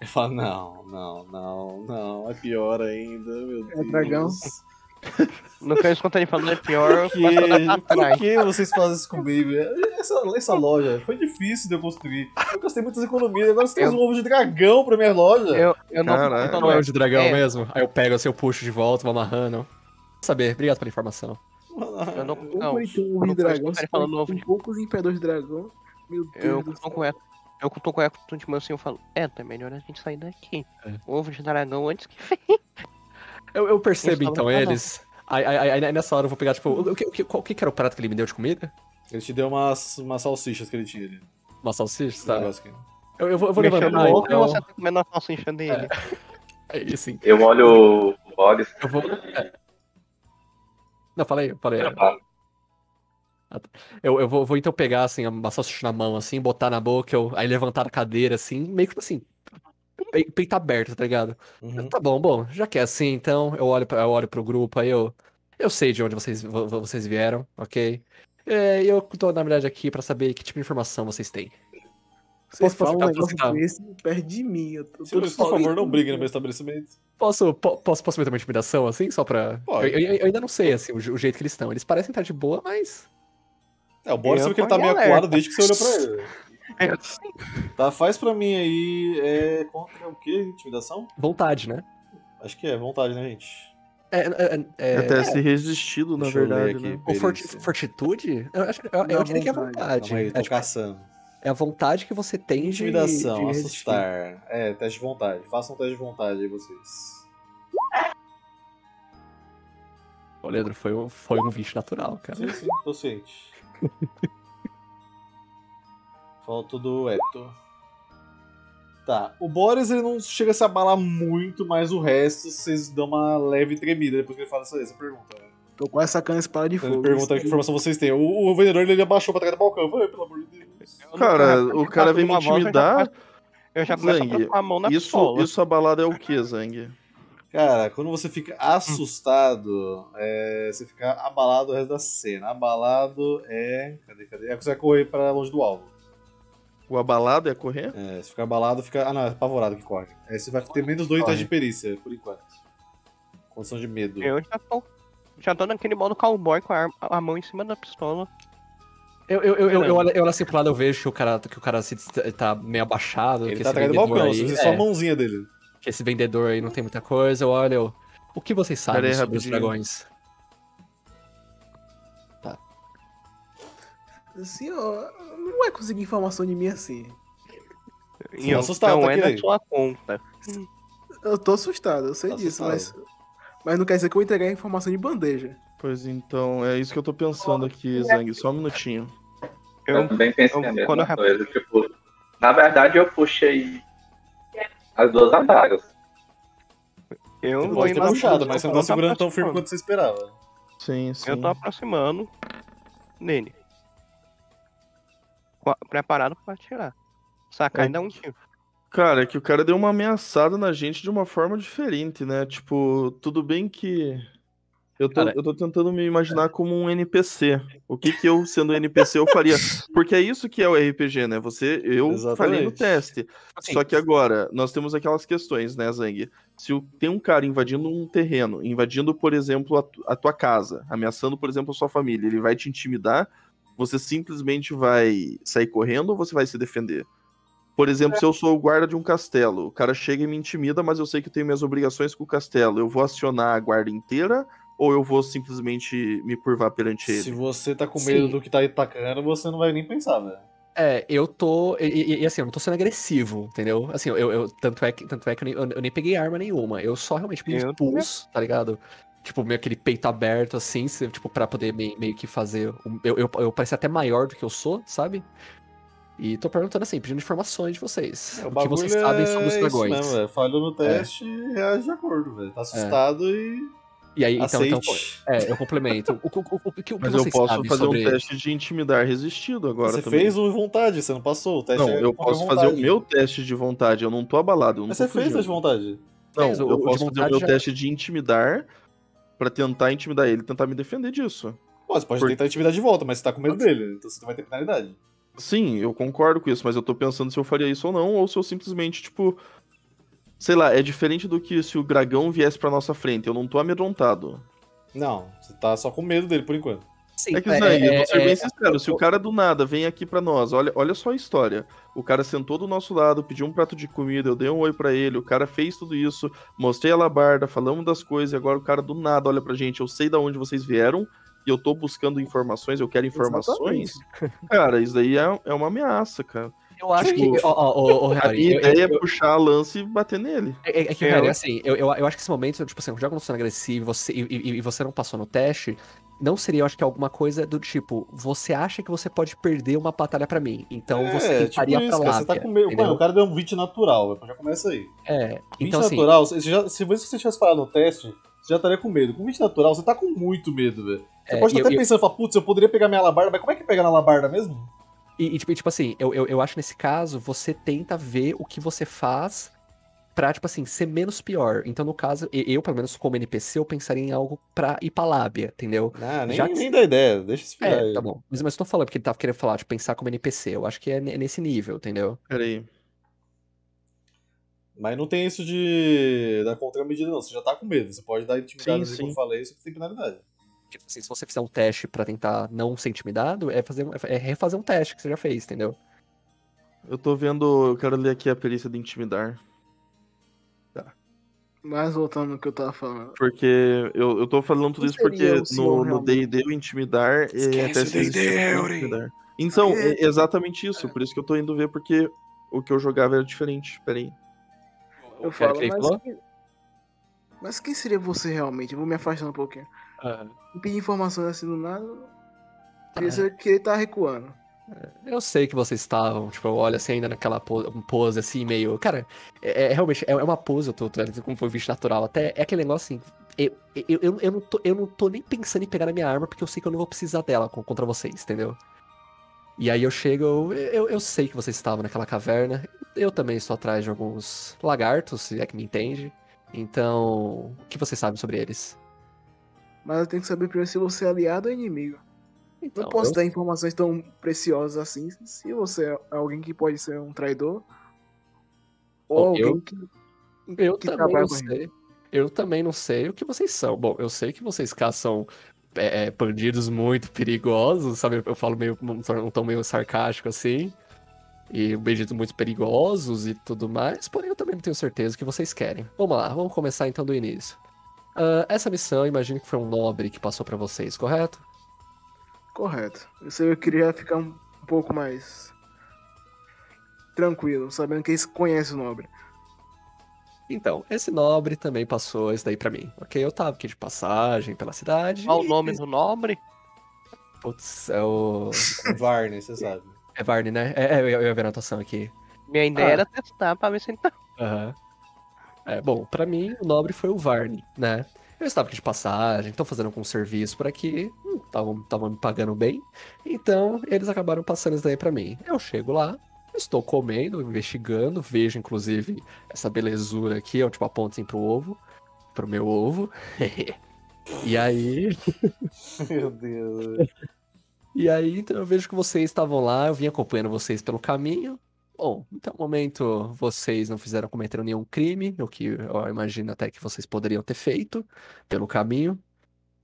Ele fala, não, é pior ainda, meu Deus. É dragão. Não quero escutar ele falando, é pior. Por que vocês fazem isso comigo? Essa loja foi difícil de eu construir. Eu gastei muitas economias, agora você traz um ovo de dragão pra minha loja. Não, não é ovo de dragão mesmo? Aí eu pego assim, eu puxo de volta, vou amarrando. Saber, obrigado pela informação. Poucos imperadores de dragão. Meu Deus. Eu tô com o eco do Tuntimancinho e falo: tá melhor a gente sair daqui. Ovo de dragão antes que vem. Eu percebo então eles. Aí nessa hora eu vou pegar, tipo, o que era o prato que ele me deu de comida? Ele te deu umas salsichas que ele tinha ali. Uma salsicha? Tá. Eu vou levantar então. Você tá comendo a salsicha dele. Aí sim. Eu olho o Boris. Não, falei. Eu vou então pegar, assim, uma salsicha na mão, assim, botar na boca, aí levantar a cadeira, assim, meio que assim, peito aberto, tá ligado? Tá bom, já que é assim, então, eu olho pro grupo, aí eu sei de onde vocês vieram, ok? E eu tô, na verdade, aqui pra saber que tipo de informação vocês têm. Vocês falam um negócio desse perto de mim. Por favor, não brigue no meu estabelecimento. Posso meter uma intimidação, assim, só pra... Eu ainda não sei, assim, o jeito que eles estão. Eles parecem estar de boa, mas... o Boris viu que ele tá meio acuado desde que você olhou pra ele. Tá, faz pra mim aí... Contra o quê? Intimidação? Vontade, né? Acho que é vontade, né, gente? Até se resistido, na verdade, né? Fortitude? Eu diria que é vontade. Calma aí, tô caçando. É a vontade que você tem de... Intimidação, assustar. Teste de vontade. Façam um teste de vontade aí, vocês. Ô, Leandro, foi um 20 natural, cara. Sim, tô ciente. Falta do Hector. Tá, o Boris ele não chega a se abalar muito, mas o resto vocês dão uma leve tremida depois que ele fala essa pergunta, né? Tô quase sacando a espada de fogo. Ele pergunta que informação vocês têm. O vendedor ele abaixou pra trás do balcão. Pelo amor de Deus. Cara, o cara vem me intimidar. Eu já começo a passar a mão na sola. Isso abalado é o que, Zang? Cara, quando você fica assustado, você fica abalado o resto da cena. Abalado é... Cadê? É que você vai correr pra longe do alvo. O abalado é correr? Você fica abalado, fica... Ah, não, é apavorado que corre. Aí você vai ter menos 2 de perícia, por enquanto. Condição de medo. Eu já tô... Já tô naquele modo cowboy com a mão em cima da pistola. Eu olho assim pro lado, eu vejo que o cara assim, tá meio abaixado. Ele tá atrás do balcão, aí, só a mãozinha dele. Que esse vendedor aí não tem muita coisa, eu olho... O que vocês sabem sobre os dragões? Tá. Senhor, não vai conseguir informação de mim assim. Eu assustado, não é na sua conta. Eu tô assustado, eu sei disso, mas não quer dizer que eu vou entregar a informação de bandeja. Pois então, é isso que eu tô pensando aqui, Zang, só um minutinho. Eu também pensei na mesma coisa, tipo... Na verdade, eu puxei as duas adagas. Eu não pode ter puxado, mas você não tá segurando tão firme quanto você esperava. Sim, sim. Eu tô aproximando nele. Preparado pra atirar. Sacar e dar um tiro. Cara, é que o cara deu uma ameaçada na gente de uma forma diferente, né? Tipo, tudo bem que... Eu tô tentando me imaginar como um NPC. O que eu, sendo NPC, eu faria? Porque é isso que é o RPG, né? Exatamente. Falei no teste. Sim. Só que agora, nós temos aquelas questões, né, Zang? Se tem um cara invadindo um terreno, invadindo, por exemplo, a tua casa, ameaçando, por exemplo, a sua família, ele vai te intimidar, você simplesmente vai sair correndo ou você vai se defender? Por exemplo, se eu sou o guarda de um castelo, o cara chega e me intimida, mas eu sei que eu tenho minhas obrigações com o castelo, eu vou acionar a guarda inteira ou eu vou simplesmente me curvar perante ele? Se você tá com medo do que tá atacando, você não vai nem pensar, velho. É, eu tô... E assim, eu não tô sendo agressivo, entendeu? Assim, tanto é que eu nem peguei arma nenhuma, eu só realmente me expulso, tá ligado? Tipo, meio aquele peito aberto, assim, tipo, pra poder meio que fazer... Eu parecia até maior do que eu sou, sabe? E tô perguntando assim, pedindo informações de vocês. O que vocês sabem sobre os dragões. Isso, né, falhou no teste e reage de acordo, velho. Tá assustado e aí, então eu complemento. O que mas vocês eu posso fazer sobre... um teste de intimidar resistido agora você também. Você fez um de vontade, você não passou. O teste não, eu posso fazer o meu teste de vontade, eu não tô abalado. Eu não mas tô você fugindo. Fez de vontade? Não, fez, eu posso fazer o meu teste de intimidar pra tentar intimidar ele, tentar me defender disso. Pô, você pode tentar intimidar de volta, mas você tá com medo dele, então você vai ter penalidade. Sim, eu concordo com isso, mas eu tô pensando se eu faria isso ou não, ou se eu simplesmente, tipo... Sei lá, é diferente do que se o dragão viesse pra nossa frente, eu não tô amedrontado. Não, você tá só com medo dele por enquanto. Sim, é que, Zang, eu vou ser bem sincero, se o cara do nada vem aqui pra nós, olha só a história. O cara sentou do nosso lado, pediu um prato de comida, eu dei um oi pra ele, o cara fez tudo isso, mostrei a labarda, falamos das coisas, e agora o cara do nada olha pra gente, eu sei de onde vocês vieram, e eu tô buscando informações, eu quero informações. Exatamente. Cara, isso daí é uma ameaça, cara. Eu acho tipo, que... a minha ideia é puxar a lança e bater nele. É que, Harry, assim, eu acho que esse momento, tipo assim, o jogo não sendo agressivo e você não passou no teste, não seria, eu acho que alguma coisa do tipo, você acha que você pode perder uma batalha pra mim, então você estaria tipo pra lá. Você tá com medo, mano, o cara deu um 20 natural, já começa aí. É, 20 então, natural, assim, se você tivesse falado no teste... Você já estaria com medo. Com 20 natural, você tá com muito medo, velho. Você pode estar até pensando, falar, putz, eu poderia pegar minha alabarda, mas como é que pega na alabarda mesmo? E tipo assim, eu acho que nesse caso, você tenta ver o que você faz pra, tipo assim, ser menos pior. Então, no caso, eu, pelo menos como NPC, eu pensaria em algo pra ir pra lábia, entendeu? Ah, nem dá ideia, deixa isso ficar aí. Tá bom. Mas eu tô falando porque ele tava querendo falar, tipo, pensar como NPC. Eu acho que é nesse nível, entendeu? Peraí. Mas não tem isso de dar contramedida, não. Você já tá com medo. Você pode dar intimidade, como eu falei, isso que tem penalidade. Assim, se você fizer um teste pra tentar não ser intimidado, é refazer um teste que você já fez, entendeu? Eu tô vendo... Eu quero ler aqui a perícia de intimidar. Tá. Mas voltando ao que eu tava falando... Porque eu tô falando tudo isso porque no D&D o intimidar... Esquece o D&D. Então, é exatamente isso. Por isso que eu tô indo ver, porque o que eu jogava era diferente. Peraí. Eu falo, mas quem seria você realmente? Eu vou me afastando um pouquinho. Pedir informações assim do nada. Você queria estar recuando. Eu sei que vocês estavam, tipo, eu olho assim ainda naquela pose assim, meio... Cara, realmente, é uma pose, eu tô como foi visto natural até. É aquele negócio assim, eu não tô nem pensando em pegar a minha arma, porque eu sei que eu não vou precisar dela contra vocês, entendeu? E aí eu chego, eu sei que vocês estavam naquela caverna, eu também estou atrás de alguns lagartos, se é que me entende. Então, o que vocês sabem sobre eles? Mas eu tenho que saber primeiro se você é aliado ou inimigo. Então, não posso dar informações tão preciosas assim, se você é alguém que pode ser um traidor, ou alguém que trabalha com ele. Eu também não sei o que vocês são. Bom, eu sei que vocês caçam bandidos muito perigosos, sabe? Eu falo meio, um tom meio sarcástico assim. E bandidos muito perigosos e tudo mais. Porém, eu também não tenho certeza o que vocês querem. Vamos lá, vamos começar então do início. Essa missão, imagino que foi um nobre que passou pra vocês, correto? Correto. Isso eu queria ficar um pouco mais tranquilo, sabendo que eles conhecem o nobre. Então, esse nobre também passou isso daí pra mim, ok? Eu tava aqui de passagem pela cidade. Qual o nome do nobre? Putz, é o... Varney, você sabe. É Varney, né? Eu ia ver a anotação aqui. Minha ideia era testar pra ver se ele tá... Aham. É, bom, pra mim, o nobre foi o Varney, né? Eu estava aqui de passagem, tô fazendo algum serviço por aqui, estavam me pagando bem, então eles acabaram passando isso daí pra mim. Eu chego lá, estou comendo, investigando, vejo inclusive essa belezura aqui, eu tipo aponto assim pro ovo, pro meu ovo. E aí... Meu Deus. E aí, então eu vejo que vocês estavam lá, eu vim acompanhando vocês pelo caminho. Bom, até o momento vocês não cometeram nenhum crime, o que eu imagino até que vocês poderiam ter feito pelo caminho.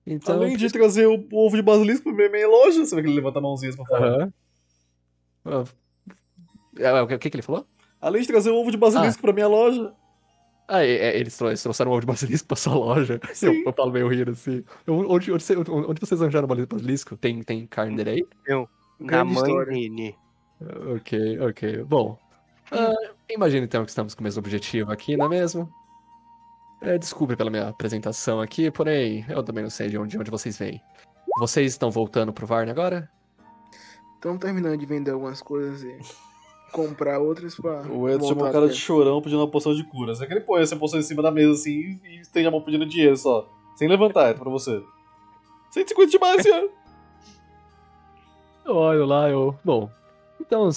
Então, além de trazer o ovo de basilisco pra minha loja, você vai que ele levanta a mãozinha pra falar. O que ele falou? Além de trazer o ovo de basilisco pra minha loja. Ah, eles trouxeram um ovo de basilisco pra sua loja. Eu falo meio rindo assim. Onde vocês arranjaram o basilisco? Tem carne dele aí? Eu. Na mãe dele. Ok, ok. Bom, imagina então que estamos com o mesmo objetivo aqui, não é mesmo? Desculpe pela minha apresentação aqui, porém, eu também não sei de onde vocês vêm. Vocês estão voltando pro Varney agora? Estão terminando de vender algumas coisas e comprar outras pra... O Edson chamou o cara de chorão pedindo uma poção de cura. Será que ele põe essa poção em cima da mesa assim e estende a mão pedindo dinheiro só? Sem levantar, é pra você. 150 de base, ó. Eu olho lá, Bom... Então,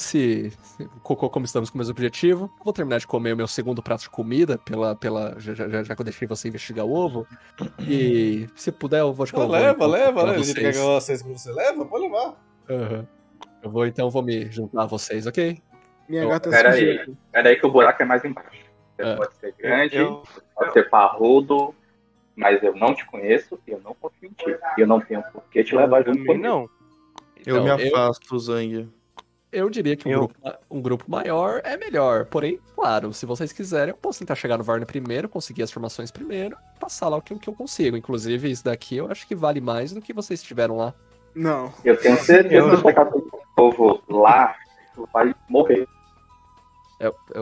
como estamos com o mesmo objetivo, vou terminar de comer o meu segundo prato de comida, já que eu deixei você investigar o ovo. E se puder, eu vou te colocar. Leva. A gente quer ganhar vocês como você leva, pode levar. Uhum. Eu vou então, me juntar a vocês, ok? Minha gata Pera aí que o buraco é mais embaixo. Você pode ser grande, pode ser parrudo, mas eu não te conheço e eu não confio em ti. E eu não tenho por que te levar junto comigo. Não. Eu me afasto, Zangue. Eu diria que um grupo maior é melhor. Porém, claro, se vocês quiserem, eu posso tentar chegar no Varney primeiro, conseguir as formações primeiro, passar lá o que eu consigo. Inclusive, isso daqui eu acho que vale mais do que vocês tiveram lá. Não. Eu tenho certeza que se pegar o povo lá, vai morrer.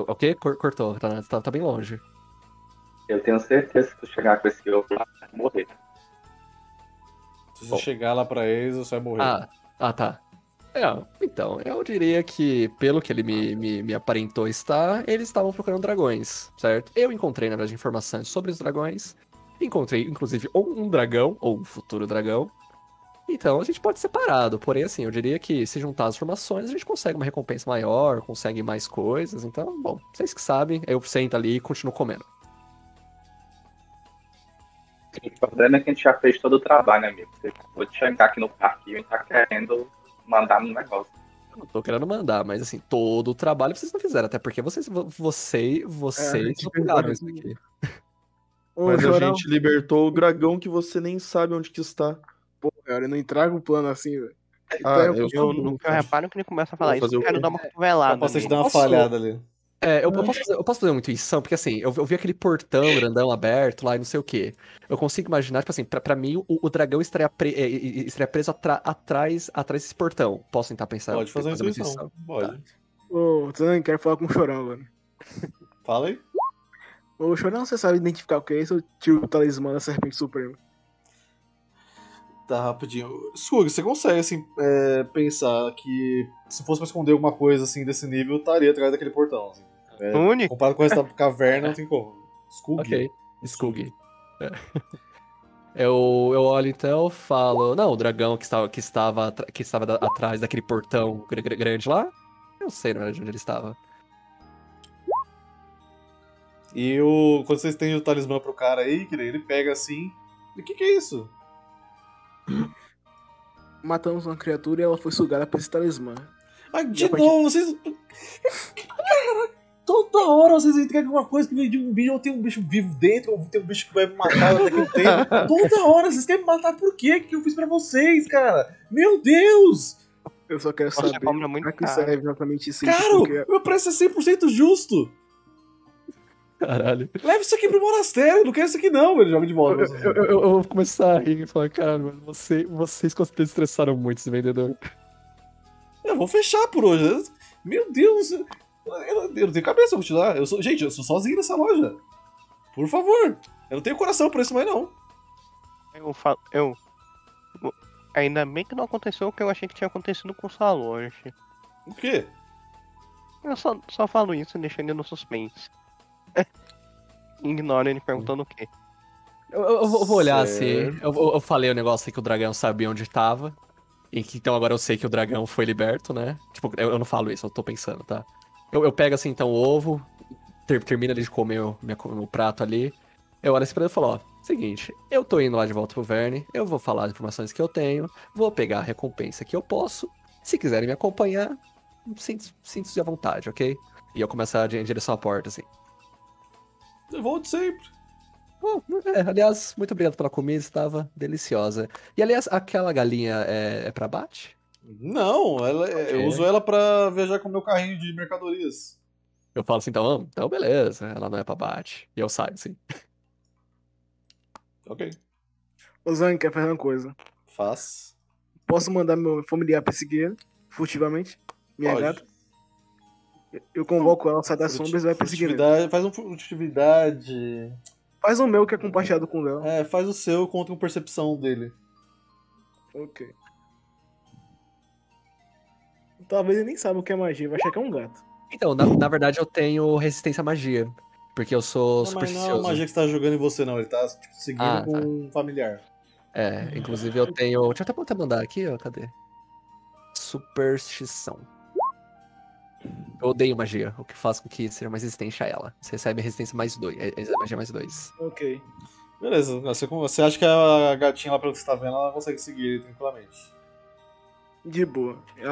Ok? Cortou. Tá bem longe. Eu tenho certeza que se chegar com esse povo lá, vai morrer. Se você chegar lá pra eles, você vai morrer. Ah, tá. Então, eu diria que, pelo que ele me aparentou estar, eles estavam procurando dragões, certo? Eu encontrei, na verdade, informações sobre os dragões. Encontrei, inclusive, ou um dragão, ou um futuro dragão. Então, a gente pode ser separado. Porém, assim, eu diria que se juntar as formações, a gente consegue uma recompensa maior, consegue mais coisas. Então, bom, vocês que sabem, eu sento ali e continuo comendo. O problema é que a gente já fez todo o trabalho, né, amigo? Você pode chegar aqui no parque e tá querendo... mandar no negócio. Eu não tô querendo mandar, mas assim, todo o trabalho vocês não fizeram, até porque vocês não pegaram isso aqui. Mas a gente libertou o dragão que você nem sabe onde que está. Pô, cara, eu não entrego o plano assim, velho. Eu nunca reparo que ele começa a falar isso, eu quero dar uma cotovelada. Eu posso te dar uma falhada ali. Eu posso fazer uma intuição, porque assim, eu vi aquele portão grandão aberto lá e não sei o que. Eu consigo imaginar, tipo assim, pra mim o dragão estaria preso atrás desse portão. Posso tentar pensar? Pode fazer uma intuição. Pode. Ô, Zan, quero falar com o Chorão, mano. Fala aí. Ô, Chorão, você sabe identificar o que é isso? Eu tiro o talismã da Serpente Suprema. Tá, rapidinho. Sug, você consegue, assim, pensar que se fosse pra esconder alguma coisa, assim, desse nível, eu estaria atrás daquele portão, assim. Comparado com essa caverna, não tem como. Skug. Ok, Skug. Eu olho, então, falo... Não, o dragão que estava atrás daquele portão grande lá, eu sei, na verdade, onde ele estava. E quando vocês têm o talismã pro cara aí, que daí ele pega, assim... O que é isso? Matamos uma criatura e ela foi sugada por esse talismã. Ah, de novo, vocês... Toda hora vocês entregam uma coisa que vem de um bicho, ou tem um bicho vivo dentro, ou tem um bicho que vai me matar até que eu tenho. Toda hora vocês querem me matar por quê? O que eu fiz pra vocês, cara? Meu Deus! Eu só quero saber pra que serve exatamente isso. Cara, meu preço é 100% justo! Caralho. Leva isso aqui pro monastério, não quero isso aqui não, ele joga de volta. Eu vou começar a rir e falar, caralho, mano, vocês com certeza estressaram muito esse vendedor. Eu vou fechar por hoje. Meu Deus, eu não tenho cabeça pra continuar. Gente, eu sou sozinho nessa loja. Por favor, eu não tenho coração pra isso mais não. Ainda bem que não aconteceu o que eu achei que tinha acontecido com o salão. O quê? Eu só falo isso e deixo ele no suspense. Ignora ele perguntando o quê. Eu vou olhar certo. Assim. Eu falei o negócio que o dragão sabia onde tava. E que, então agora eu sei que o dragão foi liberto, né? Tipo, eu não falo isso, eu tô pensando, tá? Eu pego assim então o ovo, termino ali de comer o prato ali. Eu olho assim pra ele e falo, ó, seguinte, eu tô indo lá de volta pro Varney, eu vou falar as informações que eu tenho, vou pegar a recompensa que eu posso. Se quiserem me acompanhar, sinto-se à vontade, ok? E eu começo a em direção à porta, assim. Eu volto sempre. Bom, aliás, muito obrigado pela comida, estava deliciosa. E aliás, aquela galinha é pra abate? Não, eu uso ela pra viajar com o meu carrinho de mercadorias. Eu falo assim, então beleza, ela não é pra abate. E eu saio, assim. Ok. Ô Zang, quer fazer uma coisa? Faz. Posso mandar meu familiar perseguir ele, furtivamente? Minha gata? Eu convoco ela, sai das sombras e vai perseguir ele. Faz uma furtividade. Faz o meu que é compartilhado com o Léo. É, faz o seu contra uma percepção dele. Ok. Talvez ele nem saiba o que é magia, vai achar que é um gato. Então, na verdade eu tenho resistência à magia. Porque eu sou supersticioso. Mas não é a magia que você tá jogando em você não, ele tá tipo, seguindo com um familiar. É, inclusive eu tenho... Deixa eu até mandar aqui, ó, cadê? Superstição. Eu odeio magia, o que faz com que seja mais resistente a ela. Você recebe resistência mais 2, magia mais 2. Ok. Beleza, você acha que a gatinha lá pelo que você tá vendo, ela consegue seguir ele tranquilamente. De boa. É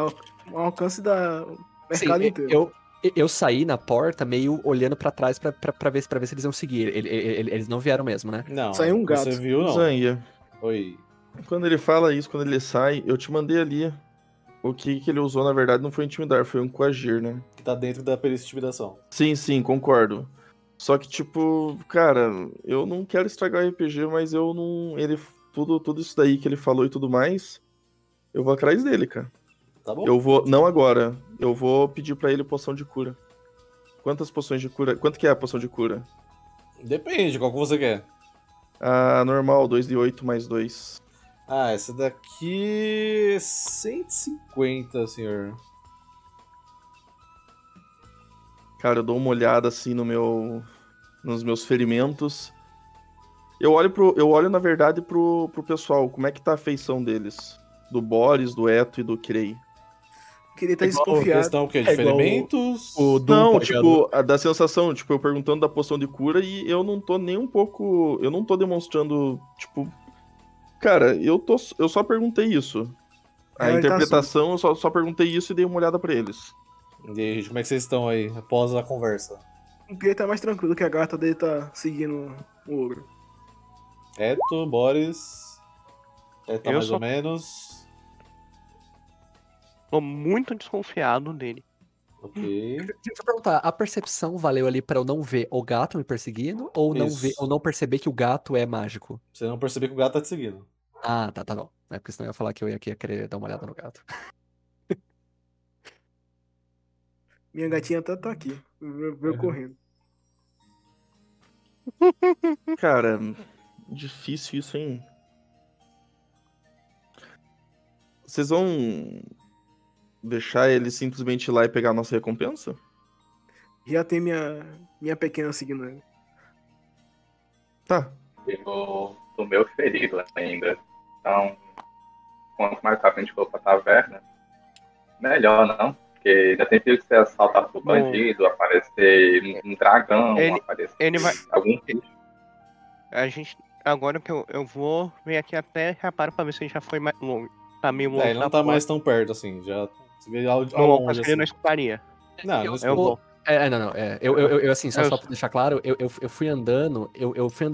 um alcance da mercado inteiro. Eu saí na porta meio olhando pra trás pra ver se eles iam seguir. Eles não vieram mesmo, né? Não. Saiu um gato. Você viu, não? Zanga. Oi. Quando ele fala isso, quando ele sai, eu te mandei ali. O que ele usou, na verdade, não foi intimidar, foi um coagir, né? Que tá dentro da perícia de intimidação. Sim, concordo. Só que, tipo, cara, eu não quero estragar o RPG, mas eu não... Ele... Tudo isso daí que ele falou e tudo mais, eu vou atrás dele, cara. Tá bom. Eu vou... Não agora. Eu vou pedir pra ele poção de cura. Quantas poções de cura... Quanto que é a poção de cura? Depende, qual que você quer. Ah, normal, 2d8 mais 2. Ah, essa daqui é 150, senhor. Cara, eu dou uma olhada assim nos meus ferimentos. Eu olho na verdade pro pessoal, como é que tá a feição deles? Do Boris, do Eto e do Krei. Queria estar desconfiado. Questão o quê? De ferimentos? Não, tipo, da sensação, tipo, eu perguntando da poção de cura e eu não tô nem um pouco... Eu não tô demonstrando, tipo... Cara, eu só perguntei isso. A interpretação, eu só perguntei isso e dei uma olhada pra eles. E aí, gente, como é que vocês estão aí, após a conversa? O Krei tá mais tranquilo que a gata dele tá seguindo o ogro. Eto, Boris... Tá mais ou menos... Tô muito desconfiado dele. Ok. Deixa eu perguntar, a percepção valeu ali pra eu não ver o gato me perseguindo ou não perceber que o gato é mágico? Você não perceber que o gato tá te seguindo. Ah, tá bom. É porque senão eu ia falar que eu ia querer dar uma olhada no gato. Minha gatinha tá aqui. Veio correndo. Cara, difícil isso, hein? Vocês vão... deixar ele simplesmente ir lá e pegar a nossa recompensa? Já tem minha pequena seguindo ele. Tá. Eu tô meio ferido ainda. Então, quanto mais rápido a gente for pra taverna, melhor, não? Porque já tem perigo que você assaltar pro bandido, aparecer um dragão, algum bicho. A gente... Agora que eu vou vir aqui até reparo pra ver se a gente já foi mais longe. Tá meio longe. Ele não tá mais tão perto, assim, já... Não, eu acho que ele não escutaria. Não, eu vou. Assim, só pra deixar claro, eu fui andando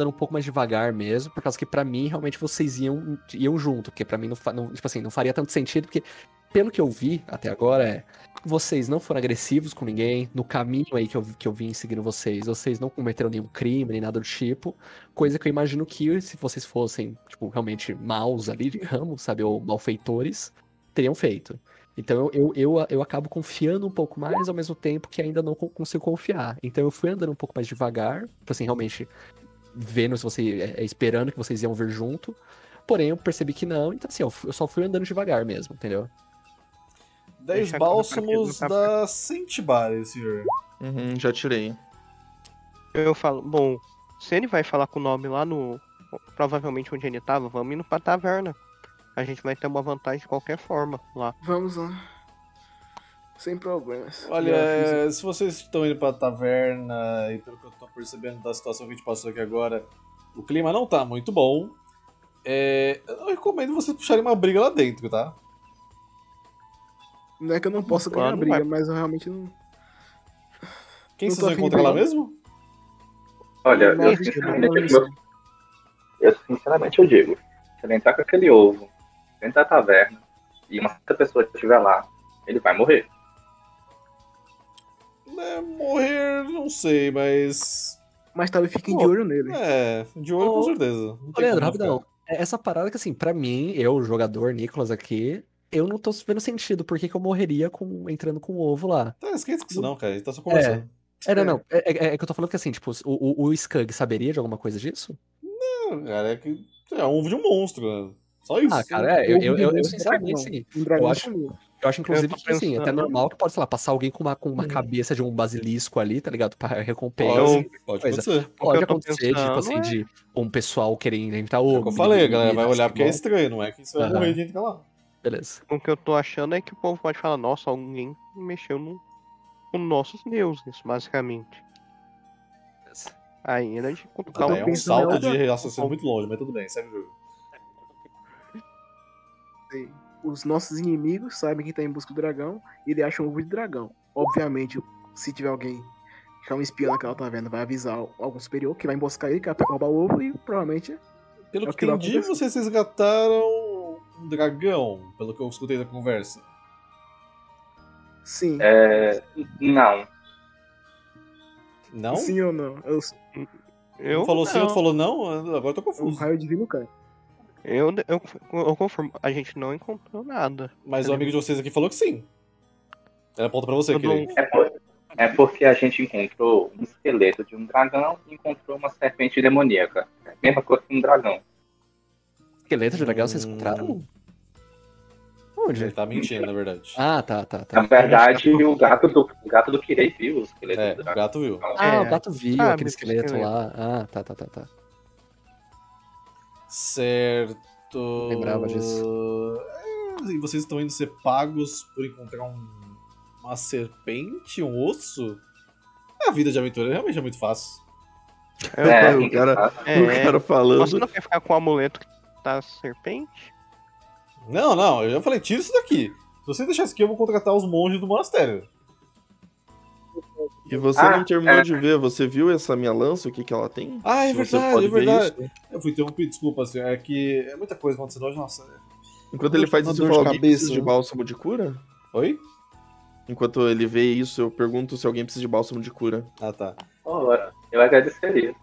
um pouco mais devagar mesmo, por causa que pra mim, realmente, vocês iam junto, porque pra mim, não faria tanto sentido, porque pelo que eu vi até agora, vocês não foram agressivos com ninguém, no caminho aí que eu vim seguindo vocês não cometeram nenhum crime, nem nada do tipo, coisa que eu imagino que se vocês fossem, tipo, realmente maus ali, digamos, sabe, ou malfeitores, teriam feito. Então eu acabo confiando um pouco mais, ao mesmo tempo que ainda não consigo confiar. Então eu fui andando um pouco mais devagar, assim, realmente vendo se você, esperando que vocês iam vir junto, porém eu percebi que não, então assim, eu só fui andando devagar mesmo, entendeu? 10 bálsamos da Centibar, senhor. Uhum, já tirei. Eu falo, bom, se ele vai falar com o nome lá no... provavelmente onde ele tava, vamos indo pra taverna. A gente vai ter uma vantagem de qualquer forma lá. Vamos lá. Sem problemas. Olha, se vocês estão indo pra taverna, e pelo que eu tô percebendo da situação que a gente passou aqui agora, o clima não tá muito bom. Eu recomendo vocês puxarem uma briga lá dentro, tá? Não é que eu não posso ganhar briga, mas eu realmente não... Quem vocês vão encontrar lá mesmo? Olha, eu sinceramente eu digo, se ele entrar com aquele ovo dentro da taverna e uma certa pessoa que estiver lá, ele vai morrer. Morrer, não sei, mas... Mas talvez fiquem de olho nele. De olho com certeza. Leandro, rapidão. Essa parada que assim, pra mim, eu, jogador, Nicolas aqui... Eu não tô vendo sentido, por que eu morreria entrando com o ovo lá? Tá, esquece isso não, cara, ele tá só conversando. Que eu tô falando que assim, tipo, o Skug saberia de alguma coisa disso? Não, cara, é que é um ovo de um monstro, cara. Só isso. Ah, cara, eu sinceramente, sim. Eu acho, inclusive, que assim, até normal que pode, sei lá, passar alguém com uma cabeça de um basilisco ali, tá ligado? Pra recompensa. Pode acontecer. Pode acontecer, tipo assim, de um pessoal querendo inventar ovo. É o que eu falei, galera, vai olhar porque é estranho, não é que isso vai morrer de entrar lá. Beleza. O que eu tô achando é que o povo pode falar, nossa, alguém mexeu com nossos deuses, basicamente. Beleza. Aí a gente complicar um pouco. É um salto de associação muito longe, mas tudo bem, segue o jogo. Os nossos inimigos sabem que tá em busca do dragão e ele acha um ovo de dragão. Obviamente, se tiver alguém que tá um espião naquela taverna, vai avisar algum superior que vai emboscar ele, que vai roubar o ovo e provavelmente... Pelo que entendi, vocês resgataram um dragão, pelo que eu escutei da conversa. Sim. Não. Não? Sim ou não? Eu falou não. Sim, outro falou não? Agora eu tô confuso. Um raio divino, cara. Eu confirmo. A gente não encontrou nada. Mas o amigo de vocês aqui falou que sim. Ela aponta pra você, querido. É porque a gente encontrou um esqueleto de um dragão e encontrou uma serpente demoníaca. É a mesma coisa que um dragão. Esqueleto de dragão vocês encontraram? Onde? Ele tá mentindo, na verdade. Ah, tá. Na verdade, o gato do Kirei viu o esqueleto do dragão. O gato viu. O gato viu aquele esqueleto lá. Ah, tá. Certo. Eu lembrava disso. E vocês estão indo ser pagos por encontrar uma serpente, um osso? A vida de aventura realmente é muito fácil. O cara falando... Você não quer ficar com o amuleto da serpente? Não, eu já falei, tira isso daqui. Se você deixar isso aqui, eu vou contratar os monges do monastério. E você não terminou de ver, você viu essa minha lança, o que que ela tem? Ah, é verdade, é verdade. Eu fui interrompido, desculpa, senhor, é que é muita coisa acontecendo hoje, nossa. Enquanto ele faz isso, eu falo, alguém precisa de bálsamo de cura? Oi? Enquanto ele vê isso, eu pergunto se alguém precisa de bálsamo de cura. Ah, tá. Ora, eu agradeceria.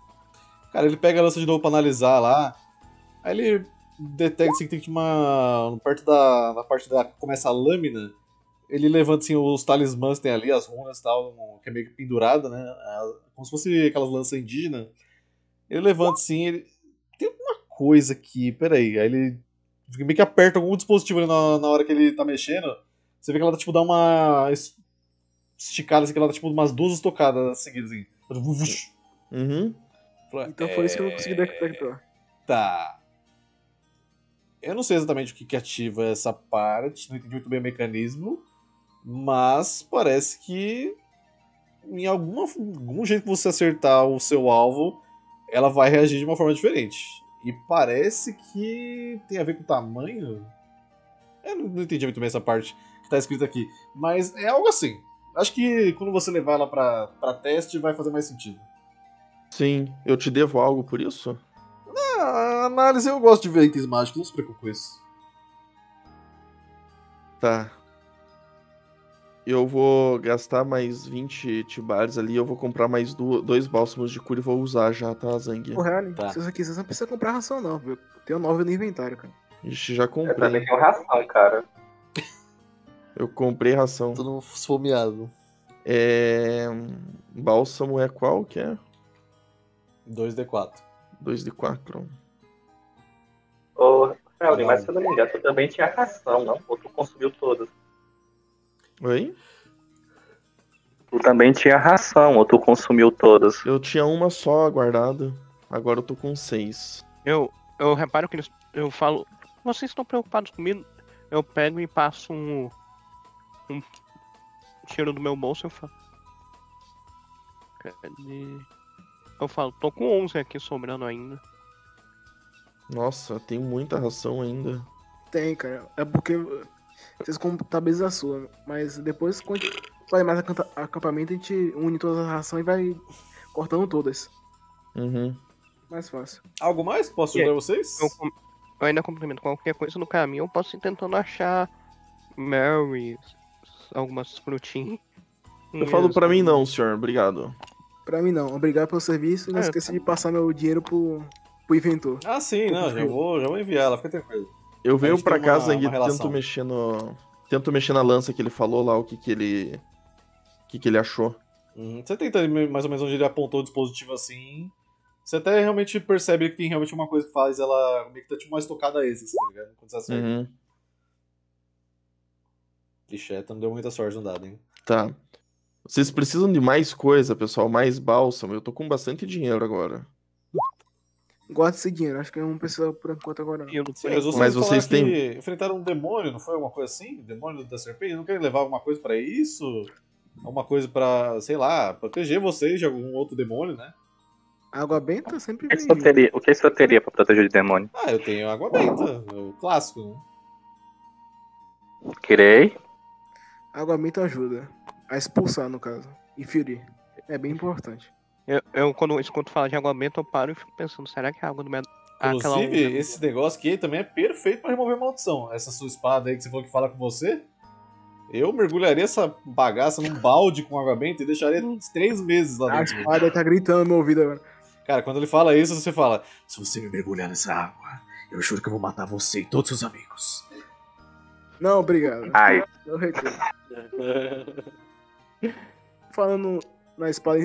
Cara, ele pega a lança de novo pra analisar lá. Aí ele detecta assim, que tem que uma... Perto da parte da... Começa a lâmina. Ele levanta assim, os talismãs que tem ali, as runas e tal, que é meio que pendurada, né? Como se fosse aquelas lanças indígenas. Ele levanta assim, tem alguma coisa aqui, peraí. Aí ele meio que aperta algum dispositivo ali na hora que ele tá mexendo. Você vê que ela tá tipo, dá uma esticada, assim, que ela tá tipo umas 2 estocadas seguidas assim. Uhum. Então foi isso que eu não consegui detectar. Tá... Eu não sei exatamente o que ativa essa parte, não entendi muito bem o mecanismo, mas parece que em algum jeito que você acertar o seu alvo, ela vai reagir de uma forma diferente. E parece que tem a ver com o tamanho? Eu não entendi muito bem essa parte que tá escrita aqui, mas é algo assim. Acho que quando você levar ela pra teste vai fazer mais sentido. Sim, eu te devo algo por isso? Na análise eu gosto de ver itens mágicos, não se preocupe com isso. Tá. Eu vou gastar mais 20 tibares ali, eu vou comprar mais 2 bálsamos de cura e vou usar já, tá, Zangue? Tá. Se você quiser, você não precisa comprar ração, não. Eu tenho 9 no inventário, cara. Ixi, já comprei. Eu também tenho ração, cara. Eu comprei ração. Tô no fomeado. É... Bálsamo é qual que é? 2D4. 2D4. Ô, Raul, mas se eu não me engano, tu também tinha ração, não? Ou tu consumiu todas? Oi? Tu também tinha ração, ou tu consumiu todas? Eu tinha uma só guardada, agora eu tô com 6. Eu reparo que eles, eu falo, vocês estão preocupados comigo? Eu pego e passo um tiro do meu bolso e eu falo... Cadê? Eu falo, tô com 11 aqui sobrando ainda. Nossa, tem muita ração ainda. Tem, cara. É porque vocês contabilizam a sua. Mas depois, quando a gente faz mais acampamento, a gente une todas as rações e vai cortando todas. Uhum. Mais fácil. Algo mais? Posso ajudar vocês? Eu ainda complemento. Qualquer coisa no caminho, eu posso ir tentando achar Marys, algumas frutinhas. Eu falo pra mim não, senhor. Obrigado. Pra mim não, obrigado pelo serviço e não esqueci de passar meu dinheiro pro inventor. Ah sim, não, já vou enviar ela, fica tranquilo. Eu venho pra casa e tento mexer na lança que ele falou lá, o que ele achou. Você tenta mais ou menos onde ele apontou o dispositivo assim, você até realmente percebe que tem realmente uma coisa que faz ela meio que tá tipo uma estocada extra, tá ligado? Quando você acerta. Uhum. Ixi, não deu muita sorte no dado, hein? Tá. Vocês precisam de mais coisa, pessoal, mais bálsamo. Eu tô com bastante dinheiro agora. Guarda esse dinheiro, acho que eu não preciso por enquanto agora. Mas vocês têm... Enfrentaram um demônio, não foi alguma coisa assim? Demônio da serpente? Não querem levar alguma coisa pra isso? Alguma coisa pra, sei lá, proteger vocês de algum outro demônio, né? Água benta sempre vem. O que você teria pra proteger de demônio? Ah, eu tenho água benta, o clássico. Querei. Água benta ajuda. A expulsar, no caso. E ferir. É bem importante. Eu quando falo de água benta, eu paro e fico pensando, será que é água do meu... Inclusive, esse negócio aqui também é perfeito pra remover maldição. Essa sua espada aí que você falou que fala com você, eu mergulharia essa bagaça num balde com água benta e deixaria uns 3 meses lá dentro. A espada tá gritando no meu ouvido agora. Cara, quando ele fala isso, você fala, se você me mergulhar nessa água, eu juro que eu vou matar você e todos seus amigos. Não, obrigado. Ai. Eu recuso. Falando na espada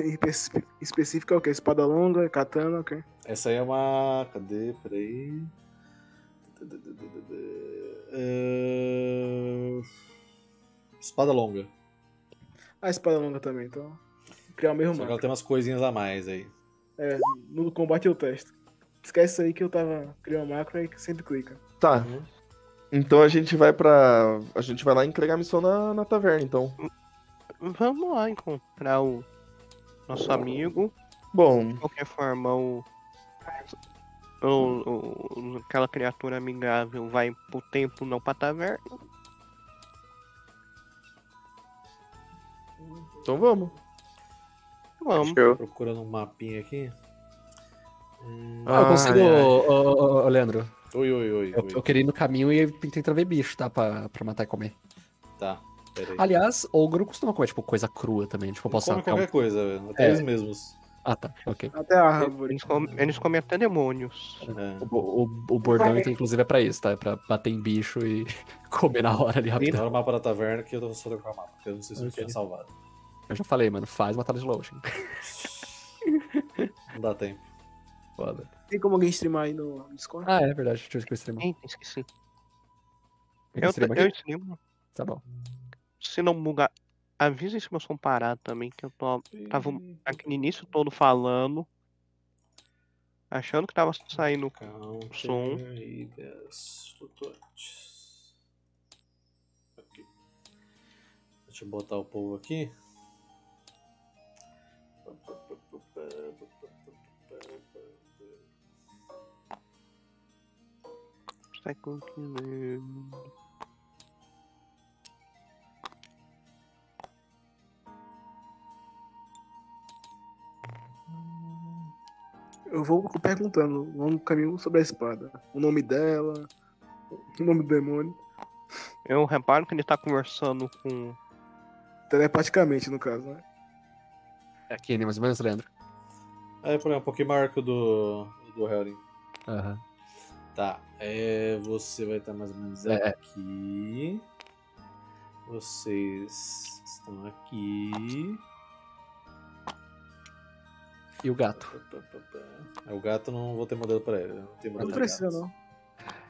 específica, é o que? Espada longa, katana, ok? Essa aí é uma... Cadê? Peraí... Espada longa. Ah, espada longa também, então... Criar o mesmo marco. Agora tem umas coisinhas a mais aí. É, no combate eu testo. Esquece isso aí que eu tava criando macro e sempre clica. Tá. Uhum. Então a gente vai pra... A gente vai lá entregar a missão na taverna, então. Vamos lá encontrar o nosso amigo. Bom. De qualquer forma, aquela criatura amigável vai pro templo, não pra taverna. Então vamos. Vamos. Estou procurando um mapinha aqui. Eu consigo, Leandro. Oi. Eu queria ir no caminho e tentar ver bicho, tá? Pra matar e comer. Tá. Aliás, ogro costuma comer, tipo, coisa crua também. Tipo, posso comer qualquer coisa, velho. Até eles mesmos. Ah, tá, ok. Até a árvore. Eles comem até demônios. É. O bordão, inclusive, é pra isso, tá? É pra bater em bicho e comer na hora ali rapidinho. Tem o mapa da taverna que eu tô só com a mapa, porque eu não sei se eu tinha salvado. Eu já falei, mano, faz uma tela de loading. Não dá tempo. Foda. Tem como alguém streamar aí no Discord? Ah, é verdade, deixa eu streamar. Tem, esqueci. Eu streamo. Tá bom. Se não bugar, avisa se meu som parar também, que eu tava aqui no início todo falando, achando que tava saindo o som. Ilhas Flutuantes. Aqui. Deixa eu botar o povo aqui. Sai com que lembro. eu vou perguntando ao longo do caminho sobre a espada. O nome dela, o nome do demônio. Eu reparo que ele tá conversando com... telepaticamente, no caso, né? É aqui, né? Mais ou menos, Leandro. É, por exemplo, um pouquinho maior que o do Helling. Aham. Uhum. Tá, você vai estar mais ou menos aqui. Vocês estão aqui. E o gato? O gato não vou ter modelo pra ele. Não, tem modelo, não precisa, gato. Não.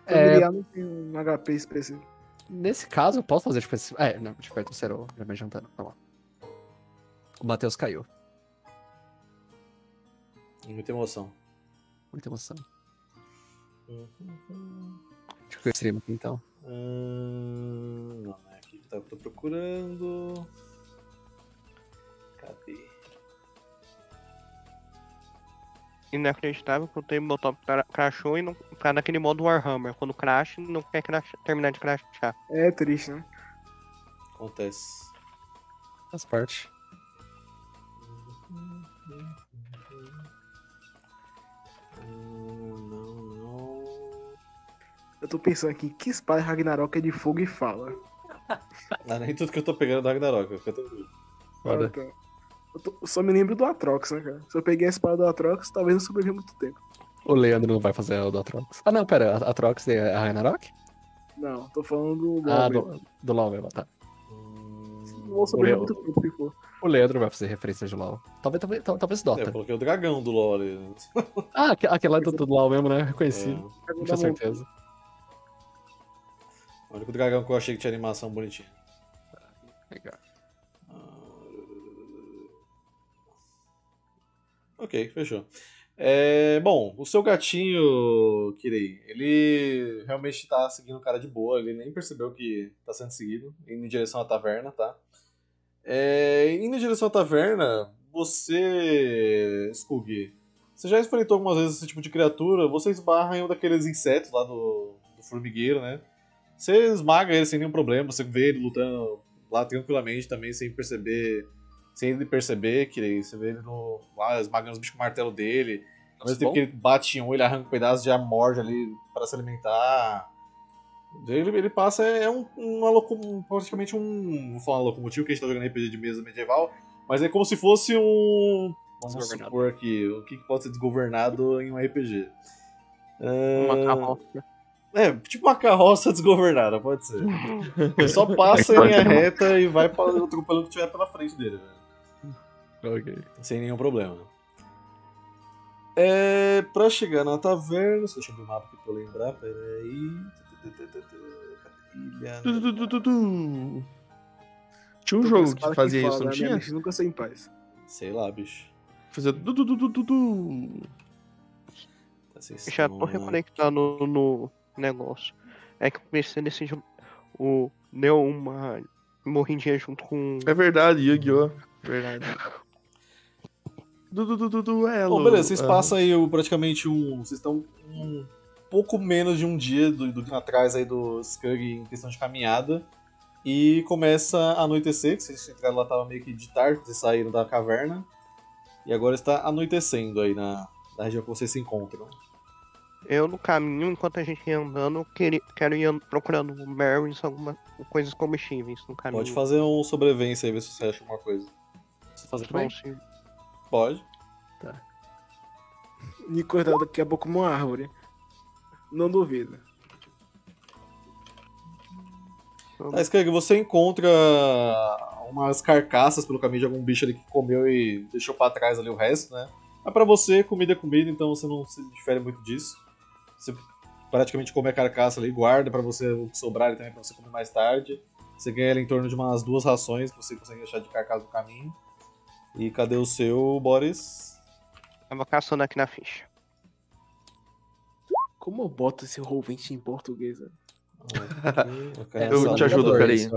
Familiar não tem um HP específico. Nesse caso, eu posso fazer específico. Não, tipo, vai ser o Jeremy jantando. Vamos lá. O Matheus caiu. Muita emoção. Muita emoção. Acho que eu extremo aqui então. Não, é aqui que eu tô procurando. Cadê? Inacreditável que eu tenho meu top crashou e não tá naquele modo Warhammer. Quando crash, não quer terminar de crashar. É triste, né? Acontece. Faz parte. Eu tô pensando aqui, que espada Ragnarok é de fogo e fala? Não, nem tudo que eu tô pegando é do Ragnarok, eu tô... Bora. Então, eu só me lembro do Atrox, né, cara? Se eu peguei a espada do Atrox, talvez não sobreviva muito tempo. O Leandro não vai fazer o do Atrox. Ah, não, pera, Atrox é a Ragnarok? Não, tô falando do LoL. Ah, do LoL mesmo, tá. Não vou sobreviver muito tempo, se for. O Leandro vai fazer referência de LoL. Talvez Dota. Eu coloquei o dragão do LoL ali. Ah, aquele lá do LoL mesmo, né? Reconhecido. Não tinha certeza. O único dragão que eu achei que tinha animação bonitinha. Legal. Ok, fechou. Bom, o seu gatinho, Kirei, ele realmente tá seguindo o cara de boa. Ele nem percebeu que tá sendo seguido. Indo em direção à taverna, tá? Indo em direção à taverna, você... Skugi, você já experimentou algumas vezes esse tipo de criatura? Você esbarra em um daqueles insetos lá do formigueiro, né? Você esmaga ele sem nenhum problema, você vê ele lutando lá tranquilamente também, sem ele perceber, que você vê ele lá esmagando os bichos com o martelo dele. Ao mesmo tempo que ele bate em um, ele arranca um pedaço de amorja ali para se alimentar. Ele passa, praticamente um... Vou falar locomotivo, que a gente tá jogando RPG de mesa medieval, mas é como se fosse um... Vamos supor aqui, o que pode ser desgovernado em um RPG? Uma carroça. Tipo uma carroça desgovernada, pode ser. Ele só passa em linha reta e vai para o pelo que tiver pela frente dele, velho. Ok. Sem nenhum problema. Pra chegar na taverna... Deixa eu abrir o mapa aqui pra eu lembrar, peraí... Tinha um jogo que fazia isso, não tinha? Nunca sei em paz. Sei lá, bicho. Fazia... Já tô reconectado no... negócio. É que eu comecei nesse jogo. Deu uma morrindinha junto com... É verdade, Yu-Gi-Oh! Verdade. Bom, beleza, vocês passam aí praticamente um... Vocês estão um pouco menos de um dia do atrás aí do Skug em questão de caminhada. E começa a anoitecer, que vocês entraram lá, tava meio que de tarde, vocês saíram da caverna. E agora está anoitecendo aí na região que vocês se encontram. Eu, no caminho, enquanto a gente ia andando, quero ir procurando berries, algumas coisas comestíveis no caminho. Pode fazer um sobrevivência aí, ver se você acha alguma coisa. Você fazer também? Sim. Pode. Tá. Me cortar daqui a pouco uma árvore. Não duvido. Tá, Skug, você encontra umas carcaças pelo caminho de algum bicho ali que comeu e deixou pra trás ali o resto, né? Mas pra você, comida é comida, então você não se difere muito disso. Você praticamente come a carcaça ali, guarda pra você sobrar também, pra você comer mais tarde. Você ganha ali em torno de umas 2 rações que você consegue achar de carcaça no caminho. E cadê o seu, Boris? Tava caçando aqui na ficha. Como eu boto esse roll20 em português? Né? Eu te ajudo, peraí.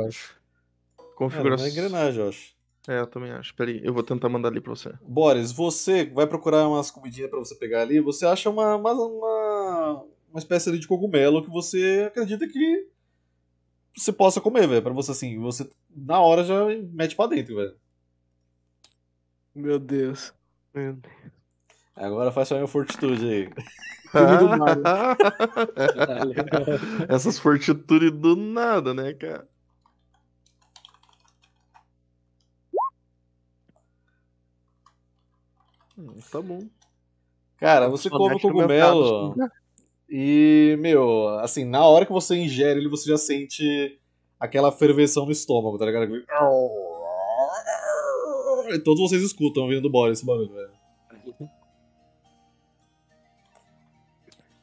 Configuração. É engrenagem, eu acho. Eu também acho. Peraí, eu vou tentar mandar ali pra você. Boris, você vai procurar umas comidinhas pra você pegar ali. Você acha uma espécie ali de cogumelo que você acredita que você possa comer, velho. Pra você, assim, você na hora já mete pra dentro, velho. Meu Deus. Agora faça a minha fortitude aí. Tudo do nada. Essas fortitudes do nada, né, cara? Tá bom. Cara, você come o cogumelo e, meu, assim, na hora que você ingere ele, você já sente aquela ferveção no estômago, tá ligado? E todos vocês escutam vindo do bode esse barulho, velho.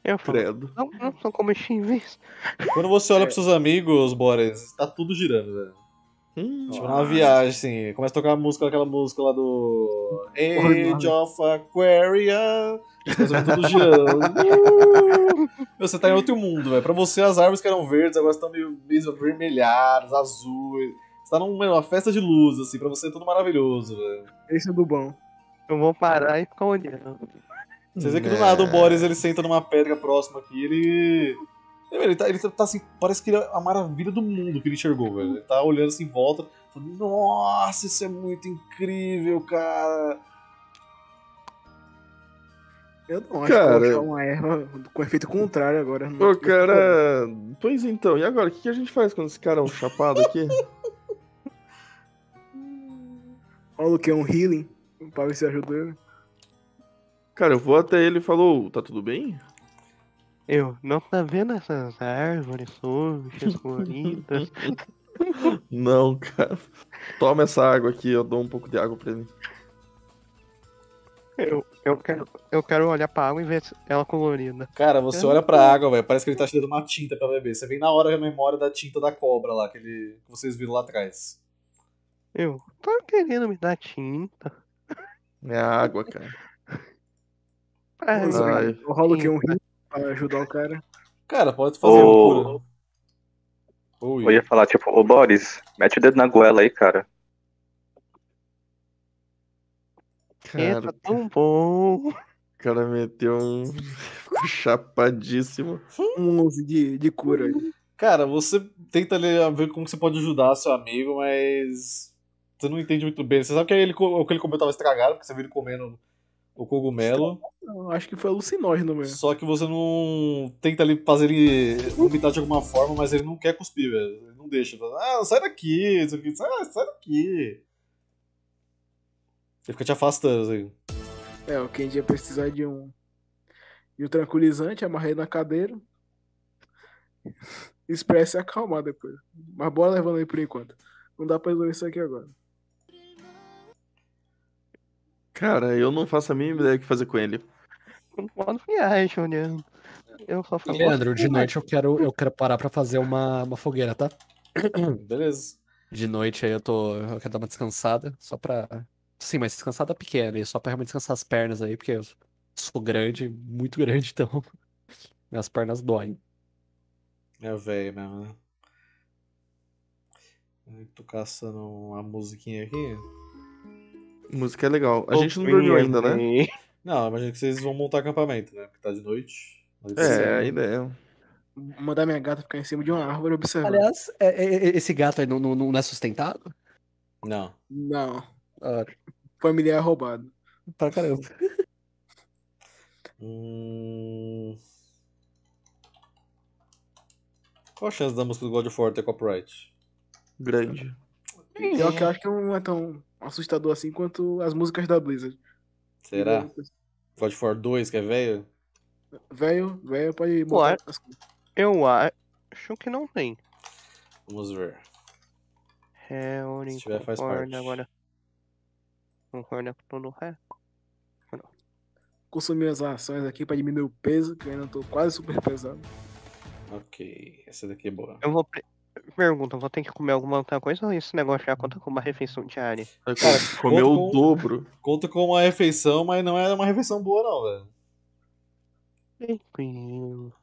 Eu credo. Não são como chinês. Quando você olha pros seus amigos, Boris, tá tudo girando, velho. Tipo, uma viagem, assim. Começa a tocar a música, aquela música lá do... Age of Aquaria. Tudo girando. Você tá em outro mundo, velho. Pra você, as árvores que eram verdes agora estão meio vermelhadas, azuis. Você tá numa festa de luz, assim. Pra você é tudo maravilhoso, velho. Esse é do bom. Eu vou parar e ficar olhando. Vocês veem que do nada o Boris, ele senta numa pedra próxima aqui, ele tá assim, parece que ele é a maravilha do mundo que ele enxergou, velho. Ele tá olhando assim em volta, falando, nossa, isso é muito incrível, cara. Eu não acho que é uma erva com efeito contrário agora. Ô, cara, pois então, e agora, o que a gente faz quando esse cara é um chapado aqui? Olha o que é um healing, pra ver se ajuda ele. Cara, eu vou até ele e falo, tá tudo bem? Eu, não tá vendo essas árvores sujas, coloridas? Não, cara. Toma essa água aqui, eu dou um pouco de água pra ele. Eu quero olhar pra água e ver ela colorida. Cara, você olha pra água, velho, parece que ele tá tirando uma tinta pra beber. Você vem na hora a memória da tinta da cobra lá, que vocês viram lá atrás. Eu, tá querendo me dar tinta? É água, cara. Eu rolo aqui um rim pra ajudar o cara. Cara, pode fazer uma cura. Eu ia falar, tipo, ô Boris, mete o dedo na goela aí, cara. Tá tão bom. O cara meteu um... chapadíssimo. Um 11 de cura aí. Cara, você tenta ali ver como você pode ajudar seu amigo, mas... você não entende muito bem. Você sabe que o que ele comeu tava estragado, porque você viu ele comendo... o cogumelo. Não, acho que foi alucinógeno mesmo. Só que você não tenta ali fazer ele vomitar de alguma forma, mas ele não quer cuspir, velho. Ele não deixa. Ah, sai daqui, isso aqui, sai daqui. Ele fica te afastando, assim. Quem ia precisar de um tranquilizante, amarrei na cadeira. Espera se acalmar depois. Mas bora levando ele por enquanto. Não dá pra resolver isso aqui agora. Cara, eu não faço a mínima ideia do que fazer com ele. Mano, viagem, Juliano. Eu só faço. Leandro, de noite eu quero parar pra fazer uma fogueira, tá? Beleza. De noite aí eu quero dar uma descansada, só pra... sim, mas descansada pequena, só pra realmente descansar as pernas aí, porque eu sou grande, muito grande, então... minhas pernas doem. É velho mesmo, né? Eu tô caçando uma musiquinha aqui... música é legal. A gente não dormiu ainda, né? Não, imagino que vocês vão montar acampamento, né? Porque tá de noite. A ideia é mandar minha gata ficar em cima de uma árvore observando. Aliás, esse gato aí não é sustentado? Não. Não. Familiar roubado. Pra caramba. Qual a chance da música do God of War ter copyright? Grande. Pior que eu acho que não é tão... assustador assim quanto as músicas da Blizzard. Será? God of War 2, que é velho? Velho, pode botar. Eu acho que não tem. Vamos ver. Se tiver, faz parte. Agora. Concorda com todo o resto? Consumi as ações aqui pra diminuir o peso, que eu ainda tô quase super pesado. Ok, essa daqui é boa. Eu vou... pergunta, vou ter que comer alguma outra coisa ou esse negócio já conta com uma refeição diária? Cara, comeu o dobro. Conta com uma refeição, mas não é uma refeição boa não, velho. Tranquilo.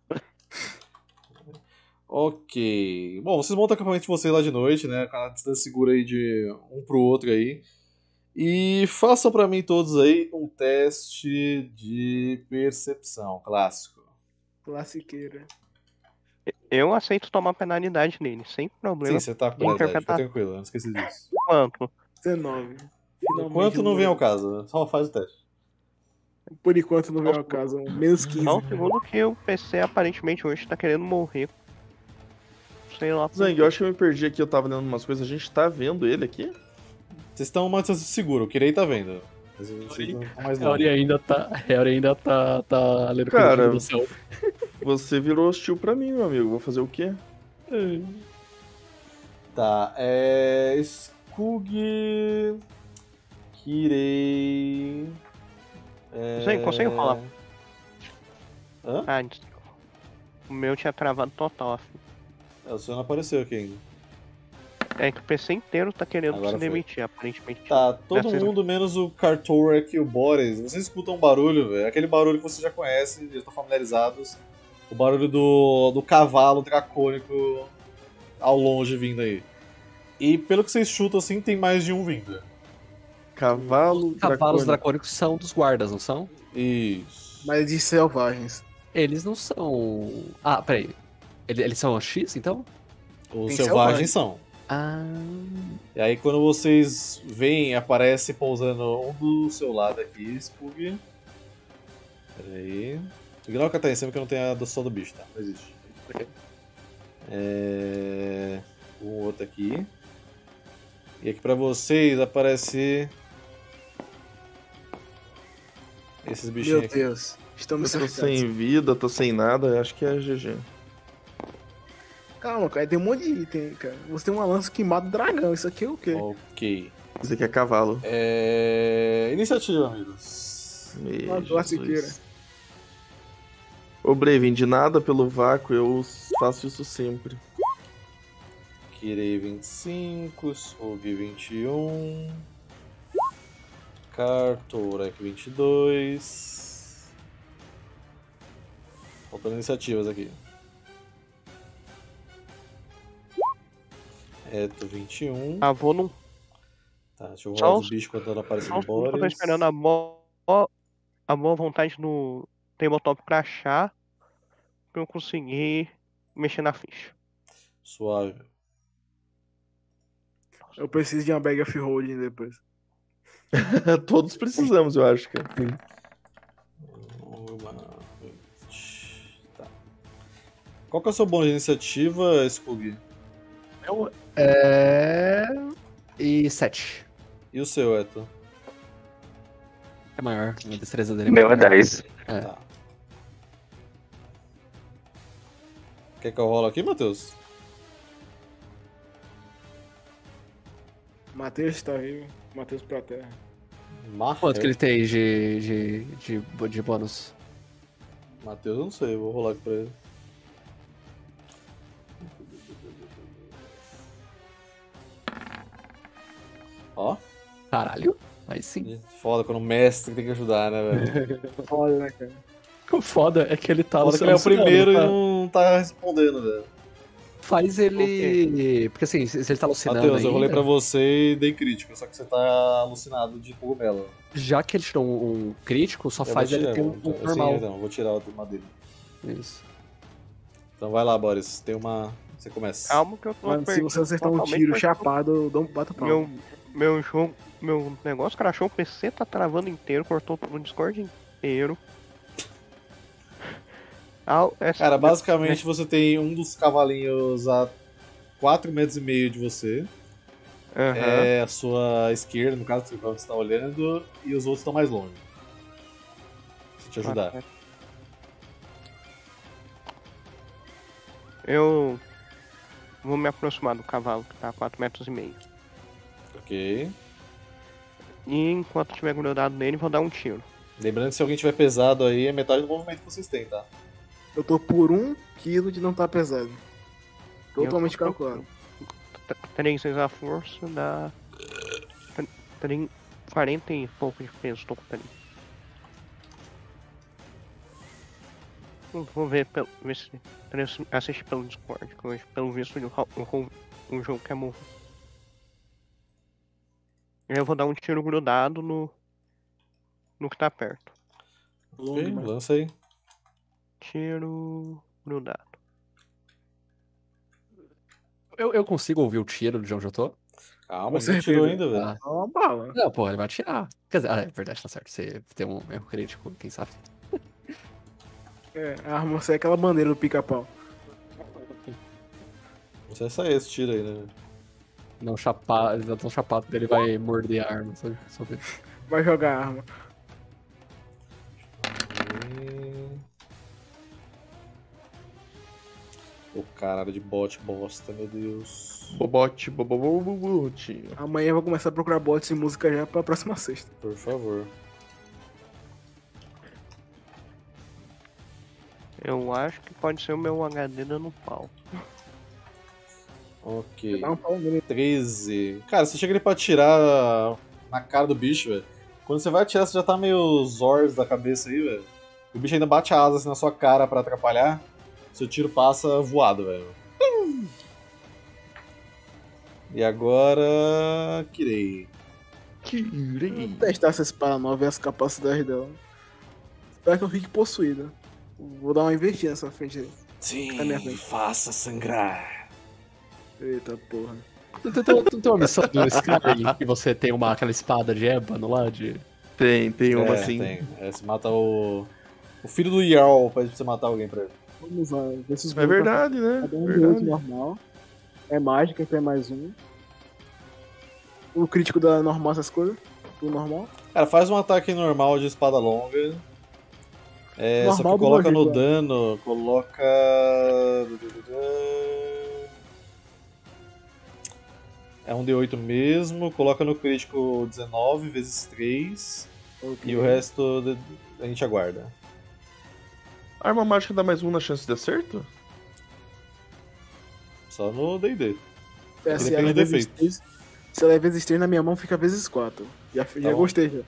Ok. Bom, vocês montam o acampamento de vocês lá de noite, né? Com a distância segura aí de um pro outro aí. E façam pra mim todos aí um teste de percepção clássico. Classiqueira. Eu aceito tomar penalidade nele, sem problema. Sim, você tá com penalidade, fica tranquilo, eu não esqueci disso. Quanto? 19. Finalmente, quanto não vem ao caso, só faz o teste. Por enquanto não veio ao caso, menos 15. Não, segundo que o PC aparentemente hoje tá querendo morrer. Sei lá. Zang, eu acho que eu me perdi aqui, eu tava lendo umas coisas, a gente tá vendo ele aqui? Vocês estão uma distância segura, o Kirei tá vendo. Mas eu não sei mais nada. Harry ainda tá lendo coisa do céu. Você virou hostil pra mim, meu amigo, vou fazer o quê? Tá, é... Skug... Kirei... Você consegue falar? Hã? Ah, desculpa. O meu tinha travado total, assim. É, o seu não apareceu aqui ainda. É que o PC inteiro tá querendo agora se demitir, aparentemente. Tá, todo mundo menos o Kartorek e o Boris. Vocês escutam um barulho, velho. Aquele barulho que vocês já conhecem, já estão familiarizados. O barulho do cavalo dracônico ao longe vindo aí. E pelo que vocês chutam, assim, tem mais de um vindo. Cavalos dracônicos. São dos guardas, não são? Isso. Mas de selvagens. Eles não são... Ah, peraí. Eles são X, então? Os selvagens são. Ah. E aí quando vocês veem, aparece pousando um do seu lado aqui, Spug. Pera aí. Ignora o que tá em cima que não tem a adoção do bicho, tá? Não existe. É... Um outro aqui. E aqui pra vocês aparece... Esses bichinhos aqui. Meu Deus, estamos sem vida, tô sem nada, acho que é GG. Calma, cara, tem um monte de item, cara. Você tem uma lança que mata o dragão, isso aqui é o quê? Ok. Isso aqui é cavalo. É... Iniciativa, amigos. Ô, Braven, de nada pelo vácuo, eu faço isso sempre. Kirei 25, Sobi 21, Kartorek 22. Faltando iniciativas aqui. Reto 21. Ah, vou num. Tá, deixa eu rolar os bichos quando ela aparece no Boris. Eu tô esperando a boa vontade no Tabletop pra achar. Pra eu conseguir mexer na ficha. Suave. Eu preciso de uma bag of holding depois. Todos precisamos, eu acho, cara. Tá. Qual que é o seu bônus de iniciativa, Spug? Meu é... E 7. E o seu, Eto? É maior, a destreza dele é maior. Meu é 10. É. Tá. Quer que eu rolo aqui, Matheus? Matheus tá vivo, Matheus pra terra. Quanto que ele tem de bônus? Matheus, eu não sei, vou rolar aqui pra ele. Ó. Caralho, aí sim. Foda quando o mestre tem que ajudar, né, velho? Foda, né, cara? O foda é que ele tá... Foda que ele é o primeiro e não tá respondendo, velho. Faz ele... Porque assim, se ele tá alucinando Matheus, ainda... eu rolei pra você e dei crítico, só que você tá alucinado de cogumelo. Já que ele tirou um crítico, só eu faz tirar, ele ter um normal. Sim, então, vou tirar o madeira. Isso. Então vai lá, Boris, tem uma... Você começa. Calma que eu tô... Mano, se você acertar um tiro chapado, eu dou um pato pra mim. Meu negócio crashou, o PC tá travando inteiro, cortou o Discord inteiro. Cara, basicamente você tem um dos cavalinhos a 4 metros e meio de você. É a sua esquerda, no caso, que você tá olhando, e os outros estão mais longe. Deixa eu te ajudar. Eu vou me aproximar do cavalo que tá a 4 metros e meio. Ok. E enquanto tiver grudado nele, vou dar um tiro. Lembrando que se alguém tiver pesado aí, é metade do movimento que vocês têm, tá? Eu tô por 1 kg de não estar pesado. Totalmente calculado. 3 vezes a força dá 40 e pouco de peso, tô com 3. Vou ver se assiste pelo Discord, que hoje, pelo visto, o jogo quer morrer. Eu vou dar um tiro grudado no que tá perto. Ok, lança aí. Tiro grudado. Eu consigo ouvir o tiro de onde eu tô? Calma, você tirou ainda, velho. Ah. Uma bala. Não, porra, ele vai atirar. Quer dizer, ah, é verdade, tá certo. Você tem um erro crítico, quem sabe. É, a arma sai aquela bandeira do pica-pau. Você sai esse tiro aí, né? Não, chapado, eles dão um chapado dele, vai morder a arma, sabe? Só ver. Vai jogar a arma. O caralho de bot bosta, meu Deus. Bobote, bobobobobote. Amanhã eu vou começar a procurar bots e música já pra próxima sexta. Por favor. Eu acho que pode ser o meu HD dando pau. Ok. Dá um pau nele. 13. Cara, você chega ali pra atirar na cara do bicho, velho. Quando você vai atirar, você já tá meio zors da cabeça aí, velho. O bicho ainda bate a asa assim na sua cara pra atrapalhar. Seu tiro passa voado, velho. E agora... Kirei. Vou testar essa espada nova e as capacidades dela. Espero que eu fique possuída. Vou dar uma investida nessa frente aí. Sim, tá minha frente. Faça sangrar. Eita porra. Tu tem uma missão do Skyrim que você tem aquela espada de ébano lá? Tem uma assim. É, você mata o filho do Yarl pra você matar alguém pra ele. Vamos lá, é verdade, né? Cada um de outro normal. É mágica, então é mais um. O crítico da normal, essas coisas. Do normal. Cara, faz um ataque normal de espada longa. É, normal, só que coloca no dano. Coloca. É um D8 mesmo. Coloca no crítico 19 vezes 3. Okay. E o resto a gente aguarda. A arma mágica dá mais 1 na chance de acerto? Só no D&D. É, se ela é vezes 3 na minha mão, fica vezes 4. Já gostei, já.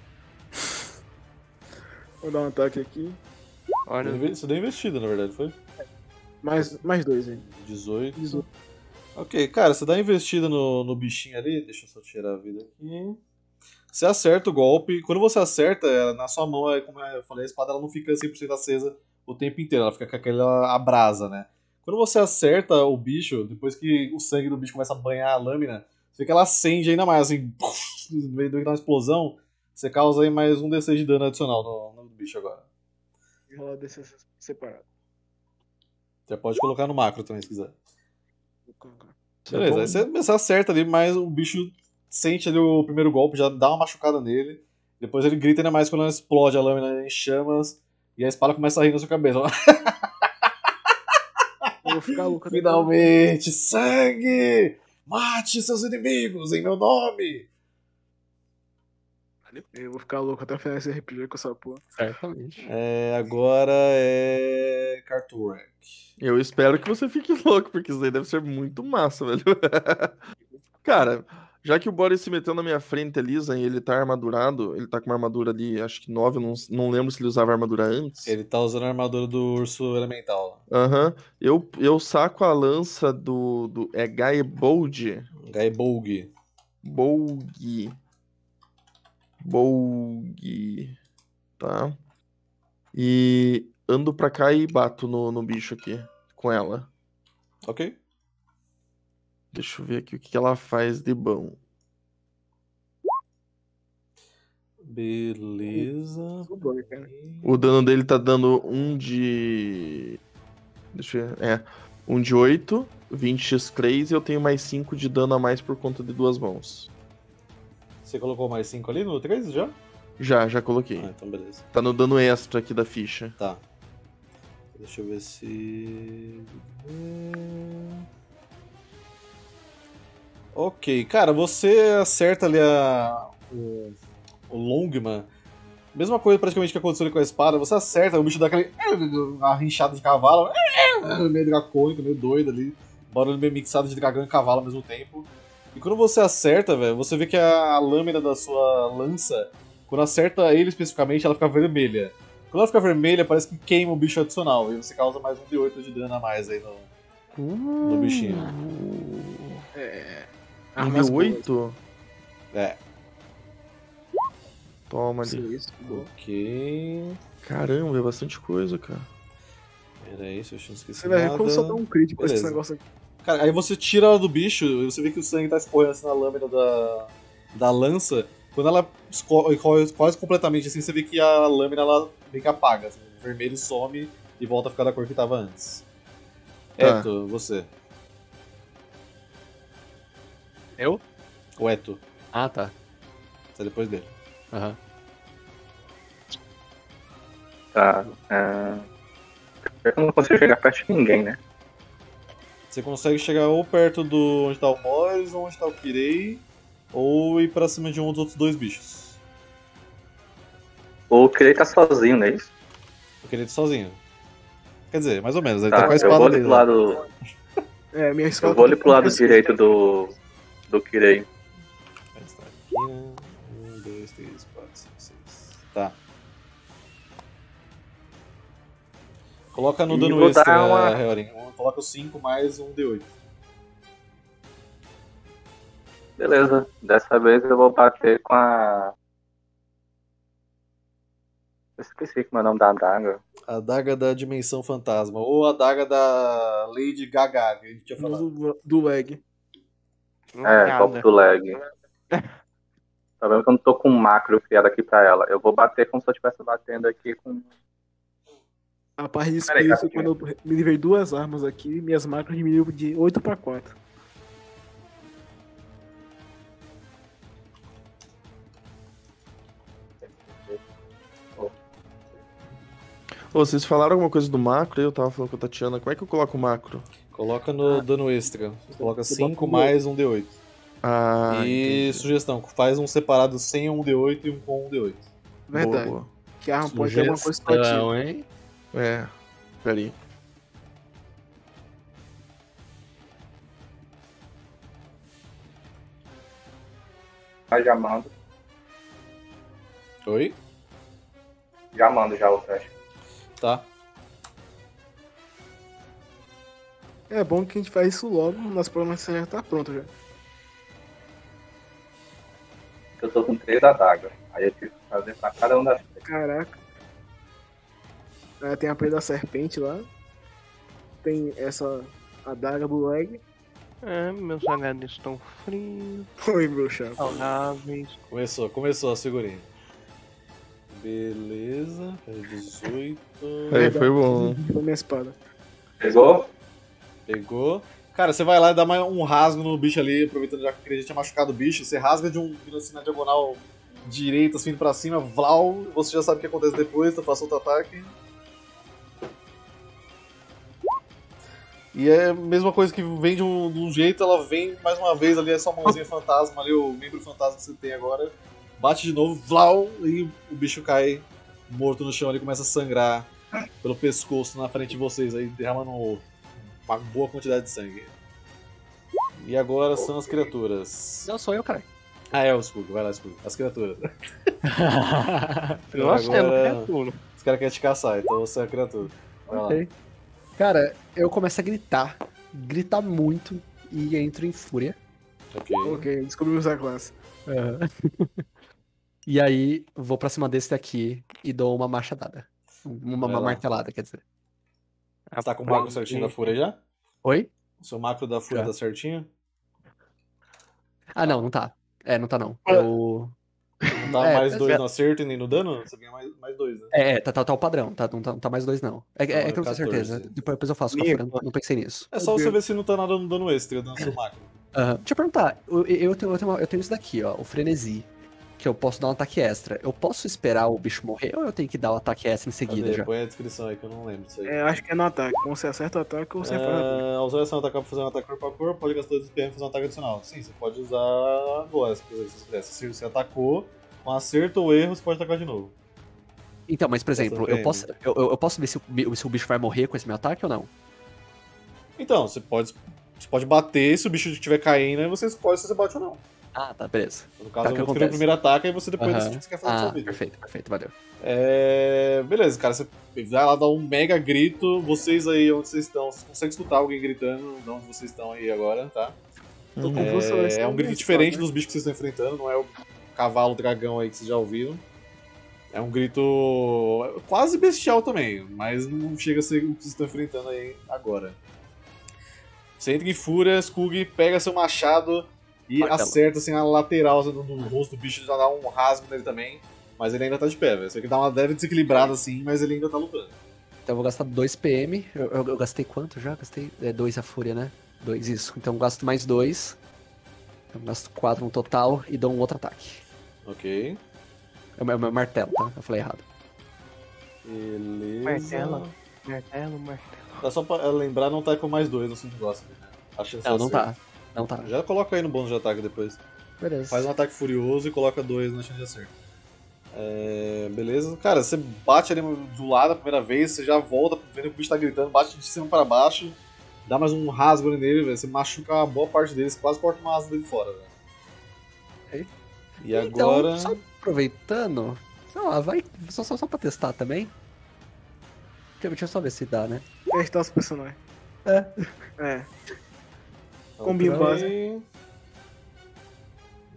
Vou dar um ataque aqui. Olha, você deu investida, na verdade, foi? Mais 2, hein. 18. Ok, cara, você dá investida no bichinho ali. Deixa eu só tirar a vida aqui. Você acerta o golpe. Quando você acerta, na sua mão, como eu falei, a espada ela não fica 100% acesa o tempo inteiro, ela fica com aquela brasa, né? Quando você acerta o bicho, depois que o sangue do bicho começa a banhar a lâmina, você vê que ela acende ainda mais, assim, meio que dá uma explosão, você causa aí mais um D6 de dano adicional no bicho agora. E rola D6 separado. Você pode colocar no macro também, se quiser. Beleza, aí você acerta ali, mas o bicho sente ali o primeiro golpe, já dá uma machucada nele, depois ele grita ainda mais quando ela explode a lâmina em chamas, e a espada começa a rir na sua cabeça. Eu vou ficar louco. Finalmente, sangue! Mate seus inimigos em meu nome! Eu vou ficar louco até o final desse RPG com essa porra. Certamente. Agora é... Carturack. Eu espero que você fique louco, porque isso aí deve ser muito massa, velho. Cara, já que o Boris se meteu na minha frente ali, Zan, ele tá armadurado, ele tá com uma armadura ali, acho que 9, não lembro se ele usava armadura antes. Ele tá usando a armadura do urso elemental. Aham. Eu saco a lança do é Gaebold? Gaebold. Bolg. Tá. E ando pra cá e bato no bicho aqui, com ela. Ok. Deixa eu ver aqui o que ela faz de bom. Beleza. O dano dele tá dando 1 de... Deixa eu ver. 1 de 8, 20x3 e eu tenho mais 5 de dano a mais por conta de 2 mãos. Você colocou mais 5 ali no 13 já? Já coloquei. Ah, então beleza. Tá no dano extra aqui da ficha. Tá. Deixa eu ver se... Ok, cara, você acerta ali o Longman. Mesma coisa praticamente que aconteceu ali com a espada. Você acerta, o bicho dá aquele arrinchada de cavalo, meio dracônico, meio doido ali. Barulho meio mixado de dragão e cavalo ao mesmo tempo. E quando você acerta, velho, você vê que a lâmina da sua lança, quando acerta ele especificamente, ela fica vermelha. Quando ela fica vermelha, parece que queima o bicho adicional. E você causa mais 1d8 de dano a mais aí no bichinho. Armas 8? É. Toma ali. Ok. Caramba, é bastante coisa, cara. Pera aí, se eu não esqueci nada. Como só dá um crítico pra esse negócio aqui. Cara, aí você tira ela do bicho e você vê que o sangue tá escorrendo assim na lâmina da lança. Quando ela escorre quase completamente assim, você vê que a lâmina ela meio que apaga. Assim, o vermelho some e volta a ficar da cor que tava antes. Tá. Eto, você. Eu? O Eto. Ah, tá. Você é depois dele. Aham. Uhum. Tá. Eu não consigo chegar perto de ninguém, né? Você consegue chegar ou perto do onde tá o Morris, ou onde tá o Kirei, ou ir pra cima de um dos outros dois bichos. O Kirei tá sozinho, não é isso? O Kirei tá sozinho. Quer dizer, mais ou menos, ele tá com a espada dele. Eu vou ali pro lado direito do Kirei. Está aqui, 1, 2, 3, 4, 5, 6. Tá. Coloca no dano extra, Heorin. Coloca o 5 mais um D8. Beleza. Dessa vez eu vou bater com a... Eu esqueci como é o nome da adaga. A adaga da Dimensão Fantasma. Ou a adaga da Lady Gaga, que a gente tinha falado. Do lag. Golpe do lag. Tá vendo que eu não tô com um macro criado aqui pra ela. Eu vou bater como se eu estivesse batendo aqui com... A parte disso é isso, quando eu me livrei duas armas aqui, minhas macros diminuíram de 8 para 4. Ô, vocês falaram alguma coisa do macro, eu tava falando com a Tatiana, como é que eu coloco o macro? Coloca no dano extra, coloca 5 mais um D8. Ah, e sugestão, faz um separado sem um D8 e um com um D8. Verdade, boa. Que arma pode ter uma coisa situativa, hein? Peraí. Tá já mando. Oi? Já mando já o teste. Tá. É bom que a gente faz isso logo, nosso programa já tá pronto já. Eu tô com 3 adagas, aí eu tive que fazer pra cada um das 3. Caraca. Tem a pele da serpente lá. Tem essa adaga do leg. Meus sagados estão frios. Oi, meu chapa. Saudáveis. Começou a segurinha. Beleza. 18. Aí foi bom. Pegou minha espada. Pegou. Cara, você vai lá e dá mais um rasgo no bicho ali, aproveitando já que ele tinha machucado o bicho. Você rasga de um assim, na diagonal direita, assim, pra cima. Vlau. Você já sabe o que acontece depois, tu passou outro ataque. E é a mesma coisa que vem de um jeito, ela vem mais uma vez ali, essa mãozinha fantasma ali, o membro fantasma que você tem agora. Bate de novo, vlau, e o bicho cai morto no chão ali, começa a sangrar pelo pescoço na frente de vocês, aí derramando uma boa quantidade de sangue. E agora são as criaturas. Não, sou eu, cara. Ah, é o Spug, vai lá, Spug. As criaturas. Nossa, agora, é criatura. Os caras querem te caçar, então você é a criatura. Vai lá. Cara, eu começo a gritar muito e entro em fúria. Ok, descobrimos a classe. E aí, vou pra cima desse daqui e dou uma machadada. Uma martelada, quer dizer. Você tá com o macro certinho da fúria já? Oi? O seu macro da fúria tá certinho? Ah, não tá. Não tá não. Eu... Não dá mais 2 no acerto e nem no dano? Você ganha mais 2, né? Tá o padrão, não tá mais 2 não. É que eu não tenho certeza, depois eu faço, não pensei nisso. É só você ver se não tá nada no dano extra, no seu macro. Deixa eu perguntar, eu tenho isso daqui, ó, o frenesi, que eu posso dar um ataque extra. Eu posso esperar o bicho morrer ou eu tenho que dar o ataque extra em seguida já? Põe a descrição aí que eu não lembro disso aí. Acho que é no ataque, ou você acerta o ataque ou você faz o ataque. Ao usar essa ataque pra fazer um ataque corpo a corpo, pode gastar 2 PM e fazer um ataque adicional. Sim, você pode usar agora, se você quiser. Se você atacou, com acerto ou erro, você pode atacar de novo. Então, mas por exemplo, eu posso ver se o bicho vai morrer com esse meu ataque ou não? Então, você pode bater, se o bicho estiver caindo, aí você escolhe se você bate ou não. Ah, tá, beleza. No caso, eu vou escolher o primeiro ataque e você depois decide o que você quer fazer no seu vídeo. Perfeito, valeu. Beleza, cara, você vai lá dar um mega grito. Vocês aí, onde vocês estão, você consegue escutar alguém gritando de onde vocês estão aí agora, tá? É um grito diferente dos bichos que vocês estão enfrentando, não é o cavalo dragão aí que vocês já ouviram. É um grito quase bestial também, mas não chega a ser o que vocês estão enfrentando aí agora. Você entra em fúria, Skug pega seu machado e martelo. Acerta assim, a lateral do rosto do bicho, já dá um rasgo nele também. Mas ele ainda tá de pé, velho. Isso aqui dá uma leve desequilibrada assim, mas ele ainda tá lutando. Então eu vou gastar 2 PM. Eu gastei quanto já? Gastei 2 a fúria, né? 2, isso. Então eu gasto mais 2. Então eu gasto 4 no total e dou um outro ataque. Ok. É o meu martelo, tá? Eu falei errado. Beleza. Martelo, martelo, martelo. Tá só pra lembrar, não tá com mais 2 no cinto gosto. Não, não tá. Não tá. Já coloca aí no bônus de ataque depois. Beleza. Faz um ataque furioso e coloca 2 na chance de acerto. É, beleza, cara, você bate ali do lado a primeira vez, você já volta vendo que o bicho tá gritando, bate de cima para baixo, dá mais um rasgo nele, velho, você machuca uma boa parte dele, você quase corta uma asa dele fora, velho. E então, agora... só aproveitando, sei lá, vai, só pra testar também. Deixa eu só ver se dá, né? Testar os personagens. É. É. Então, combina base.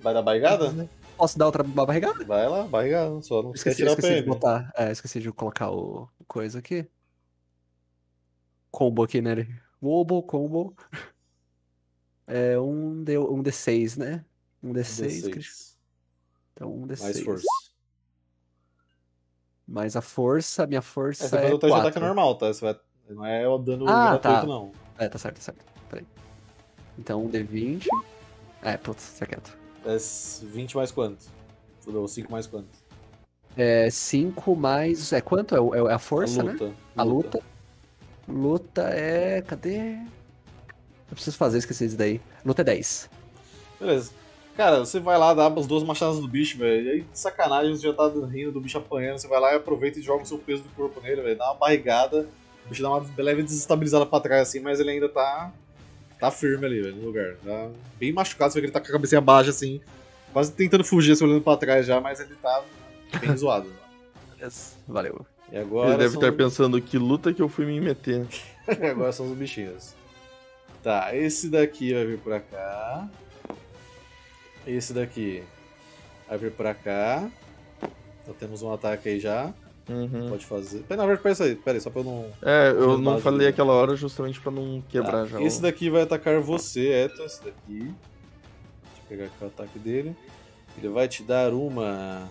Vai dar barrigada? Né? Posso dar outra barrigada? Vai lá, barrigada, só não esqueci, tirar esqueci de botar. É, esqueci de colocar o coisa aqui. Combo aqui nele. Né? Wobo, combo. É um D6, né? Um D6. Então um D6. Mais força. Mais a força, minha força. Essa é o teu ataque normal, tá? Você vai... Não é o dano gratuito, não. É, tá certo. Peraí. Então um D20. É, putz, tá quieto. É 20 mais quanto? Ou 5 mais quanto? É 5 mais... É quanto? É a força, né? A luta. Luta é... Cadê? Eu preciso fazer, esqueci isso daí. Luta é 10. Beleza. Cara, você vai lá, dá as duas machadas do bicho, velho. E aí, sacanagem, você já tá rindo do bicho apanhando. Você vai lá e aproveita e joga o seu peso do corpo nele, velho. Dá uma barrigada. O bicho dá uma leve desestabilizada pra trás, assim, mas ele ainda tá... Tá firme ali, velho, no lugar. Tá bem machucado, você vê que ele tá com a cabecinha baixa, assim. Quase tentando fugir, se olhando pra trás já, mas ele tá bem zoado. Yes. Valeu. E agora ele deve estar pensando, que luta que eu fui me meter. Agora são os bichinhos. Tá, esse daqui vai vir pra cá. Esse daqui vai vir pra cá. Então temos um ataque aí já. Uhum. Pode fazer. Pera aí, só pra eu não... É, eu não falei aquela hora justamente pra não quebrar já. Esse daqui vai atacar você, Eto, esse daqui. Deixa eu pegar aqui o ataque dele. Ele vai te dar uma...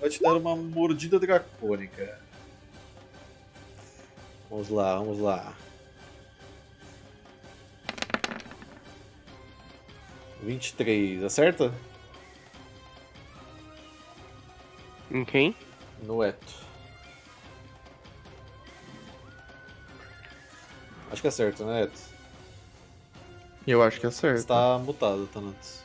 Vai te dar uma mordida dracônica. Vamos lá, vamos lá. 23, acerta? Em quem? No Eto. Acho que acerta, né, Eto? Eu acho que acerta. Você tá mutado, Thanatos.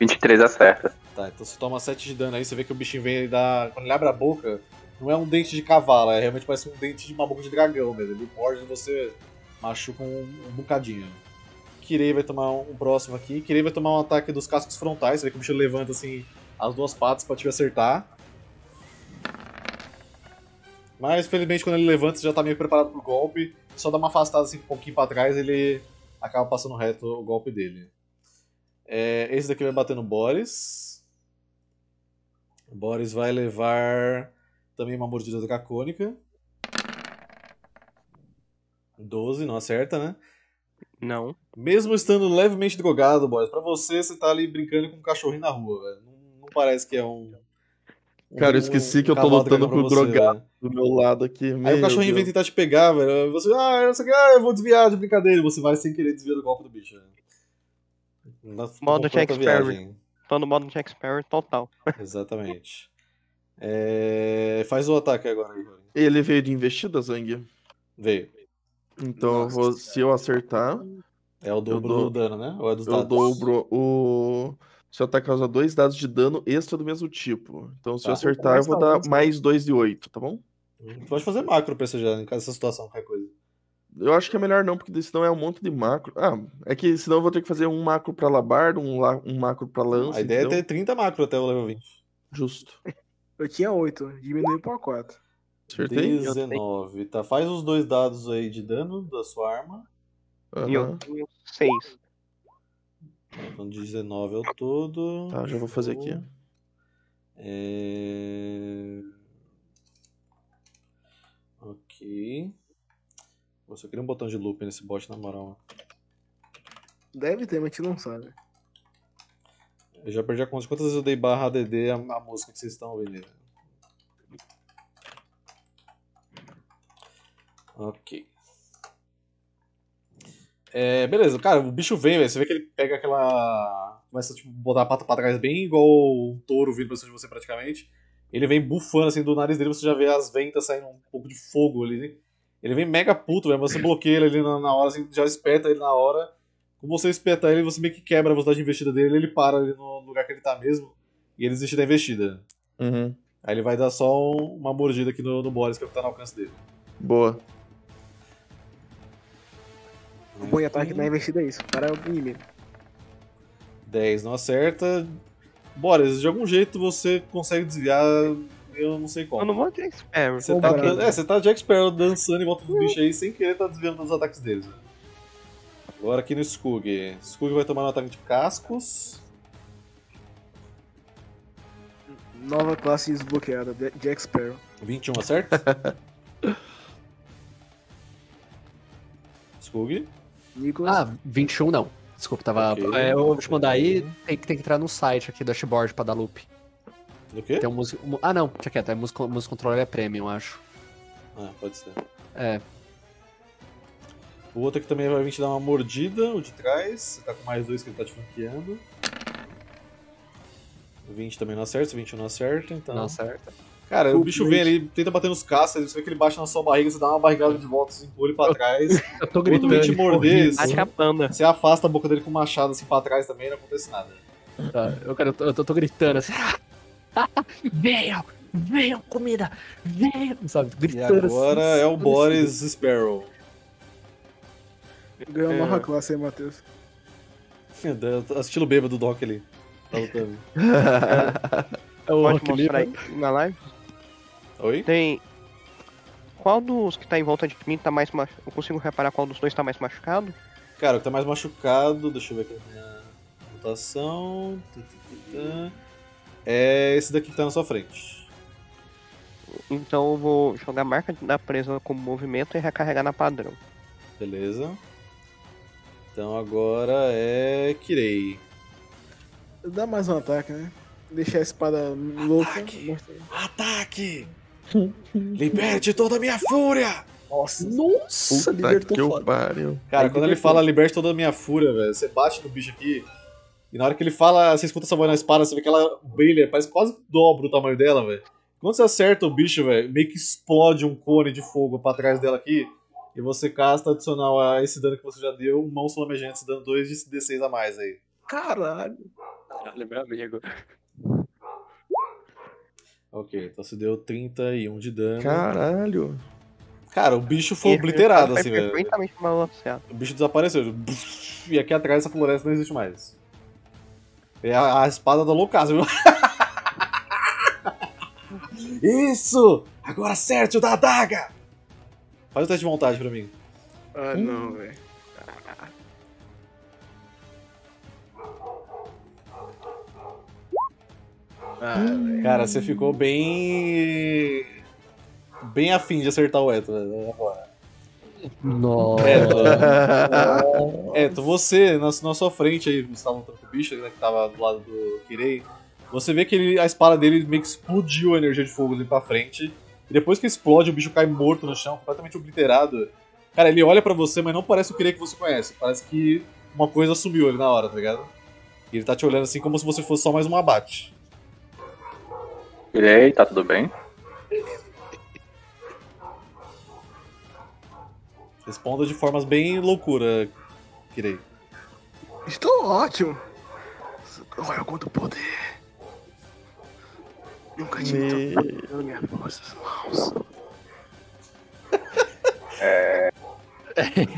23 acerta. Tá, então você toma 7 de dano aí, você vê que o bichinho vem e dá... Quando ele abre a boca, não é um dente de cavalo, é realmente parece um dente de uma boca de dragão mesmo. Ele morde e você machuca um bocadinho. Kirei vai tomar um próximo aqui. Kirei vai tomar um ataque dos cascos frontais. Você vê que o bicho levanta assim as duas patas pra te acertar. Mas, felizmente, quando ele levanta, você já tá meio preparado pro golpe. Só dá uma afastada assim um pouquinho pra trás, ele acaba passando reto o golpe dele. É, esse daqui vai bater no Boris. O Boris vai levar também uma mordida dracônica. 12, não acerta, né? Não. Mesmo estando levemente drogado, Boris, pra você tá ali brincando com um cachorrinho na rua, velho. Não parece que é um cara, eu esqueci que eu tô lutando com o drogado do meu lado aqui. Aí o cachorrinho vem tentar te pegar, velho. Você, eu vou desviar de brincadeira. Você vai sem querer desviar do golpe do bicho, velho. Modo Jack Sparrow. Tô no modo Jack Sparrow total. Exatamente. Faz o ataque agora. Ele veio de investida, Zang? Veio. Então, nossa, se eu acertar... É o dobro do dano, né? Ou é dos dados? Eu dobro o... Se eu atacar, causa 2 dados de dano extra do mesmo tipo. Então, se eu acertar, eu vou dar mais 2 de 8, tá bom? Pode fazer macro pra você já, em caso dessa situação, qualquer coisa. Eu acho que é melhor não, porque senão é um monte de macro. Ah, é que senão eu vou ter que fazer um macro pra labardo, um macro pra lança. A ideia então... é ter 30 macro até o level 20. Justo. Eu tinha 8, diminui pra 4. Acertei? 19, tá? Faz os 2 dados aí de dano da sua arma. E eu tenho 6. Então 19 ao todo. Tá, já vou fazer aqui. Pô, só queria um botão de loop nesse bot, na moral. Deve ter, mas a gente não sabe. Eu já perdi a conta de quantas vezes eu dei barra ADD a música que vocês estão ouvindo. Ok. É, beleza, cara, o bicho vem, velho. Você vê que ele pega aquela... Começa, tipo, botar a pata pra trás bem igual um touro vindo pra cima de você, praticamente. Ele vem bufando, assim, do nariz dele você já vê as ventas saindo um pouco de fogo ali, né? Ele vem mega puto, velho, mas você bloqueia ele ali na hora, assim, já espeta ele na hora. Como você espeta ele, você meio que quebra a velocidade de investida dele, ele para ali no lugar que ele tá mesmo, e ele desiste da investida. Uhum. Aí ele vai dar só uma mordida aqui no Boris, que é o que tá no alcance dele. Boa. O bom ataque na investida é isso, o cara é o inimigo. 10 não acerta. Boris, de algum jeito você consegue desviar, eu não sei como. Eu não vou de Jack Sparrow. Você tá, você tá Jack Sparrow dançando em volta do bicho aí, sem querer tá desviando dos ataques deles. Agora aqui no Skug. Skug vai tomar um ataque de cascos. Nova classe desbloqueada, Jack Sparrow. 21 acerta? Skug? Nicolas? Ah, 21 não. Desculpa, tava... Okay. É, eu vou te mandar aí, tem que entrar no site aqui do dashboard pra dar loop. Do quê? Tem um music... Ah, não, deixa quieto, é Music Controller é Premium, acho. Ah, pode ser. É. O outro aqui também vai vir te dar uma mordida, o de trás, você tá com mais 2 que ele tá te flanqueando. 20 também não acerta, 21 não acerta, então... Não acerta. Cara, o bicho vem ali, tenta bater nos caças, você vê que ele baixa na sua barriga, você dá uma barrigada de volta, assim, empurra ele pra trás. Eu tô gritando. Quando vem te morder, você afasta a boca dele com o machado, assim, pra trás também, não acontece nada. Tá, eu tô gritando, assim... Venham! Venham, comida! Venham! Sabe, gritando assim. E agora assim, é o Boris Sparrow. Ganhou uma nova classe aí, Matheus. Estilo bêbado do Doc ali. Tá lutando. Pode mostrar aí na live? Oi? Tem... Qual dos que tá em volta de mim tá mais machucado? Eu consigo reparar qual dos dois tá mais machucado? Cara, o que tá mais machucado... Deixa eu ver aqui a minha rotação... É esse daqui que tá na sua frente. Então eu vou jogar a marca da presa como movimento e recarregar na padrão. Beleza. Então agora é... Kirei. Dá mais um ataque, né? Deixar a espada louca. Ataque! Ataque! Liberte toda a minha fúria! Nossa, libertou foda. Cara, quando ele fala liberte toda a minha fúria, velho, você bate no bicho aqui, e na hora que ele fala, você escuta essa voz na espada, você vê que ela brilha, parece quase dobra o tamanho dela, velho. Quando você acerta o bicho, velho, meio que explode um cone de fogo pra trás dela aqui, e você casta adicional a esse dano que você já deu, mão solamejante, dando 2 de D6 a mais aí. Caralho! Caralho, meu amigo. Ok, então você deu 31 de dano. Caralho. Cara, o bicho foi obliterado, assim, velho. O bicho desapareceu. E aqui atrás essa floresta não existe mais. É a espada da loucaça, viu? Isso! Agora acerte o da adaga! Faz o teste de vontade pra mim. Ah, não, velho. Ah, cara, você ficou bem afim de acertar o Eto agora. Nossa. Eto, você, na sua frente aí, você tava lutando com o bicho, né, que tava do lado do Kirei. Você vê que a espada dele meio que explodiu a energia de fogo ali pra frente. E depois que explode, o bicho cai morto no chão, completamente obliterado. Cara, ele olha pra você, mas não parece o Kirei que você conhece. Parece que uma coisa sumiu ali na hora, tá ligado? E ele tá te olhando assim como se você fosse só mais um abate. Kirei, tá tudo bem? Responda de formas bem loucura, Kirei. Estou ótimo. Olha quanto poder. Nunca tive tão minha voz nas mãos.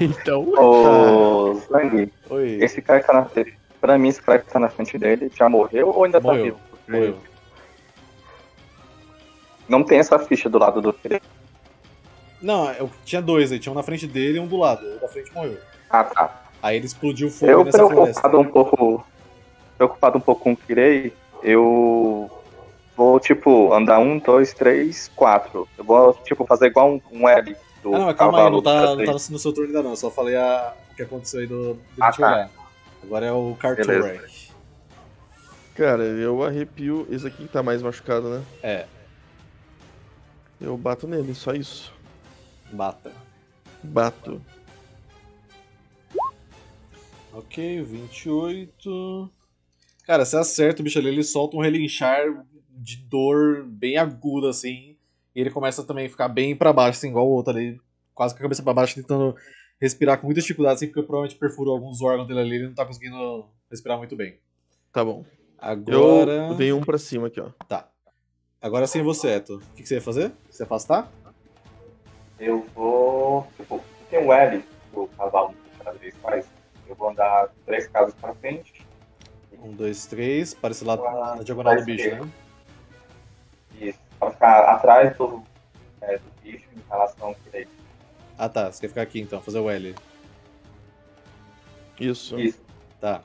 Então... Ô, Zangue, esse cara que tá na frente... Pra mim, esse cara que tá na frente dele já morreu ou ainda morreu. Tá vivo? Morreu. Não tem essa ficha do lado do Kirei? Não, eu tinha 2 aí, tinha um na frente dele e um do lado. O da frente morreu. Ah, tá. Aí ele explodiu o fogo nessa floresta. Preocupado um pouco com o Kirei, eu vou, tipo, andar 1, 2, 3, 4. Eu vou, tipo, fazer igual um L do ah, não, calma aí, não tá no seu turno ainda não, só falei o que aconteceu aí do Jiraya. Agora é o Cartoon Rank. Cara, eu arrepio, esse aqui que tá mais machucado, né? É. Eu bato nele, só isso. Bata. Bato. Ok, 28... Cara, você acerta o bicho ali, ele solta um relinchar de dor bem aguda, assim. E ele começa também a ficar bem pra baixo, assim, igual o outro ali. Quase com a cabeça pra baixo, tentando respirar com muita dificuldade, assim, porque provavelmente perfurou alguns órgãos dele ali, ele não tá conseguindo respirar muito bem. Tá bom. Agora... Eu dei um pra cima aqui, ó. Tá. Agora sim você, Eto. O que você ia fazer? Você ia afastar? Eu vou... Tipo, tem um L pro cavalo que cada vez faz. Eu vou andar 3 casas pra frente. 1, 2, 3, para esse lado, na diagonal do bicho, né? Isso, para ficar atrás do bicho em relação ao direito. Ah tá, você quer ficar aqui então, fazer o L. Isso. Isso. Tá.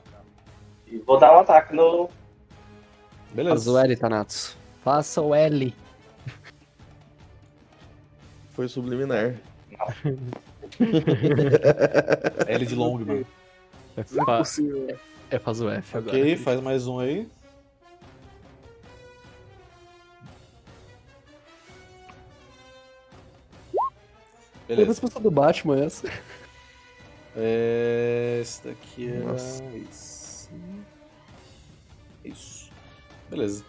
E vou dar um ataque no... Beleza. Faz o L, Thanatos. Faça o L. Foi subliminar. Não. L de longo, mano. Não é possível. É, faz o F agora. Ok, faz mais um aí. Beleza. A resposta do Batman é essa. É... Esse daqui era... Isso. Isso. Beleza.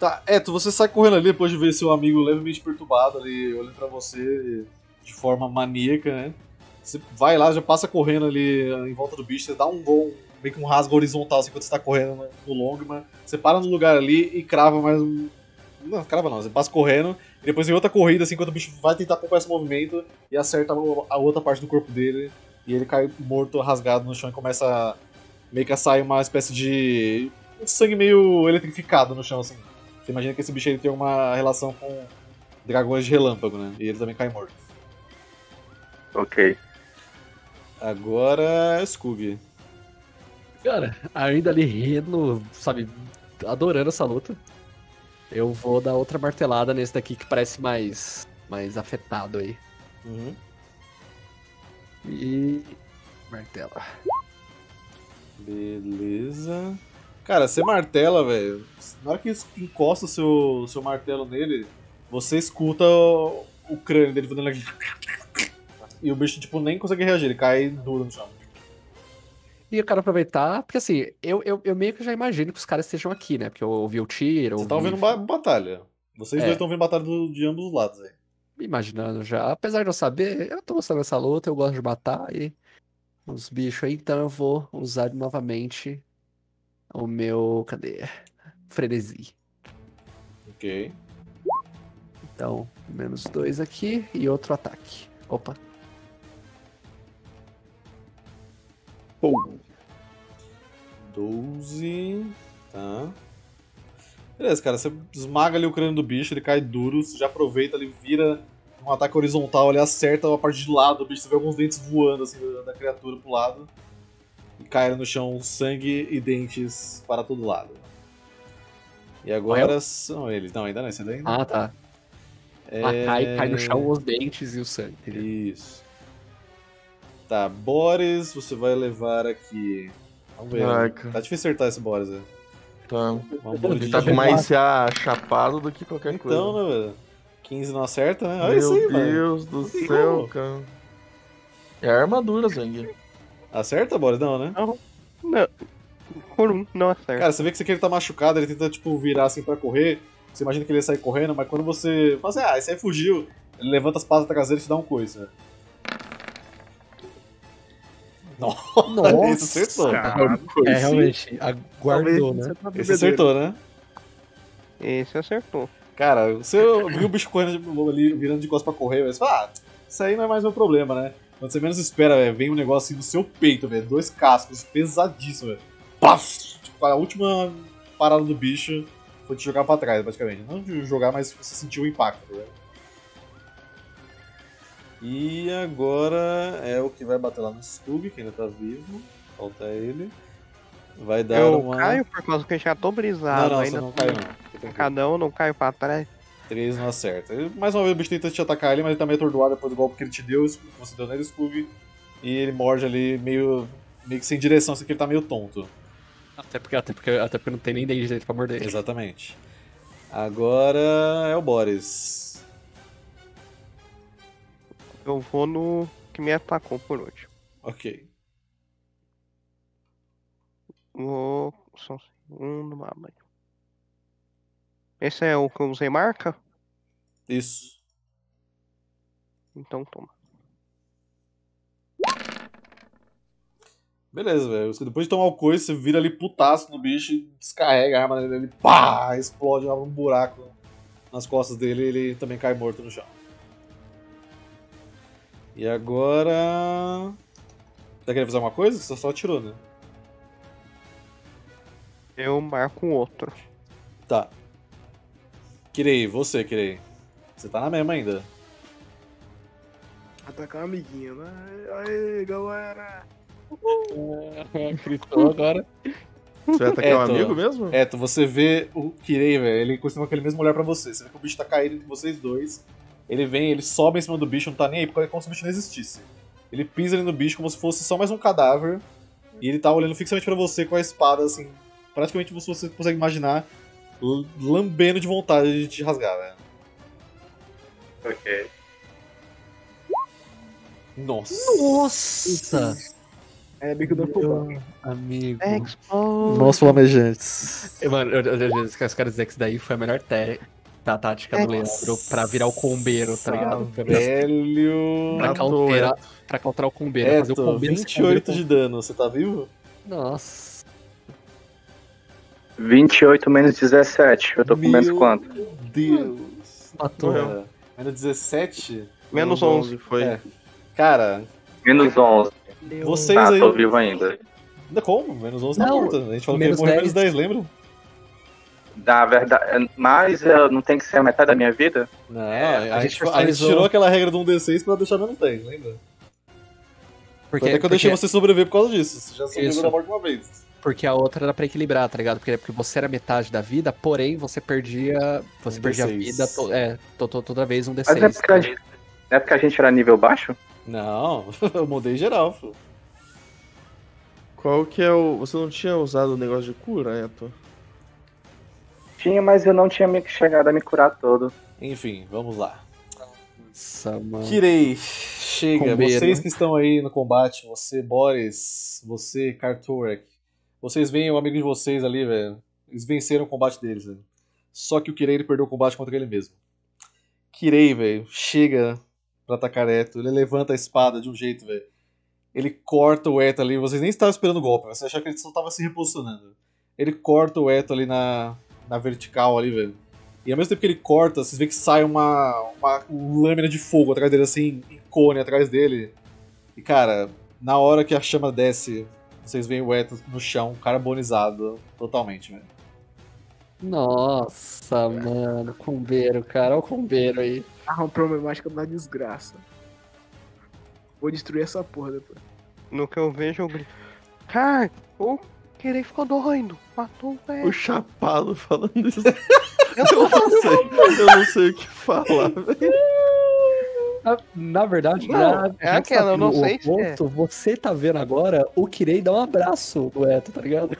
Tá, Eto, você sai correndo ali depois de ver seu amigo levemente perturbado ali, olhando pra você de forma maníaca, né? Você vai lá, já passa correndo ali em volta do bicho, você dá um gol... Meio que um rasgo horizontal, assim, quando você tá correndo no Longman. Você para no lugar ali e crava mais um... Não, crava não, você passa correndo. E depois em outra corrida, assim, quando o bicho vai tentar acompanhar esse movimento e acerta a outra parte do corpo dele. E ele cai morto, rasgado no chão e começa a... Meio que a sair uma espécie de... Um sangue meio eletrificado no chão, assim. Você imagina que esse bicho ele tem uma relação com dragões de relâmpago, né? E ele também cai morto. Ok. Agora... Scooby. Cara, ainda ali rindo, sabe, adorando essa luta. Eu vou dar outra martelada nesse daqui que parece mais afetado aí. Uhum. E... martela. Beleza. Cara, você martela, velho. Na hora que encosta o seu martelo nele, você escuta o crânio dele fazendo aqui. E o bicho, tipo, nem consegue reagir, ele cai duro no chão. E eu quero aproveitar, porque assim, eu meio que já imagino que os caras estejam aqui, né? Porque eu ouvi o tiro... Você tá ouvindo batalha. Vocês dois estão ouvindo batalha de ambos os lados aí. Imaginando já. Apesar de eu saber, eu tô gostando dessa luta, eu gosto de matar e... Os bichos aí, então eu vou usar novamente o meu... Cadê? Frenesi. Ok. Então, -2 aqui e outro ataque. Opa. Pum. 12, tá. Beleza, cara, você esmaga ali o crânio do bicho, ele cai duro, você já aproveita, ele vira um ataque horizontal, ele acerta a parte de lado do bicho, você vê alguns dentes voando assim da criatura pro lado. E cai no chão sangue e dentes para todo lado. E agora são eles. Não, ainda não, esse ainda não. Ah, tá. Cai no chão os dentes e o sangue. Isso. Tá, Boris, você vai levar aqui... Vamos ver. Caraca. Tá difícil acertar esse Boris, velho. Tá. Ele tá com mais CA chapado do que qualquer coisa. Então, né, velho? 15 não acerta, né? Olha isso aí, velho. Meu Deus do céu, cara. É armadura, Zang. Acerta, Boris? Não, né? Não. Por um, não acerta. Cara, você vê que ele tá machucado, ele tenta, tipo, virar assim pra correr. Você imagina que ele ia sair correndo, mas quando você... Fala assim, ah, esse aí fugiu. Ele levanta as patas traseiras e te dá um coice, velho. Nossa, isso acertou. Cara, é, realmente, aguardou, né? Esse acertou, né? Esse acertou. Cara, você viu o bicho correndo ali, virando de costas pra correr, mas fala, ah, isso aí não é mais meu problema, né? Quando você menos espera, véio, vem um negócio assim no seu peito, velho. 2 cascos pesadíssimos, velho. Paf! Tipo, a última parada do bicho foi te jogar pra trás, praticamente. Não de jogar, mas você sentiu o impacto, velho. E agora é o que vai bater lá no Scooby, que ainda tá vivo. Falta ele. Vai dar eu uma... Eu caio por causa que eu já tô brisado. Não, você não caiu. Não caio pra trás. 3 não acerta. Mais uma vez o bicho tenta te atacar ele, mas ele também é atordoado depois do golpe que ele te deu, que você deu nele, Scooby. E ele morde ali meio que sem direção, assim que ele tá meio tonto. Até porque não tem nem direito pra morder. Exatamente. Agora é o Boris. Eu vou no que me atacou por último. Ok. Vou... Só um segundo, mamãe. Esse é o que eu usei marca? Isso. Então toma. Beleza, velho. Você depois de tomar o coice, você vira ali putaço no bicho e descarrega a arma dele, ele pá, explode, abre um buraco nas costas dele e ele também cai morto no chão. E agora... Você quer fazer alguma coisa? Você só atirou, né? Eu marco um outro. Tá. Kirei, Kirei. Você tá na mesma ainda. Atacar uma amiguinha, mas... Aê, galera! Gritou agora. Você vai atacar um amigo mesmo? Eto, você vê o Kirei, velho, ele costuma aquele mesmo olhar pra você. Você vê que o bicho tá caindo entre vocês dois. Ele vem, ele sobe em cima do bicho, não tá nem aí, porque é como se o bicho não existisse. Ele pisa ali no bicho como se fosse só mais um cadáver. E ele tá olhando fixamente pra você com a espada, assim, praticamente como se você consegue imaginar, lambendo de vontade de te rasgar, velho. Ok. Nossa! É bico do fogão. Amigo. Nós flamejantes. Mano, eu quero dizer que isso daí foi a melhor tática do Leandro pra virar o combeiro, tá ligado? Velho! Pra counterar o combeiro, fazer o combeiro. 28 de dano, você tá vivo? Nossa. 28 menos 17, eu tô com menos quanto? Meu Deus! Matou. Menos 17? Menos 11 foi. É. Cara... Menos 11. Vocês aí... tô vivo ainda. Como? Menos 11 não conta. A gente falou que ia morrer menos 10, lembra? Na verdade... Mas não tem que ser a metade da minha vida? Não, a gente tirou aquela regra do 1d6 pra deixar menos 10, lembra? Porque, até que eu deixei você sobreviver por causa disso. Você já sobreviveu da morte uma vez. Porque a outra era pra equilibrar, tá ligado? Porque você era metade da vida, porém você perdia... Você perdia a vida toda vez 1d6. Mas é porque a gente era nível baixo? Não, eu mudei geral, pô. Qual que é o... Você não tinha usado o negócio de cura, Eto? Tinha, mas eu não tinha meio que chegado a me curar todo. Enfim, vamos lá. Nossa, mano. Kirei, chega. Combeiro. Vocês que estão aí no combate, você, Boris, você, Karturek. Vocês veem o amigo de vocês ali, velho. Eles venceram o combate deles, velho. Só que o Kirei ele perdeu o combate contra ele mesmo. Kirei, velho, chega... pra atacar Eto, ele levanta a espada de um jeito, velho. Ele corta o Eto ali, vocês nem estavam esperando o golpe, você achava que ele só tava se reposicionando. Ele corta o Eto ali na vertical ali, velho. E ao mesmo tempo que ele corta, vocês veem que sai uma lâmina de fogo atrás dele, assim, em cone atrás dele. E cara, na hora que a chama desce, vocês veem o Eto no chão, carbonizado totalmente, velho. Nossa, mano, combeiro, cara, olha o combeiro aí. Arma problemática da desgraça. Vou destruir essa porra depois. No que eu vejo, eu grito. Cara, o Kirei ficou doido. Matou um velho. O Chapalo falando isso. eu não sei o que falar, velho. Na verdade, eu não sei se é. Você tá vendo agora o Kirei dá um abraço do Eto, tá ligado?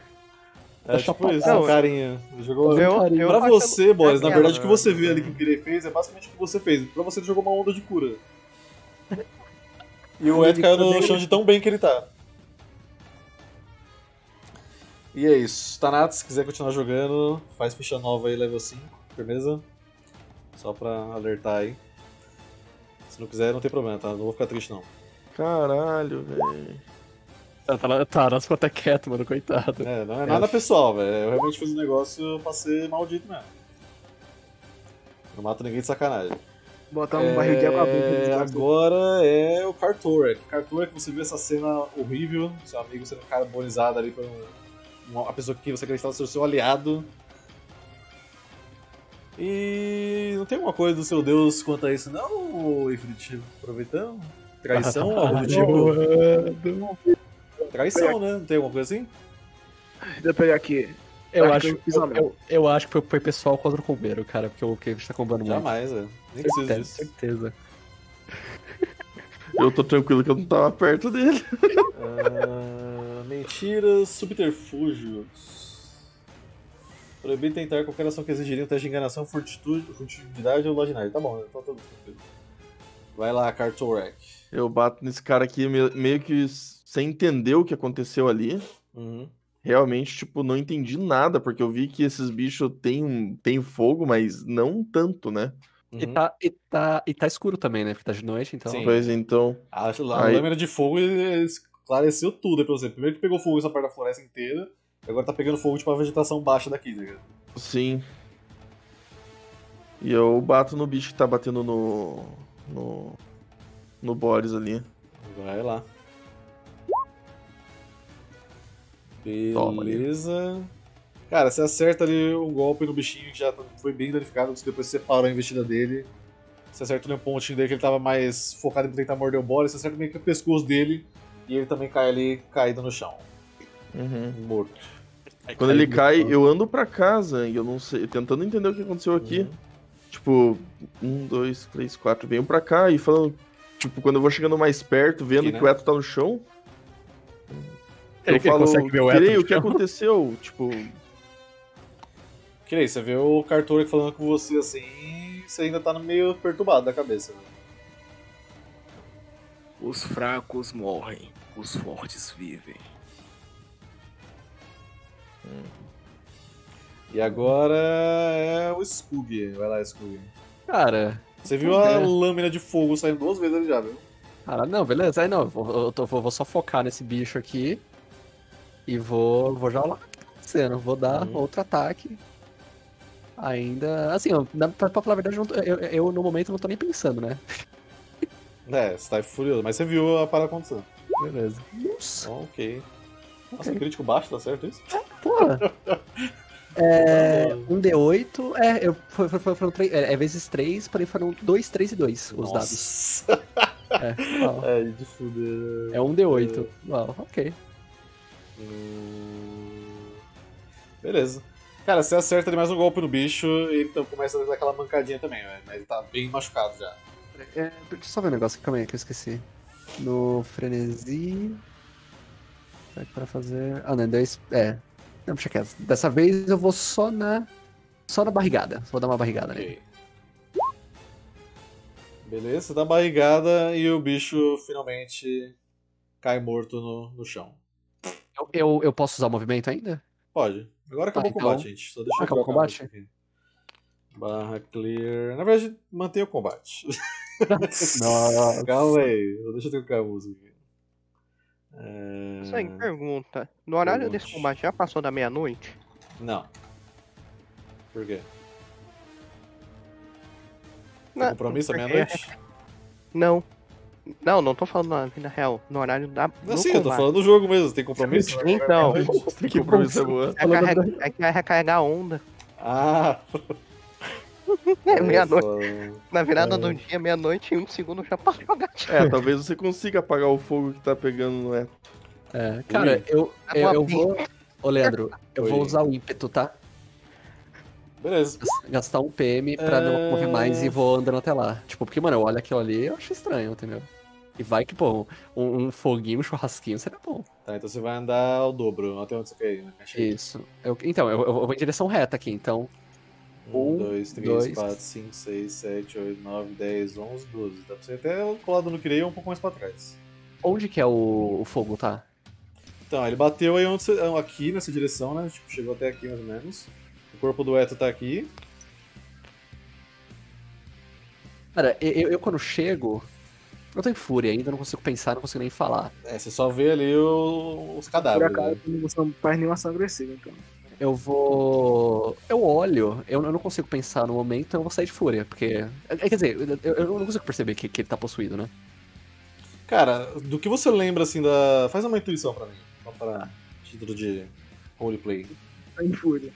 É tipo isso, não, carinha. Jogou... Eu pra você, Boris, na verdade o que você viu ali que o Kirei fez é basicamente o que você fez. Pra você, ele jogou uma onda de cura. E o Ed caiu no chão de tão bem que ele tá. E é isso. Thanatos, se quiser continuar jogando, faz ficha nova aí, level 5, firmeza? Só pra alertar aí. Se não quiser, não tem problema, tá? Não vou ficar triste, não. Caralho, velho. Tá, nós ficamos até quieto, mano, coitado. É, não é nada pessoal, velho. Eu realmente fiz um negócio pra ser maldito mesmo. Não mato ninguém de sacanagem. Botar um barril de água boca. Agora é o Karturek. Karturek, você viu essa cena horrível, seu amigo sendo carbonizado ali por a pessoa que você acreditava ser o seu aliado. E não tem alguma coisa do seu deus quanto a isso não, Ifrit? Aproveitando? Traição ou algo do tipo? Traição, né? Não tem alguma coisa assim? Deixa eu pegar aqui. Eu acho que foi pessoal contra o combeiro, cara, porque a gente tá combando muito. Jamais, velho. Nem certeza, disso. Certeza. Eu tô tranquilo que eu não tava perto dele. Mentiras, subterfúgios. Proibido tentar qualquer ação que exigiria um teste de enganação, furtividade ou loginário. Tá bom, eu tô todo tranquilo. Vai lá, Cartorek. Eu bato nesse cara aqui meio que sem entender o que aconteceu ali. Uhum. Realmente, tipo, não entendi nada, porque eu vi que esses bichos têm fogo, mas não tanto, né? Uhum. E tá escuro também, né? Porque tá de noite, então... Sim. Pois então... A lâmina de fogo esclareceu tudo aí pra você. Primeiro que pegou fogo essa parte da floresta inteira, agora tá pegando fogo tipo a vegetação baixa daqui, tá ligado? Sim. E eu bato no bicho que tá batendo no Boris ali. Vai lá. Beleza. Cara, você acerta ali um golpe no bichinho que já foi bem danificado, depois você parou a investida dele. Você acerta no pontinho dele que ele tava mais focado em tentar morder o Boris, você acerta meio que o pescoço dele e ele também cai ali caído no chão. Uhum. Morto. Quando ele cai, eu ando pra casa e eu não sei, tentando entender o que aconteceu aqui. Uhum. Tipo, 1, 2, 3, 4, venho pra cá e falando, tipo, quando eu vou chegando mais perto, vendo aqui, né? Que o Eto tá no chão. Eu falo, Kirei, o que aconteceu? Tipo... Kirei, você vê o Cartorek falando com você assim, você ainda tá meio perturbado da cabeça. Os fracos morrem, os fortes vivem. E agora é o Scooby. Vai lá, Scooby. Cara... Você viu a lâmina de fogo saindo 2 vezes ali já, viu? Cara, não, beleza. Aí não, eu vou só focar nesse bicho aqui. E vou já lá, não vou dar outro ataque. Ainda, assim, pra falar a verdade, eu no momento não tô nem pensando, né? É, você tá furioso, mas você viu a parada acontecendo. Beleza. Nossa. Ok. Nossa, okay. Crítico baixo, tá certo isso? É, porra. Um D8, foram 3, vezes 3, porém foram 2, 3 e 2 os Nossa. Dados. É de fuder. É um D8. Uau, ok. Beleza. Cara, você acerta ali mais um golpe no bicho e ele então começa a dar aquela mancadinha também, velho. Mas ele tá bem machucado já. Deixa eu só ver um negócio aqui, calma aí, que eu esqueci. No frenesi. Vai pra fazer. Ah, não, 10. Não, deixa quieto. Dessa vez eu vou só na barrigada. Vou dar uma barrigada nele. Beleza, você dá barrigada e o bicho finalmente cai morto no chão. Eu posso usar o movimento ainda? Pode. Agora acabou o combate, gente. Só deixa acabou o combate? Aqui. Barra clear. Na verdade, mantenha o combate. Nossa. Calma aí. Deixa eu trocar a música aqui. Só em pergunta. No horário desse combate já passou da meia-noite? Não. Por quê? Tem compromisso à meia-noite? Não. Não tô falando na vida real, no horário da. Não, sim, combate. Eu tô falando do jogo mesmo, tem compromisso? Então. Que compromisso é boa. É que vai recarregar a onda. Ah! É meia-noite. Na virada do dia, meia-noite, em 1 segundo já passou a gatinha. Talvez você consiga apagar o fogo que tá pegando no Eto. Cara, eu vou. Ô, Leandro, eu vou usar o ímpeto, tá? Beleza. Gastar um PM pra não correr mais e vou andando até lá. Tipo, porque, mano, eu olho aquilo ali e eu acho estranho, entendeu? E vai que, pô, um foguinho, um churrasquinho seria bom. Tá, então você vai andar ao dobro, até onde você quer ir, né? Isso. Então, eu vou em direção reta aqui, então... 1, 2, 3, 4, 5, 6, 7, 8, 9, 10, 11, 12. Dá pra você ir até colado no Kirei ou um pouco mais pra trás. Onde que é o fogo, tá? Então, ele bateu aí onde você, aqui, nessa direção, né? Tipo, chegou até aqui, mais ou menos. O corpo do Eto tá aqui. Cara, eu quando chego... Eu tô em fúria ainda, não consigo pensar, não consigo nem falar. Você só vê ali os cadáveres. Por acaso, né? Não faz nenhuma ação agressiva, então. Eu olho, eu não consigo pensar no momento, então eu vou sair de fúria, porque... Quer dizer, eu não consigo perceber que ele tá possuído, né? Cara, do que você lembra, assim, da... Faz uma intuição pra mim, só pra título de roleplay. Tá em fúria.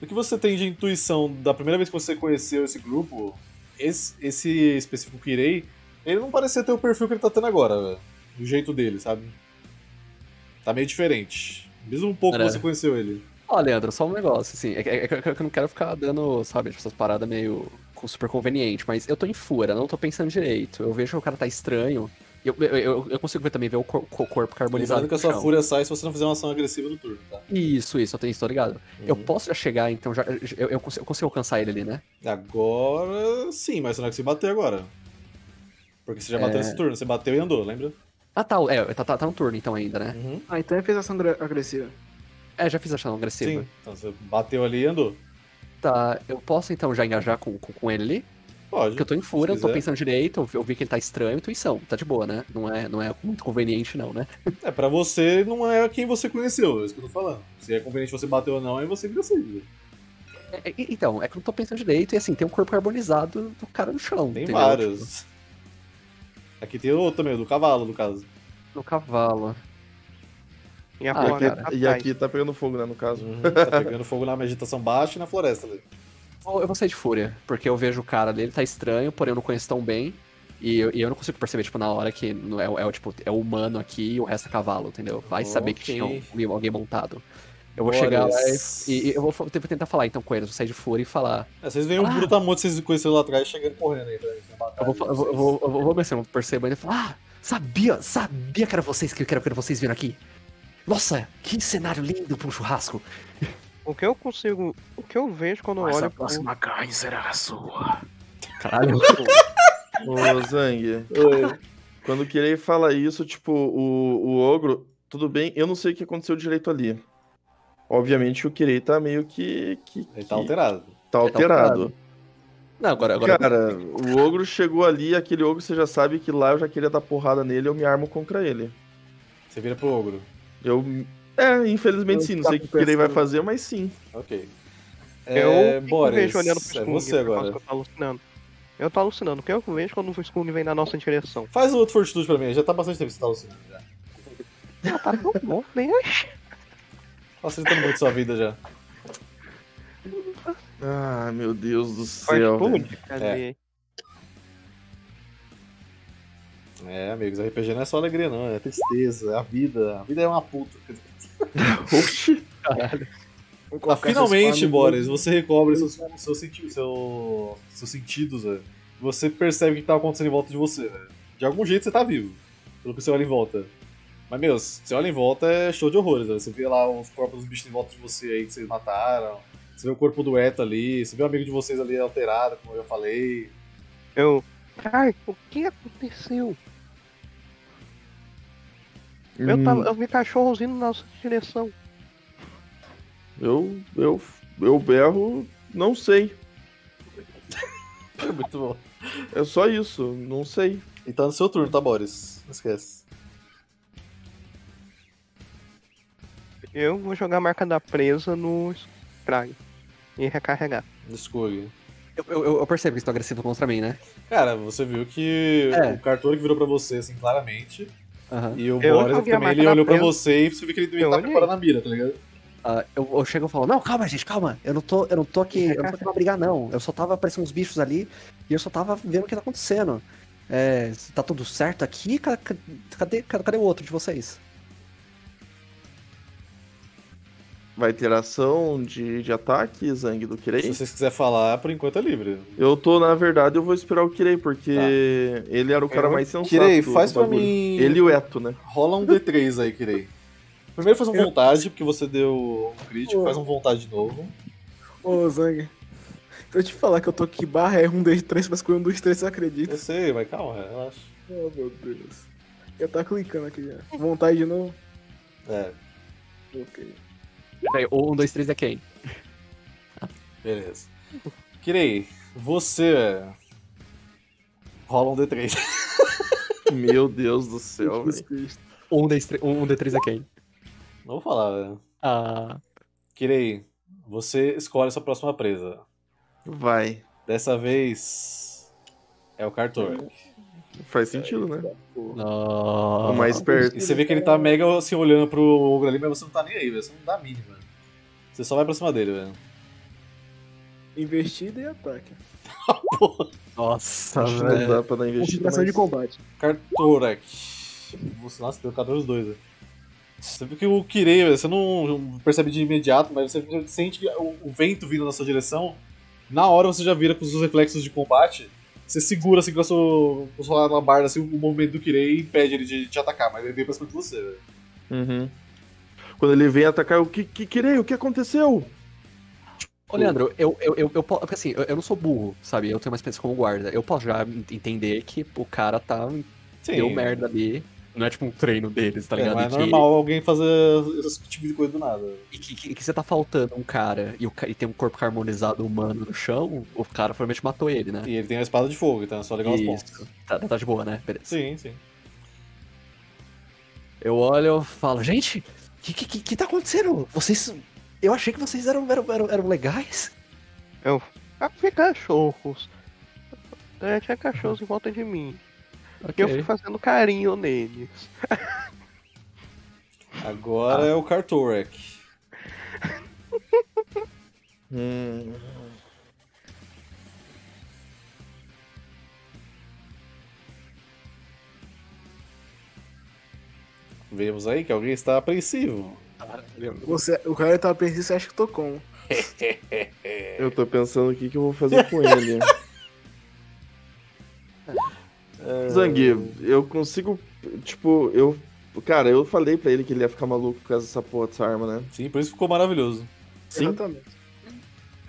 Do que você tem de intuição da primeira vez que você conheceu esse grupo, esse específico Kirei, ele não parecia ter o perfil que ele tá tendo agora, velho. Do jeito dele, sabe? Tá meio diferente. Mesmo um pouco que você conheceu ele. Ó, Leandro, só um negócio, assim, é que eu não quero ficar dando, sabe, tipo, essas paradas meio super conveniente, mas eu tô em fúria, não tô pensando direito, eu vejo que o cara tá estranho, eu consigo ver também, ver o corpo carbonizado. Lembrando que a sua fúria sai se você não fizer uma ação agressiva no turno, tá? Isso, eu tenho isso, tá ligado? Uhum. Eu posso já chegar, então, eu consigo alcançar ele ali, né? Agora, sim, mas você não consegue bater agora. Porque você já bateu nesse turno, você bateu e andou, lembra? Ah, tá, tá no turno então ainda, né? Uhum. Ah, então ele fez ação agressiva. É, já fiz ação agressiva. Sim, então você bateu ali e andou. Tá, eu posso então já engajar com ele ali? Pode. Porque eu tô em fúria, eu tô pensando direito, eu vi que ele tá estranho, intuição, tá de boa, né? Não é muito conveniente não, né? É, pra você não é quem você conheceu, é isso que eu tô falando. Se é conveniente você bater ou não, aí você que decide. Então, é que eu não tô pensando direito, e assim, tem um corpo carbonizado do cara no chão. Tem vários. Tipo... Aqui tem outro também, do cavalo, no caso. Do cavalo. E aqui tá pegando fogo, né, no caso. Uhum, tá pegando fogo na vegetação baixa e na floresta ali. Eu vou sair de fúria, porque eu vejo o cara dele, tá estranho, porém eu não conheço tão bem. E eu não consigo perceber, tipo, na hora que é o humano aqui e o resto é cavalo, entendeu? Vai saber que tinha alguém montado. Eu vou chegar lá e eu vou tentar falar então com eles, vou sair de fúria e falar. Vocês veem um brutamonte vocês conheceram lá atrás chegando correndo aí pra eles na batalha. Eu vou perceber ainda e falar, sabia que era vocês que vocês viram aqui. Nossa, que cenário lindo pra um churrasco. O que eu vejo quando eu olho... Mas a próxima carne será a sua. Caralho. Ô, Zang, quando querer falar isso, tipo, o ogro, tudo bem, eu não sei o que aconteceu direito ali. Obviamente o Kirei tá meio que tá alterado. Tá alterado. Não, agora... Cara, o ogro chegou ali, aquele ogro você já sabe que lá eu já queria dar porrada nele, eu me armo contra ele. Você vira pro ogro? Infelizmente sim, não sei o que o Kirei vai fazer, mas sim. Ok. Eu vejo olhando pro Skung, você agora. Eu tô alucinando. O que eu vejo quando o Skung vem na nossa direção? Faz outro fortitude pra mim, já tá bastante tempo que você tá alucinando já. Já tá tão bom, nem acho. Facilita muito sua vida já. Ah, meu Deus do céu. Cadê? Amigos, RPG não é só alegria, não. É tristeza, é a vida. A vida é uma puta. Oxi, caralho. Finalmente, Boris, você recobre seus sentidos, velho. Você percebe o que tá acontecendo em volta de você, velho. De algum jeito você tá vivo, pelo que você olha em volta. Mas, meu, você olha em volta, é show de horrores, velho. Você vê lá os corpos dos bichos em volta de você aí, que vocês mataram. Você vê o corpo do Eta ali, você vê o amigo de vocês ali alterado, como eu já falei. Ai, o que aconteceu? Eu vi cachorros indo na nossa direção. Eu berro, não sei. Muito bom. É só isso, não sei. Então é no seu turno, tá, Boris? Não esquece. Eu vou jogar a marca da presa no Scrag e recarregar. Desculpe. Eu percebo que eles estão agressivos contra mim, né? Cara, você viu que o Cartor que virou pra você, assim, claramente. Uhum. E o Boris também, ele olhou pra você e você viu que ele também tá preparando a mira, tá ligado? Eu chego e falo, não, calma, gente, calma. Eu não tô aqui pra brigar, não. Eu só tava aparecendo uns bichos ali e eu só tava vendo o que tá acontecendo. Tá tudo certo aqui? Cadê o outro de vocês? Vai ter ação de ataque, Zang, do Kirei? Se vocês quiserem falar, por enquanto é livre. Na verdade, eu vou esperar o Kirei, porque ele era o cara mais sensato. Kirei, faz pra mim... Ele e o Eto, né? Rola um D3 aí, Kirei. Primeiro faz um vontade, porque você deu um crítico, faz um vontade de novo. Zang, eu te falar que eu tô aqui, barra, um D3, mas com um dos três você acredita. Eu sei, mas calma, relaxa. Oh, meu Deus. Eu tava clicando aqui já. Vontade de novo? Ok. Peraí, 1, 2, 3 é quem? Beleza. Kirei, você rola um D3. Meu Deus do céu, velho. 1, 2, 3 é quem? Não vou falar, velho. Kirei, você escolhe sua próxima presa. Vai. Dessa vez é o Cartor. Faz sentido, né? Não. O mais perto. E você vê que ele tá mega assim, olhando pro ogro ali, mas você não tá nem aí, velho. Você não dá mínimo, velho. Você só vai pra cima dele, velho. Investida e ataque. Nossa, velho. Não dá pra dar investida. Mas... de combate. Cartorak. Nossa, deu 14 2, velho. Você viu que eu queria, você não percebe de imediato, mas você sente o vento vindo na sua direção. Na hora você já vira com os seus reflexos de combate. Você segura assim com a sua alabarda assim, o movimento do Kirei e impede ele de te atacar, mas ele vem pra cima de você, velho. Uhum. Quando ele vem atacar, eu, Kirei, o que aconteceu? Ô, Leandro, eu posso. Porque assim, eu não sou burro, sabe? Eu tenho uma experiência como guarda. Eu posso já entender que o cara tá. Sim. Deu merda ali. Não é tipo um treino deles, tá ligado? É, mas é normal alguém fazer esse tipo de coisa do nada. E que você tá faltando um cara e tem um corpo harmonizado humano no chão, o cara provavelmente matou ele, né? E ele tem uma espada de fogo, então é só ligar os pontos. Tá de boa, né? Beleza. Sim, sim. Eu olho e falo, gente, o que tá acontecendo? Vocês. Eu achei que vocês eram legais. Havia cachorros. Tinha cachorros em volta de mim. Okay. Eu fui fazendo carinho neles. Agora é o Cartorek. Vemos aí que alguém está apreensivo. O cara tá apreensivo, você acha que tô com. Eu tô pensando o que eu vou fazer com ele. Zangue, eu consigo, tipo, eu... Cara, eu falei pra ele que ele ia ficar maluco por causa dessa porra, dessa arma, né? Sim, por isso ficou maravilhoso. Sim? Exatamente.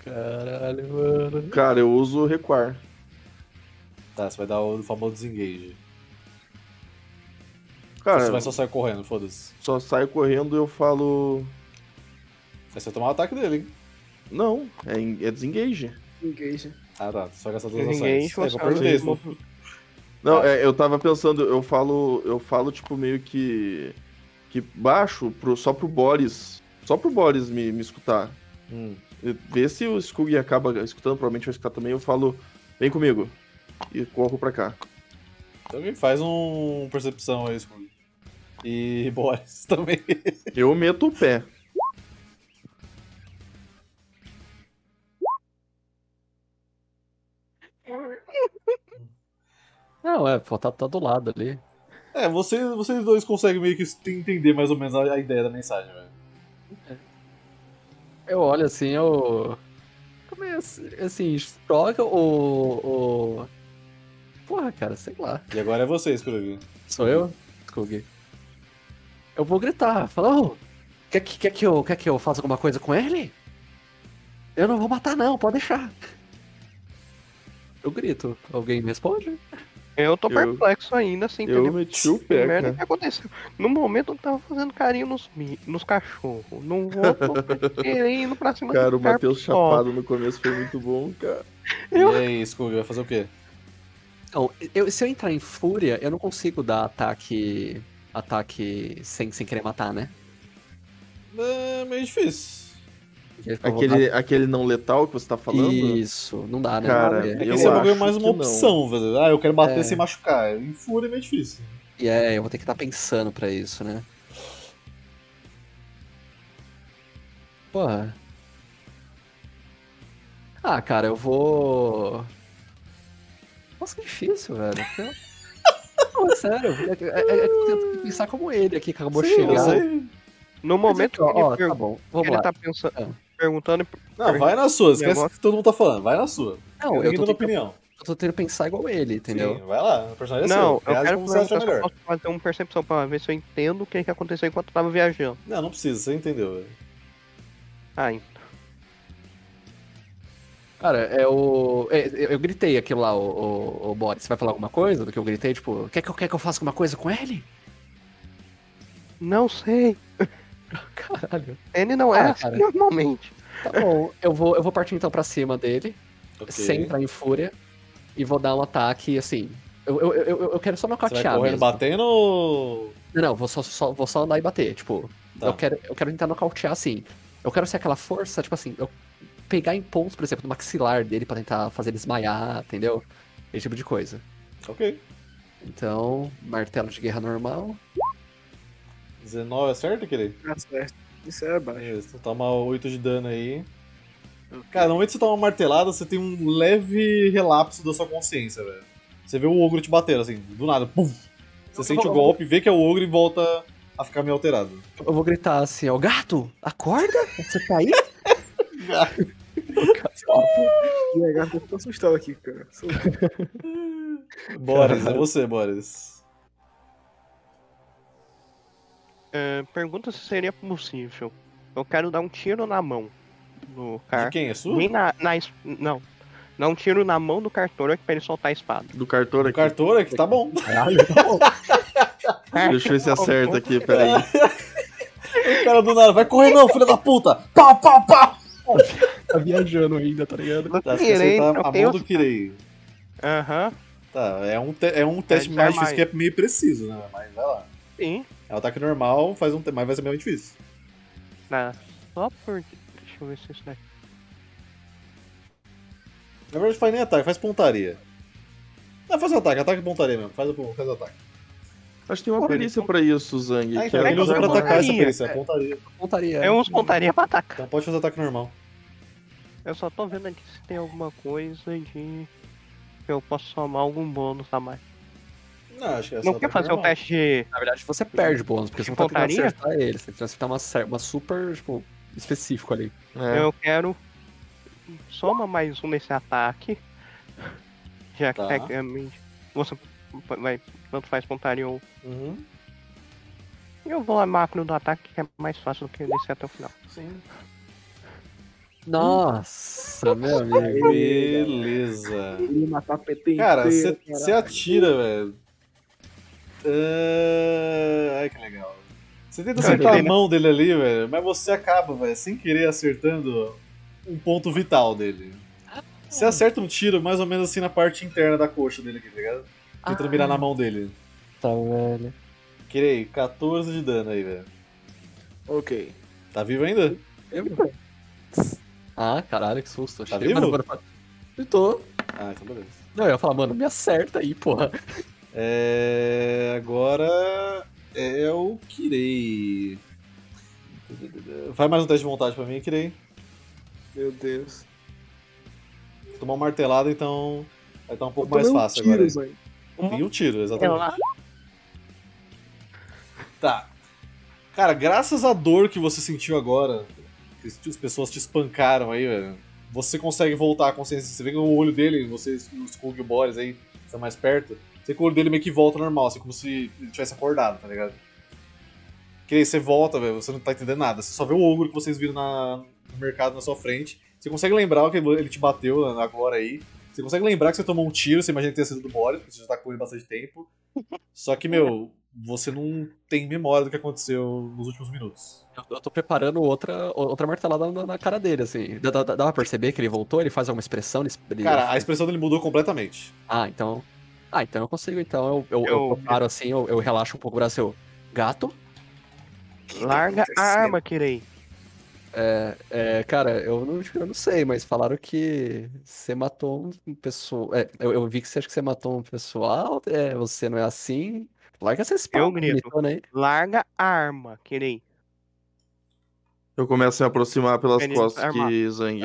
Caralho, mano. Cara, eu uso recuar. Tá, você vai dar o famoso desengage. Cara... Você vai só sair correndo, foda-se. Só saio correndo e eu falo... Aí você vai tomar o ataque dele, hein? Não, é desengage. Engage. Ah, tá, só gastar todas as ações. É, comprei mesmo. Não, eu tava pensando, eu falo tipo meio que baixo só pro Boris. Só pro Boris me escutar. Vê se o Skug acaba escutando, provavelmente vai escutar também. Eu falo, vem comigo. E corro pra cá. Então alguém faz um percepção aí, Skug. E Boris também. Eu meto o pé. Não, pô, tá do lado ali. Vocês dois conseguem meio que entender mais ou menos a ideia da mensagem, velho. Eu olho assim, Como é assim, troca ou... Porra, cara, sei lá. E agora é você, Skug. Sou eu? Skug. Eu vou gritar, falar, quer que eu faça alguma coisa com ele? Eu não vou matar não, pode deixar. Eu grito, alguém me responde? Eu tô perplexo ainda, sem entender. Eu meti o pé, merda, cara. Que aconteceu? No momento eu tava fazendo carinho nos cachorros. Não vou querendo pra cima do cara. Cara, o Matheus chapado no começo foi muito bom, cara. E aí, Scooby, vai fazer o quê? Então, se eu entrar em fúria, eu não consigo dar ataque sem querer matar, né? É meio difícil. Aquele não letal que você tá falando? Isso, não dá, né? Cara, esse bagulho é mais uma opção, velho. Eu quero bater sem machucar. Em fúria é meio difícil. E eu vou ter que estar pensando pra isso, né? Porra. Ah, cara, eu vou... Nossa, que difícil, velho. Não, sério. Eu tenho que pensar como ele aqui, que acabou de chegar. No momento que ele tá pensando... Perguntando... Não, vai na sua, esquece o que todo mundo tá falando, vai na sua. Não, eu tô opinião. Eu tô tendo que pensar igual ele, entendeu? Sim, vai lá, o personagem é seu. Não, eu quero posso fazer uma percepção pra ver se eu entendo o que aconteceu enquanto eu tava viajando. Não, não precisa, você entendeu, velho. Ah, então. Cara, eu gritei aquilo lá, o Boris, você vai falar alguma coisa do que eu gritei? Tipo, quer que eu faça alguma coisa com ele? Não sei. Caralho. Ele não é assim, normalmente. Tá bom, eu vou partir então pra cima dele, okay. Sem entrar em fúria, e vou dar um ataque, assim, eu quero só nocautear. Você vai correndo batendo? Não, vou só andar e bater, tipo, tá. eu quero tentar nocautear, assim, eu quero ser aquela força, tipo assim, eu pegar em pontos, por exemplo, no maxilar dele pra tentar fazer ele desmaiar, entendeu? Esse tipo de coisa. Ok. Então, martelo de guerra normal... 19 é certo, querido? É certo. Isso é baixo. Isso, toma 8 de dano aí. Okay. Cara, no momento que você toma uma martelada, você tem um leve relapso da sua consciência, velho. Você vê o ogro te bater, assim, do nada. Pum! Você sente o golpe, vê que é o ogro e volta a ficar meio alterado. Eu vou gritar assim, ó, gato, acorda? Você tá aí? Gato. E aí, gato, eu tô assustado aqui, cara. Boris, é você, Boris. É, pergunta se seria possível. Eu quero dar um tiro na mão no cara. De quem? É sua? Não. Dá um tiro na mão do Cartora pra ele soltar a espada. Do Cartora aqui? Cartora aqui, tá bom. Caralho, tá bom. Deixa eu ver se acerta aqui, peraí. O cara do nada, vai correr não, filho da puta! Pau, pau, pau! Tá viajando ainda, tá ligado? Tá, você tá a mão do Kirei. Aham. Tá, é um teste mais difícil, que é meio preciso, né? Mas vai lá. Sim. É um ataque normal, faz um teste, mas vai ser meio difícil. Ah, só por... Deixa eu ver se isso daqui... Na verdade faz nem ataque, faz pontaria. Não, faz ataque pontaria mesmo, faz ataque. Acho que tem uma perícia pra isso, Zang. Ah, então ele usa pra atacar essa perícia, é pontaria. É uns pontaria pra atacar. Então pode fazer ataque normal. Eu só tô vendo aqui se tem alguma coisa de... que eu posso somar algum bônus a mais. Não, acho que é só. Não quer fazer o teste de... Na verdade você perde o bônus, porque você não tá tentando acertar ele. Você tem que acertar uma super, tipo, específico ali. É. Eu quero... Soma mais um nesse ataque. Já que tecnicamente. Você vai. Tanto faz pontaria ou. Uhum. Eu vou a macro do ataque, que é mais fácil do que descer até o final. Sim. Nossa, meu amigo. Beleza. Cara, você atira, velho. Ai, que legal. Você tenta acertar a mão dele ali, velho. Mas você acaba, velho, sem querer acertando um ponto vital dele. Você acerta um tiro mais ou menos assim na parte interna da coxa dele aqui, tá ligado? Tentando mirar na mão dele. Tá, velho. Kirei, 14 de dano aí, velho. Ok. Tá vivo ainda? Ah, caralho, que susto. Tá vivo? Eu tô. Ah, então beleza. Não, eu ia falar, mano, me acerta aí, porra. Agora é o Kirei. Faz mais um teste de vontade pra mim, Kirei. Meu Deus. Vou tomar um martelado, então vai estar um pouco mais fácil agora. E um tiro, exatamente. Tá. Cara, graças à dor que você sentiu agora, as pessoas te espancaram aí, velho. Você consegue voltar à consciência. Você vê que o olho dele, vocês, os Kung e o Boris aí, estão mais perto. Você vê que o olho dele meio que volta normal, assim, como se ele tivesse acordado, tá ligado? Que aí você volta, velho, você não tá entendendo nada. Você só vê o ogro que vocês viram no mercado na sua frente. Você consegue lembrar que ele te bateu agora aí. Você consegue lembrar que você tomou um tiro, você imagina que tenha sido do Boris, porque você já tá com ele bastante tempo. Só que, meu, você não tem memória do que aconteceu nos últimos minutos. Eu tô preparando outra martelada na cara dele, assim. Dá pra perceber que ele voltou? Ele faz alguma expressão? Cara, a expressão dele mudou completamente. Ah, então... Ah, então eu consigo, então. Eu paro assim, eu relaxo um pouco o braço, eu... Gato? Larga a arma, Kirei. Cara, eu não sei, mas falaram que você matou um pessoal. Eu vi que você acha que você matou um pessoal, você não é assim. Larga essa espada. Eu grito, né? Larga a arma, Kirei. Eu começo a me aproximar pelas costas que Zang.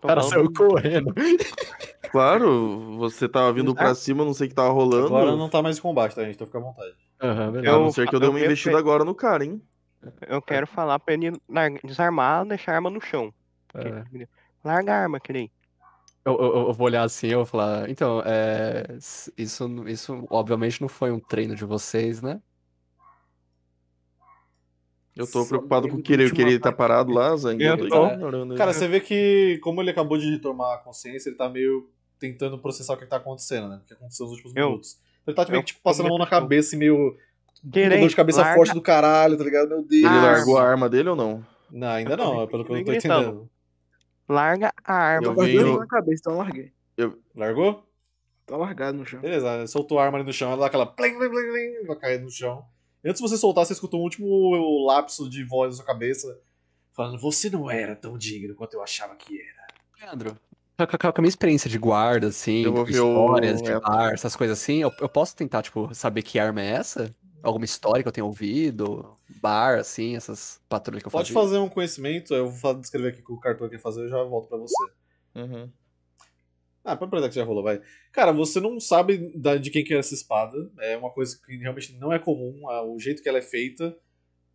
Cara, saiu correndo. Claro, você tava vindo pra cima, não sei o que tava rolando. Agora não tá mais em combate, tá, gente? Então fica à vontade. A não ser que eu dei uma investida agora no cara, hein? Eu quero falar pra ele desarmar, deixar a arma no chão. Larga a arma, Kirei. Eu vou olhar assim, eu vou falar... Então, isso obviamente não foi um treino de vocês, né? Eu tô preocupado com o Kirei. O Kirei tá parado lá, Zang. Cara, você vê que como ele acabou de tomar consciência, ele tá meio tentando processar o que tá acontecendo, né? O que aconteceu nos últimos minutos. Ele tá meio que tipo, passando a mão na cabeça e meio... Dor de cabeça forte do caralho, tá ligado? Meu Deus. Ele largou a arma dele ou não? Não, ainda não, é pelo que eu não tô entendendo. Larga a arma. Eu vi na cabeça, então eu larguei. Largou? Tá largado no chão. Beleza, soltou a arma ali no chão, ela dá aquela plim, plim, plim, plim, vai cair no chão. Antes de você soltar, você escutou um último lapso de voz na sua cabeça, falando, você não era tão digno quanto eu achava que era. Leandro, com a minha experiência de guarda, assim, histórias de bar, essas coisas assim, eu posso tentar, tipo, saber que arma é essa? Alguma história que eu tenho ouvido, bar, assim, essas patrulhas que eu faço. Pode fazer um conhecimento, eu vou descrever aqui o que o Cartor quer fazer e eu já volto pra você. Uhum. Ah, pode perguntar que já rolou, vai. Cara, você não sabe de quem que é essa espada, é uma coisa que realmente não é comum, o jeito que ela é feita,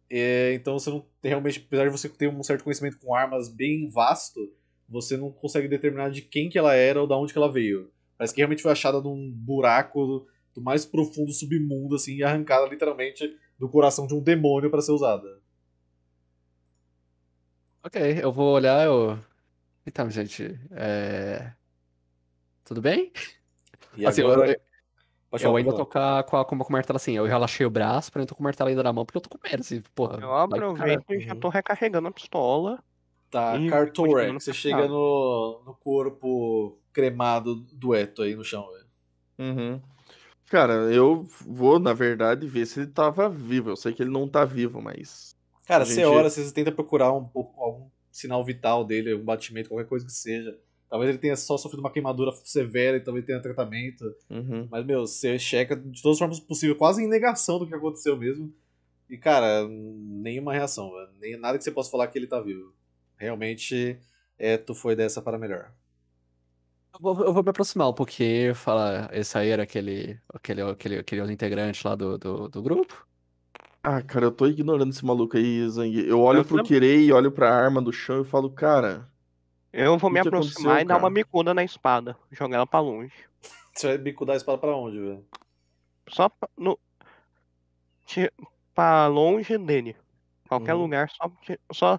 Então você não realmente, apesar de você ter um certo conhecimento com armas bem vasto, você não consegue determinar de quem que ela era ou de onde que ela veio. Parece que realmente foi achada num buraco do mais profundo submundo, assim, e arrancada literalmente do coração de um demônio para ser usada. Ok, eu vou olhar, Então, gente, tudo bem? E assim, agora... Eu ainda tô com o martelo assim, eu relaxei o braço, porém eu tô com o martelo ainda na mão, porque eu tô com medo, assim, porra. Eu aproveito e já tô recarregando a pistola. Tá, Cartorek, você chega no corpo cremado do Eto aí no chão, velho. Uhum. Cara, eu vou, na verdade, ver se ele tava vivo. Eu sei que ele não tá vivo, mas... Cara, você tenta procurar algum sinal vital dele, um batimento, qualquer coisa que seja. Talvez ele tenha só sofrido uma queimadura severa e talvez tenha tratamento. Uhum. Mas, meu, você checa de todas as formas possíveis, quase em negação do que aconteceu mesmo. E, cara, nenhuma reação, velho. Nada que você possa falar que ele tá vivo. Realmente, tu foi dessa para melhor. Eu vou me aproximar um pouquinho, falar, esse aí era aquele integrante lá do grupo? Ah, cara, eu tô ignorando esse maluco aí, Zang. Eu olho pro Kirei, olho pra arma do chão e falo, cara... Eu vou me aproximar e dar uma bicuda na espada. Jogar ela pra longe. Você vai bicudar a espada pra onde, velho? Só pra... pra longe dele. Qualquer lugar, só...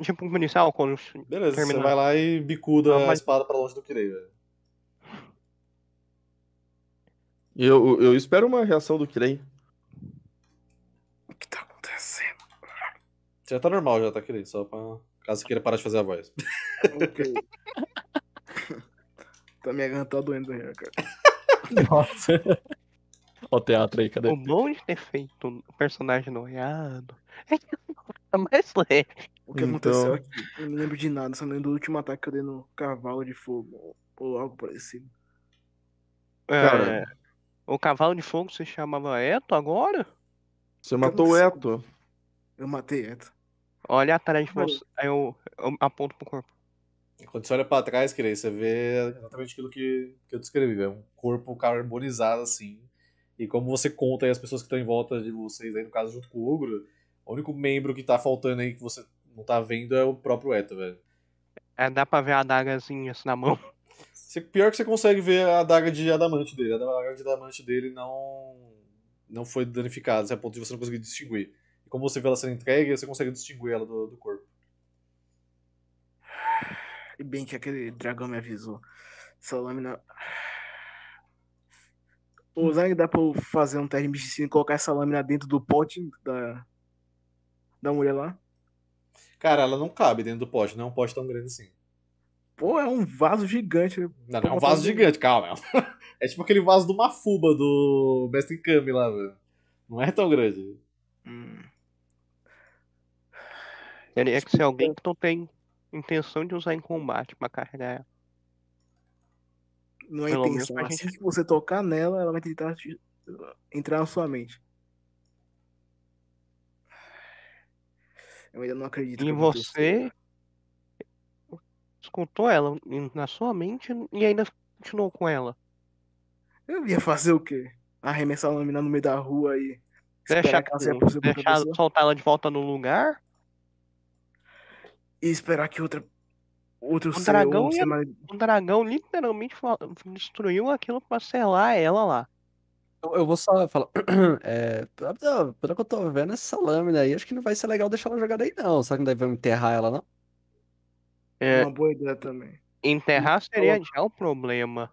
Tipo um inicial, quando beleza, terminar. Você vai lá e bicuda a espada pra longe do Kirei, velho. Eu espero uma reação do Kirei. O que tá acontecendo? Já tá normal, já tá, Kirei, só pra... Caso queira parar de fazer a voz. Ok. Tá, minha garganta doendo do rio, cara. Nossa. Ó o teatro aí, cadê? O bom de ter feito um personagem noiado é que tá mais leve. O que aconteceu aqui? Eu não lembro de nada, só lembro do último ataque que eu dei no cavalo de fogo ou algo parecido. O cavalo de fogo se chamava Eto agora? Você matou o Eto. Eu matei Eto. Olha atrás de você, aí eu aponto pro corpo. Quando você olha pra trás, Kirei, você vê exatamente aquilo que eu descrevi, é um corpo carbonizado assim. E como você conta aí as pessoas que estão em volta de vocês aí, no caso junto com o Ogro, o único membro que tá faltando aí que você não tá vendo é o próprio Eto, velho. Dá pra ver a adagazinha assim na mão. Pior que você consegue ver a adaga de adamante dele. A adaga de adamante dele não foi danificada, a ponto de você não conseguir distinguir. Como você vê ela sendo entregue, você consegue distinguir ela do corpo. E bem que aquele dragão me avisou. Essa lâmina... Ô, Zang, dá pra eu fazer um teste de medicina e colocar essa lâmina dentro do pote da mulher lá? Cara, ela não cabe dentro do pote, não é um pote tão grande assim. Pô, é um vaso gigante. Não é um vaso gigante, calma. É tipo aquele vaso do Mafuba, do Mestre Kami lá, velho. Não é tão grande. Teria que ser alguém que não tem intenção de usar em combate pra carregar ela. Não é intenção. Assim que você tocar nela, ela vai tentar entrar na sua mente. Eu ainda não acredito. E você escutou ela na sua mente e ainda continuou com ela. Eu ia fazer o quê? Arremessar a lâmina no meio da rua e deixar soltar ela de volta no lugar? E esperar que outro dragão... O dragão literalmente destruiu aquilo pra selar ela lá. Eu vou só falar... pelo que eu tô vendo, essa lâmina aí, acho que não vai ser legal deixar ela jogada aí, não. Será que não deve enterrar ela, não? É uma boa ideia também. Enterrar seria já o problema.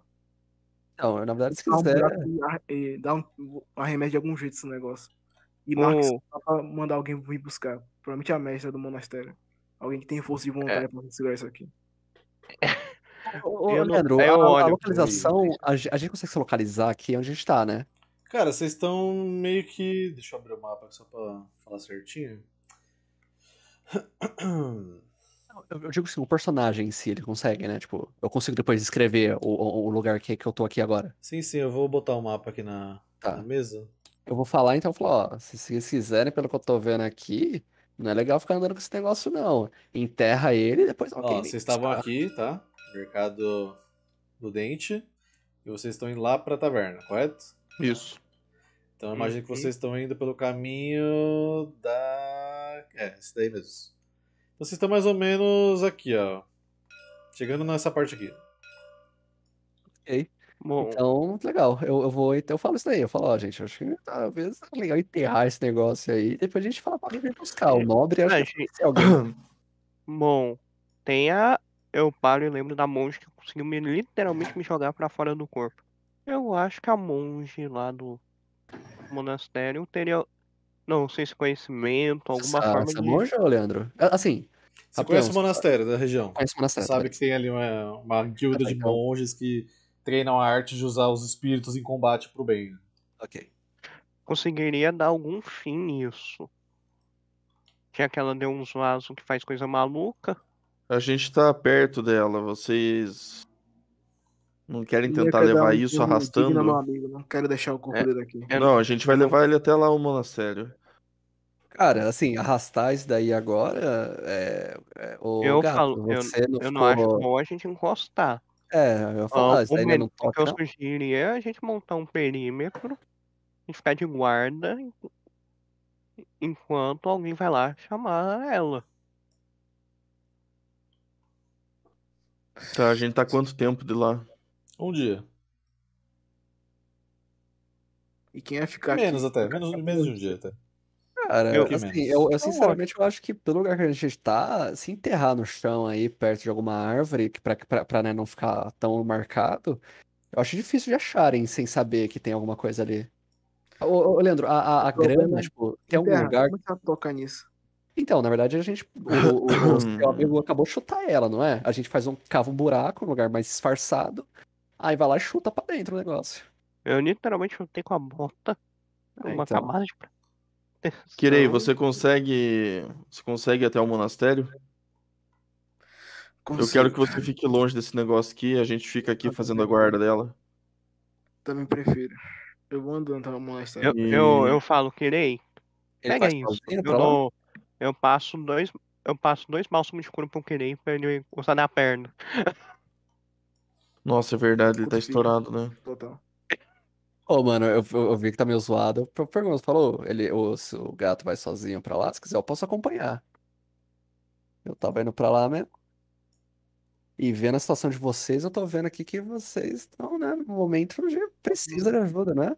Não, na verdade, se quiser... Dá um remédio de algum jeito esse negócio. E marca só pra mandar alguém vir buscar. Provavelmente a mestra do monastério. Alguém que tem força de vontade pra segurar isso aqui. Leandro, a localização... A gente consegue se localizar aqui onde a gente tá, né? Cara, vocês estão meio que... Deixa eu abrir o mapa só pra falar certinho. Eu digo assim, o personagem em si, ele consegue, né? Tipo, eu consigo depois escrever o lugar que eu tô aqui agora. Sim, eu vou botar o mapa aqui na mesa. Eu vou falar, então, ó, se vocês quiserem, pelo que eu tô vendo aqui... Não é legal ficar andando com esse negócio, não. Enterra ele e depois... Ó, vocês estavam aqui, tá? Mercado do Dente. E vocês estão indo lá pra taverna, correto? Isso. Então eu imagino que vocês estão indo pelo caminho da... É, esse daí mesmo. Então vocês estão mais ou menos aqui, ó. Chegando nessa parte aqui. Ok. Bom. Então, legal. Eu vou, então, eu falo isso daí. Eu falo, ó, gente, acho que talvez é legal enterrar esse negócio aí. Depois a gente fala pra alguém buscar o nobre. Acho que é alguém. Bom, tem a... Eu paro e lembro da monge que conseguiu me, literalmente me jogar pra fora do corpo. Eu acho que a monge lá do monastério teria... Não sei se conhecimento, alguma forma de... Essa monge ou Leandro? Assim... Você conhece o monastério da região? Conhece o monastério. Sabe que tem ali uma guilda de monges que treinam a arte de usar os espíritos em combate pro bem. Ok. Conseguiria dar algum fim nisso. Já que ela deu uns vasos que faz coisa maluca. A gente tá perto dela, vocês... Não querem tentar levar isso arrastando? Não, amigo, não quero deixar o corpo dele aqui. Não, a gente vai levar ele até lá o monastério. Cara, assim, arrastar isso daí agora... eu não acho bom a gente encostar. É, eu falo, isso daí não toca. O que eu sugeriria é a gente montar um perímetro, a gente ficar de guarda, enquanto alguém vai lá chamar ela. Tá, a gente tá quanto tempo de lá? Um dia. E quem ia ficar menos aqui? Até, menos de um dia até. Cara, eu sinceramente eu acho que pelo lugar que a gente tá, se enterrar no chão aí, perto de alguma árvore, pra né, não ficar tão marcado, eu acho difícil de acharem sem saber que tem alguma coisa ali. Ô Leandro, a grana, tipo, tem algum lugar... Como é que ela toca nisso? Então, na verdade, a gente... O amigo acabou de chutar ela, não é? A gente faz cava um buraco, um lugar mais disfarçado, aí vai lá e chuta pra dentro o negócio. Eu literalmente chutei com a bota. Uma camada de... Kirei, você consegue ir até o monastério? Consigo. Eu quero que você fique longe desse negócio aqui, a gente fica aqui fazendo a guarda dela. Também prefiro. Eu vou andando até o monastério. Eu falo, Kirei, pega isso. Eu passo dois bálsamos de cura pro Kirei pra ele encostar na perna. Nossa, é verdade, ele tá estourado, né? Total. Ô, mano, eu vi que tá meio zoado. Eu pergunto, falou, se o gato vai sozinho pra lá, se quiser eu posso acompanhar. Eu tava indo pra lá mesmo. E vendo a situação de vocês, eu tô vendo aqui que vocês estão, né, no momento onde precisa de ajuda, né?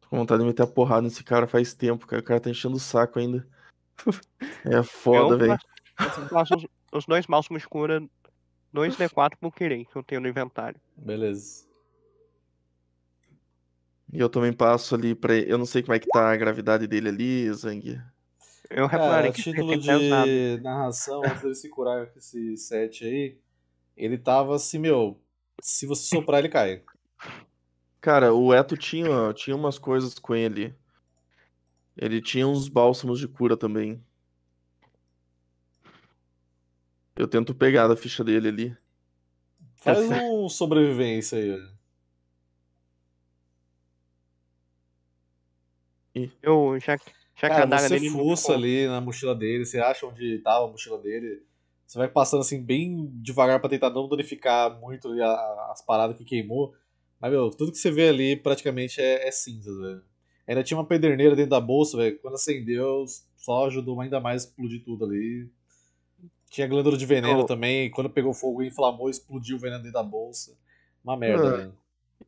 Tô com vontade de meter a porrada nesse cara faz tempo, cara. O cara tá enchendo o saco ainda. É foda, velho. Eu faço os dois bálsamos de cura, 2d4 pro Kirei, que eu tenho no inventário. Beleza. E eu também passo ali pra... Eu não sei como é que tá a gravidade dele ali, Zang. Eu reparei que título de narração, antes dele se curar com esse set aí, ele tava assim, meu... Se você soprar, ele cai. Cara, o Eto tinha umas coisas com ele. Ele tinha uns bálsamos de cura também. Eu tento pegar da ficha dele ali. Faz um sobrevivência aí, olha. Eu já cara, você fuça ali na mochila dele, você acha onde tava a mochila dele, você vai passando assim bem devagar pra tentar não danificar muito ali as paradas que queimou, mas meu, tudo que você vê ali praticamente é cinza, velho. Ainda tinha uma pederneira dentro da bolsa, velho, quando acendeu só ajudou ainda mais a explodir tudo ali. Tinha glândula de veneno também, quando pegou fogo inflamou, explodiu o veneno dentro da bolsa, uma merda, velho.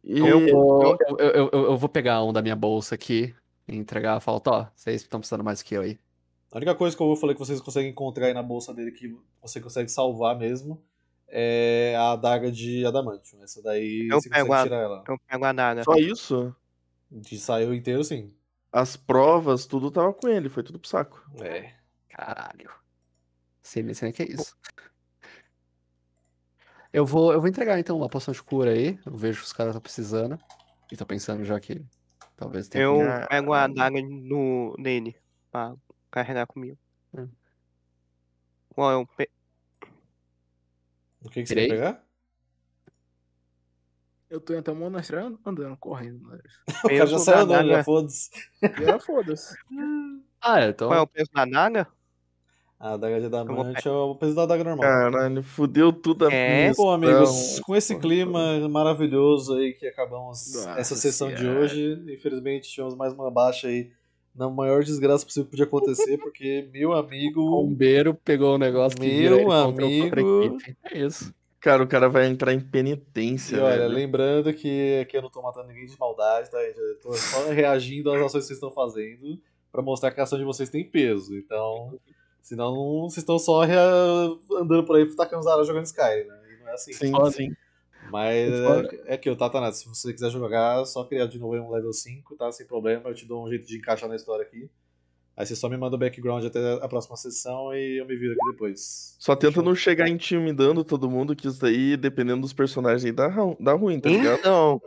Eu vou pegar um da minha bolsa aqui. Entregar a falta, ó, vocês estão precisando mais que eu aí. A única coisa que eu falei que vocês conseguem encontrar aí na bolsa dele que você consegue salvar mesmo é a adaga de adamantium. Essa daí eu você consegue tirar ela. Eu pego a adaga. Só isso? Que saiu inteiro, sim. As provas, tudo tava com ele, foi tudo pro saco. É. Caralho. Sei nem que é isso. Eu vou entregar então uma poção de cura aí. Eu vejo que os caras estão precisando. E tô pensando já que... Talvez tenha eu que... pego a adaga dele pra carregar comigo. Qual é o... O que você vai pegar? Eu tô até o monastério andando, correndo. O cara já saiu andando, já foda-se. Já foda-se. Então... Qual é o peso da adaga? A adaga de adamante é o peso da adaga normal. Caralho, fudeu tudo a pista. Bom, amigos, com esse clima maravilhoso aí que acabamos essa sessão de hoje, infelizmente tivemos mais uma baixa aí na maior desgraça possível que podia acontecer, porque meu amigo... O bombeiro pegou um negócio que meu amigo... É isso. Cara, o cara vai entrar em penitência. E olha, velho, lembrando que aqui eu não tô matando ninguém de maldade, tá? Eu tô só reagindo às ações que vocês estão fazendo pra mostrar que a ação de vocês tem peso. Então, senão vocês estão só andando por aí tacando os aranhas jogando Skyrim, né? E não é assim. Sim, sim. Mas é que o Tatanato, se você quiser jogar, só criar de novo um level 5, tá? Sem problema, eu te dou um jeito de encaixar na história aqui. Aí você só me manda o background até a próxima sessão e eu me viro aqui depois. Só tenta não chegar intimidando todo mundo, que isso daí, dependendo dos personagens, dá ruim, tá ligado? Não.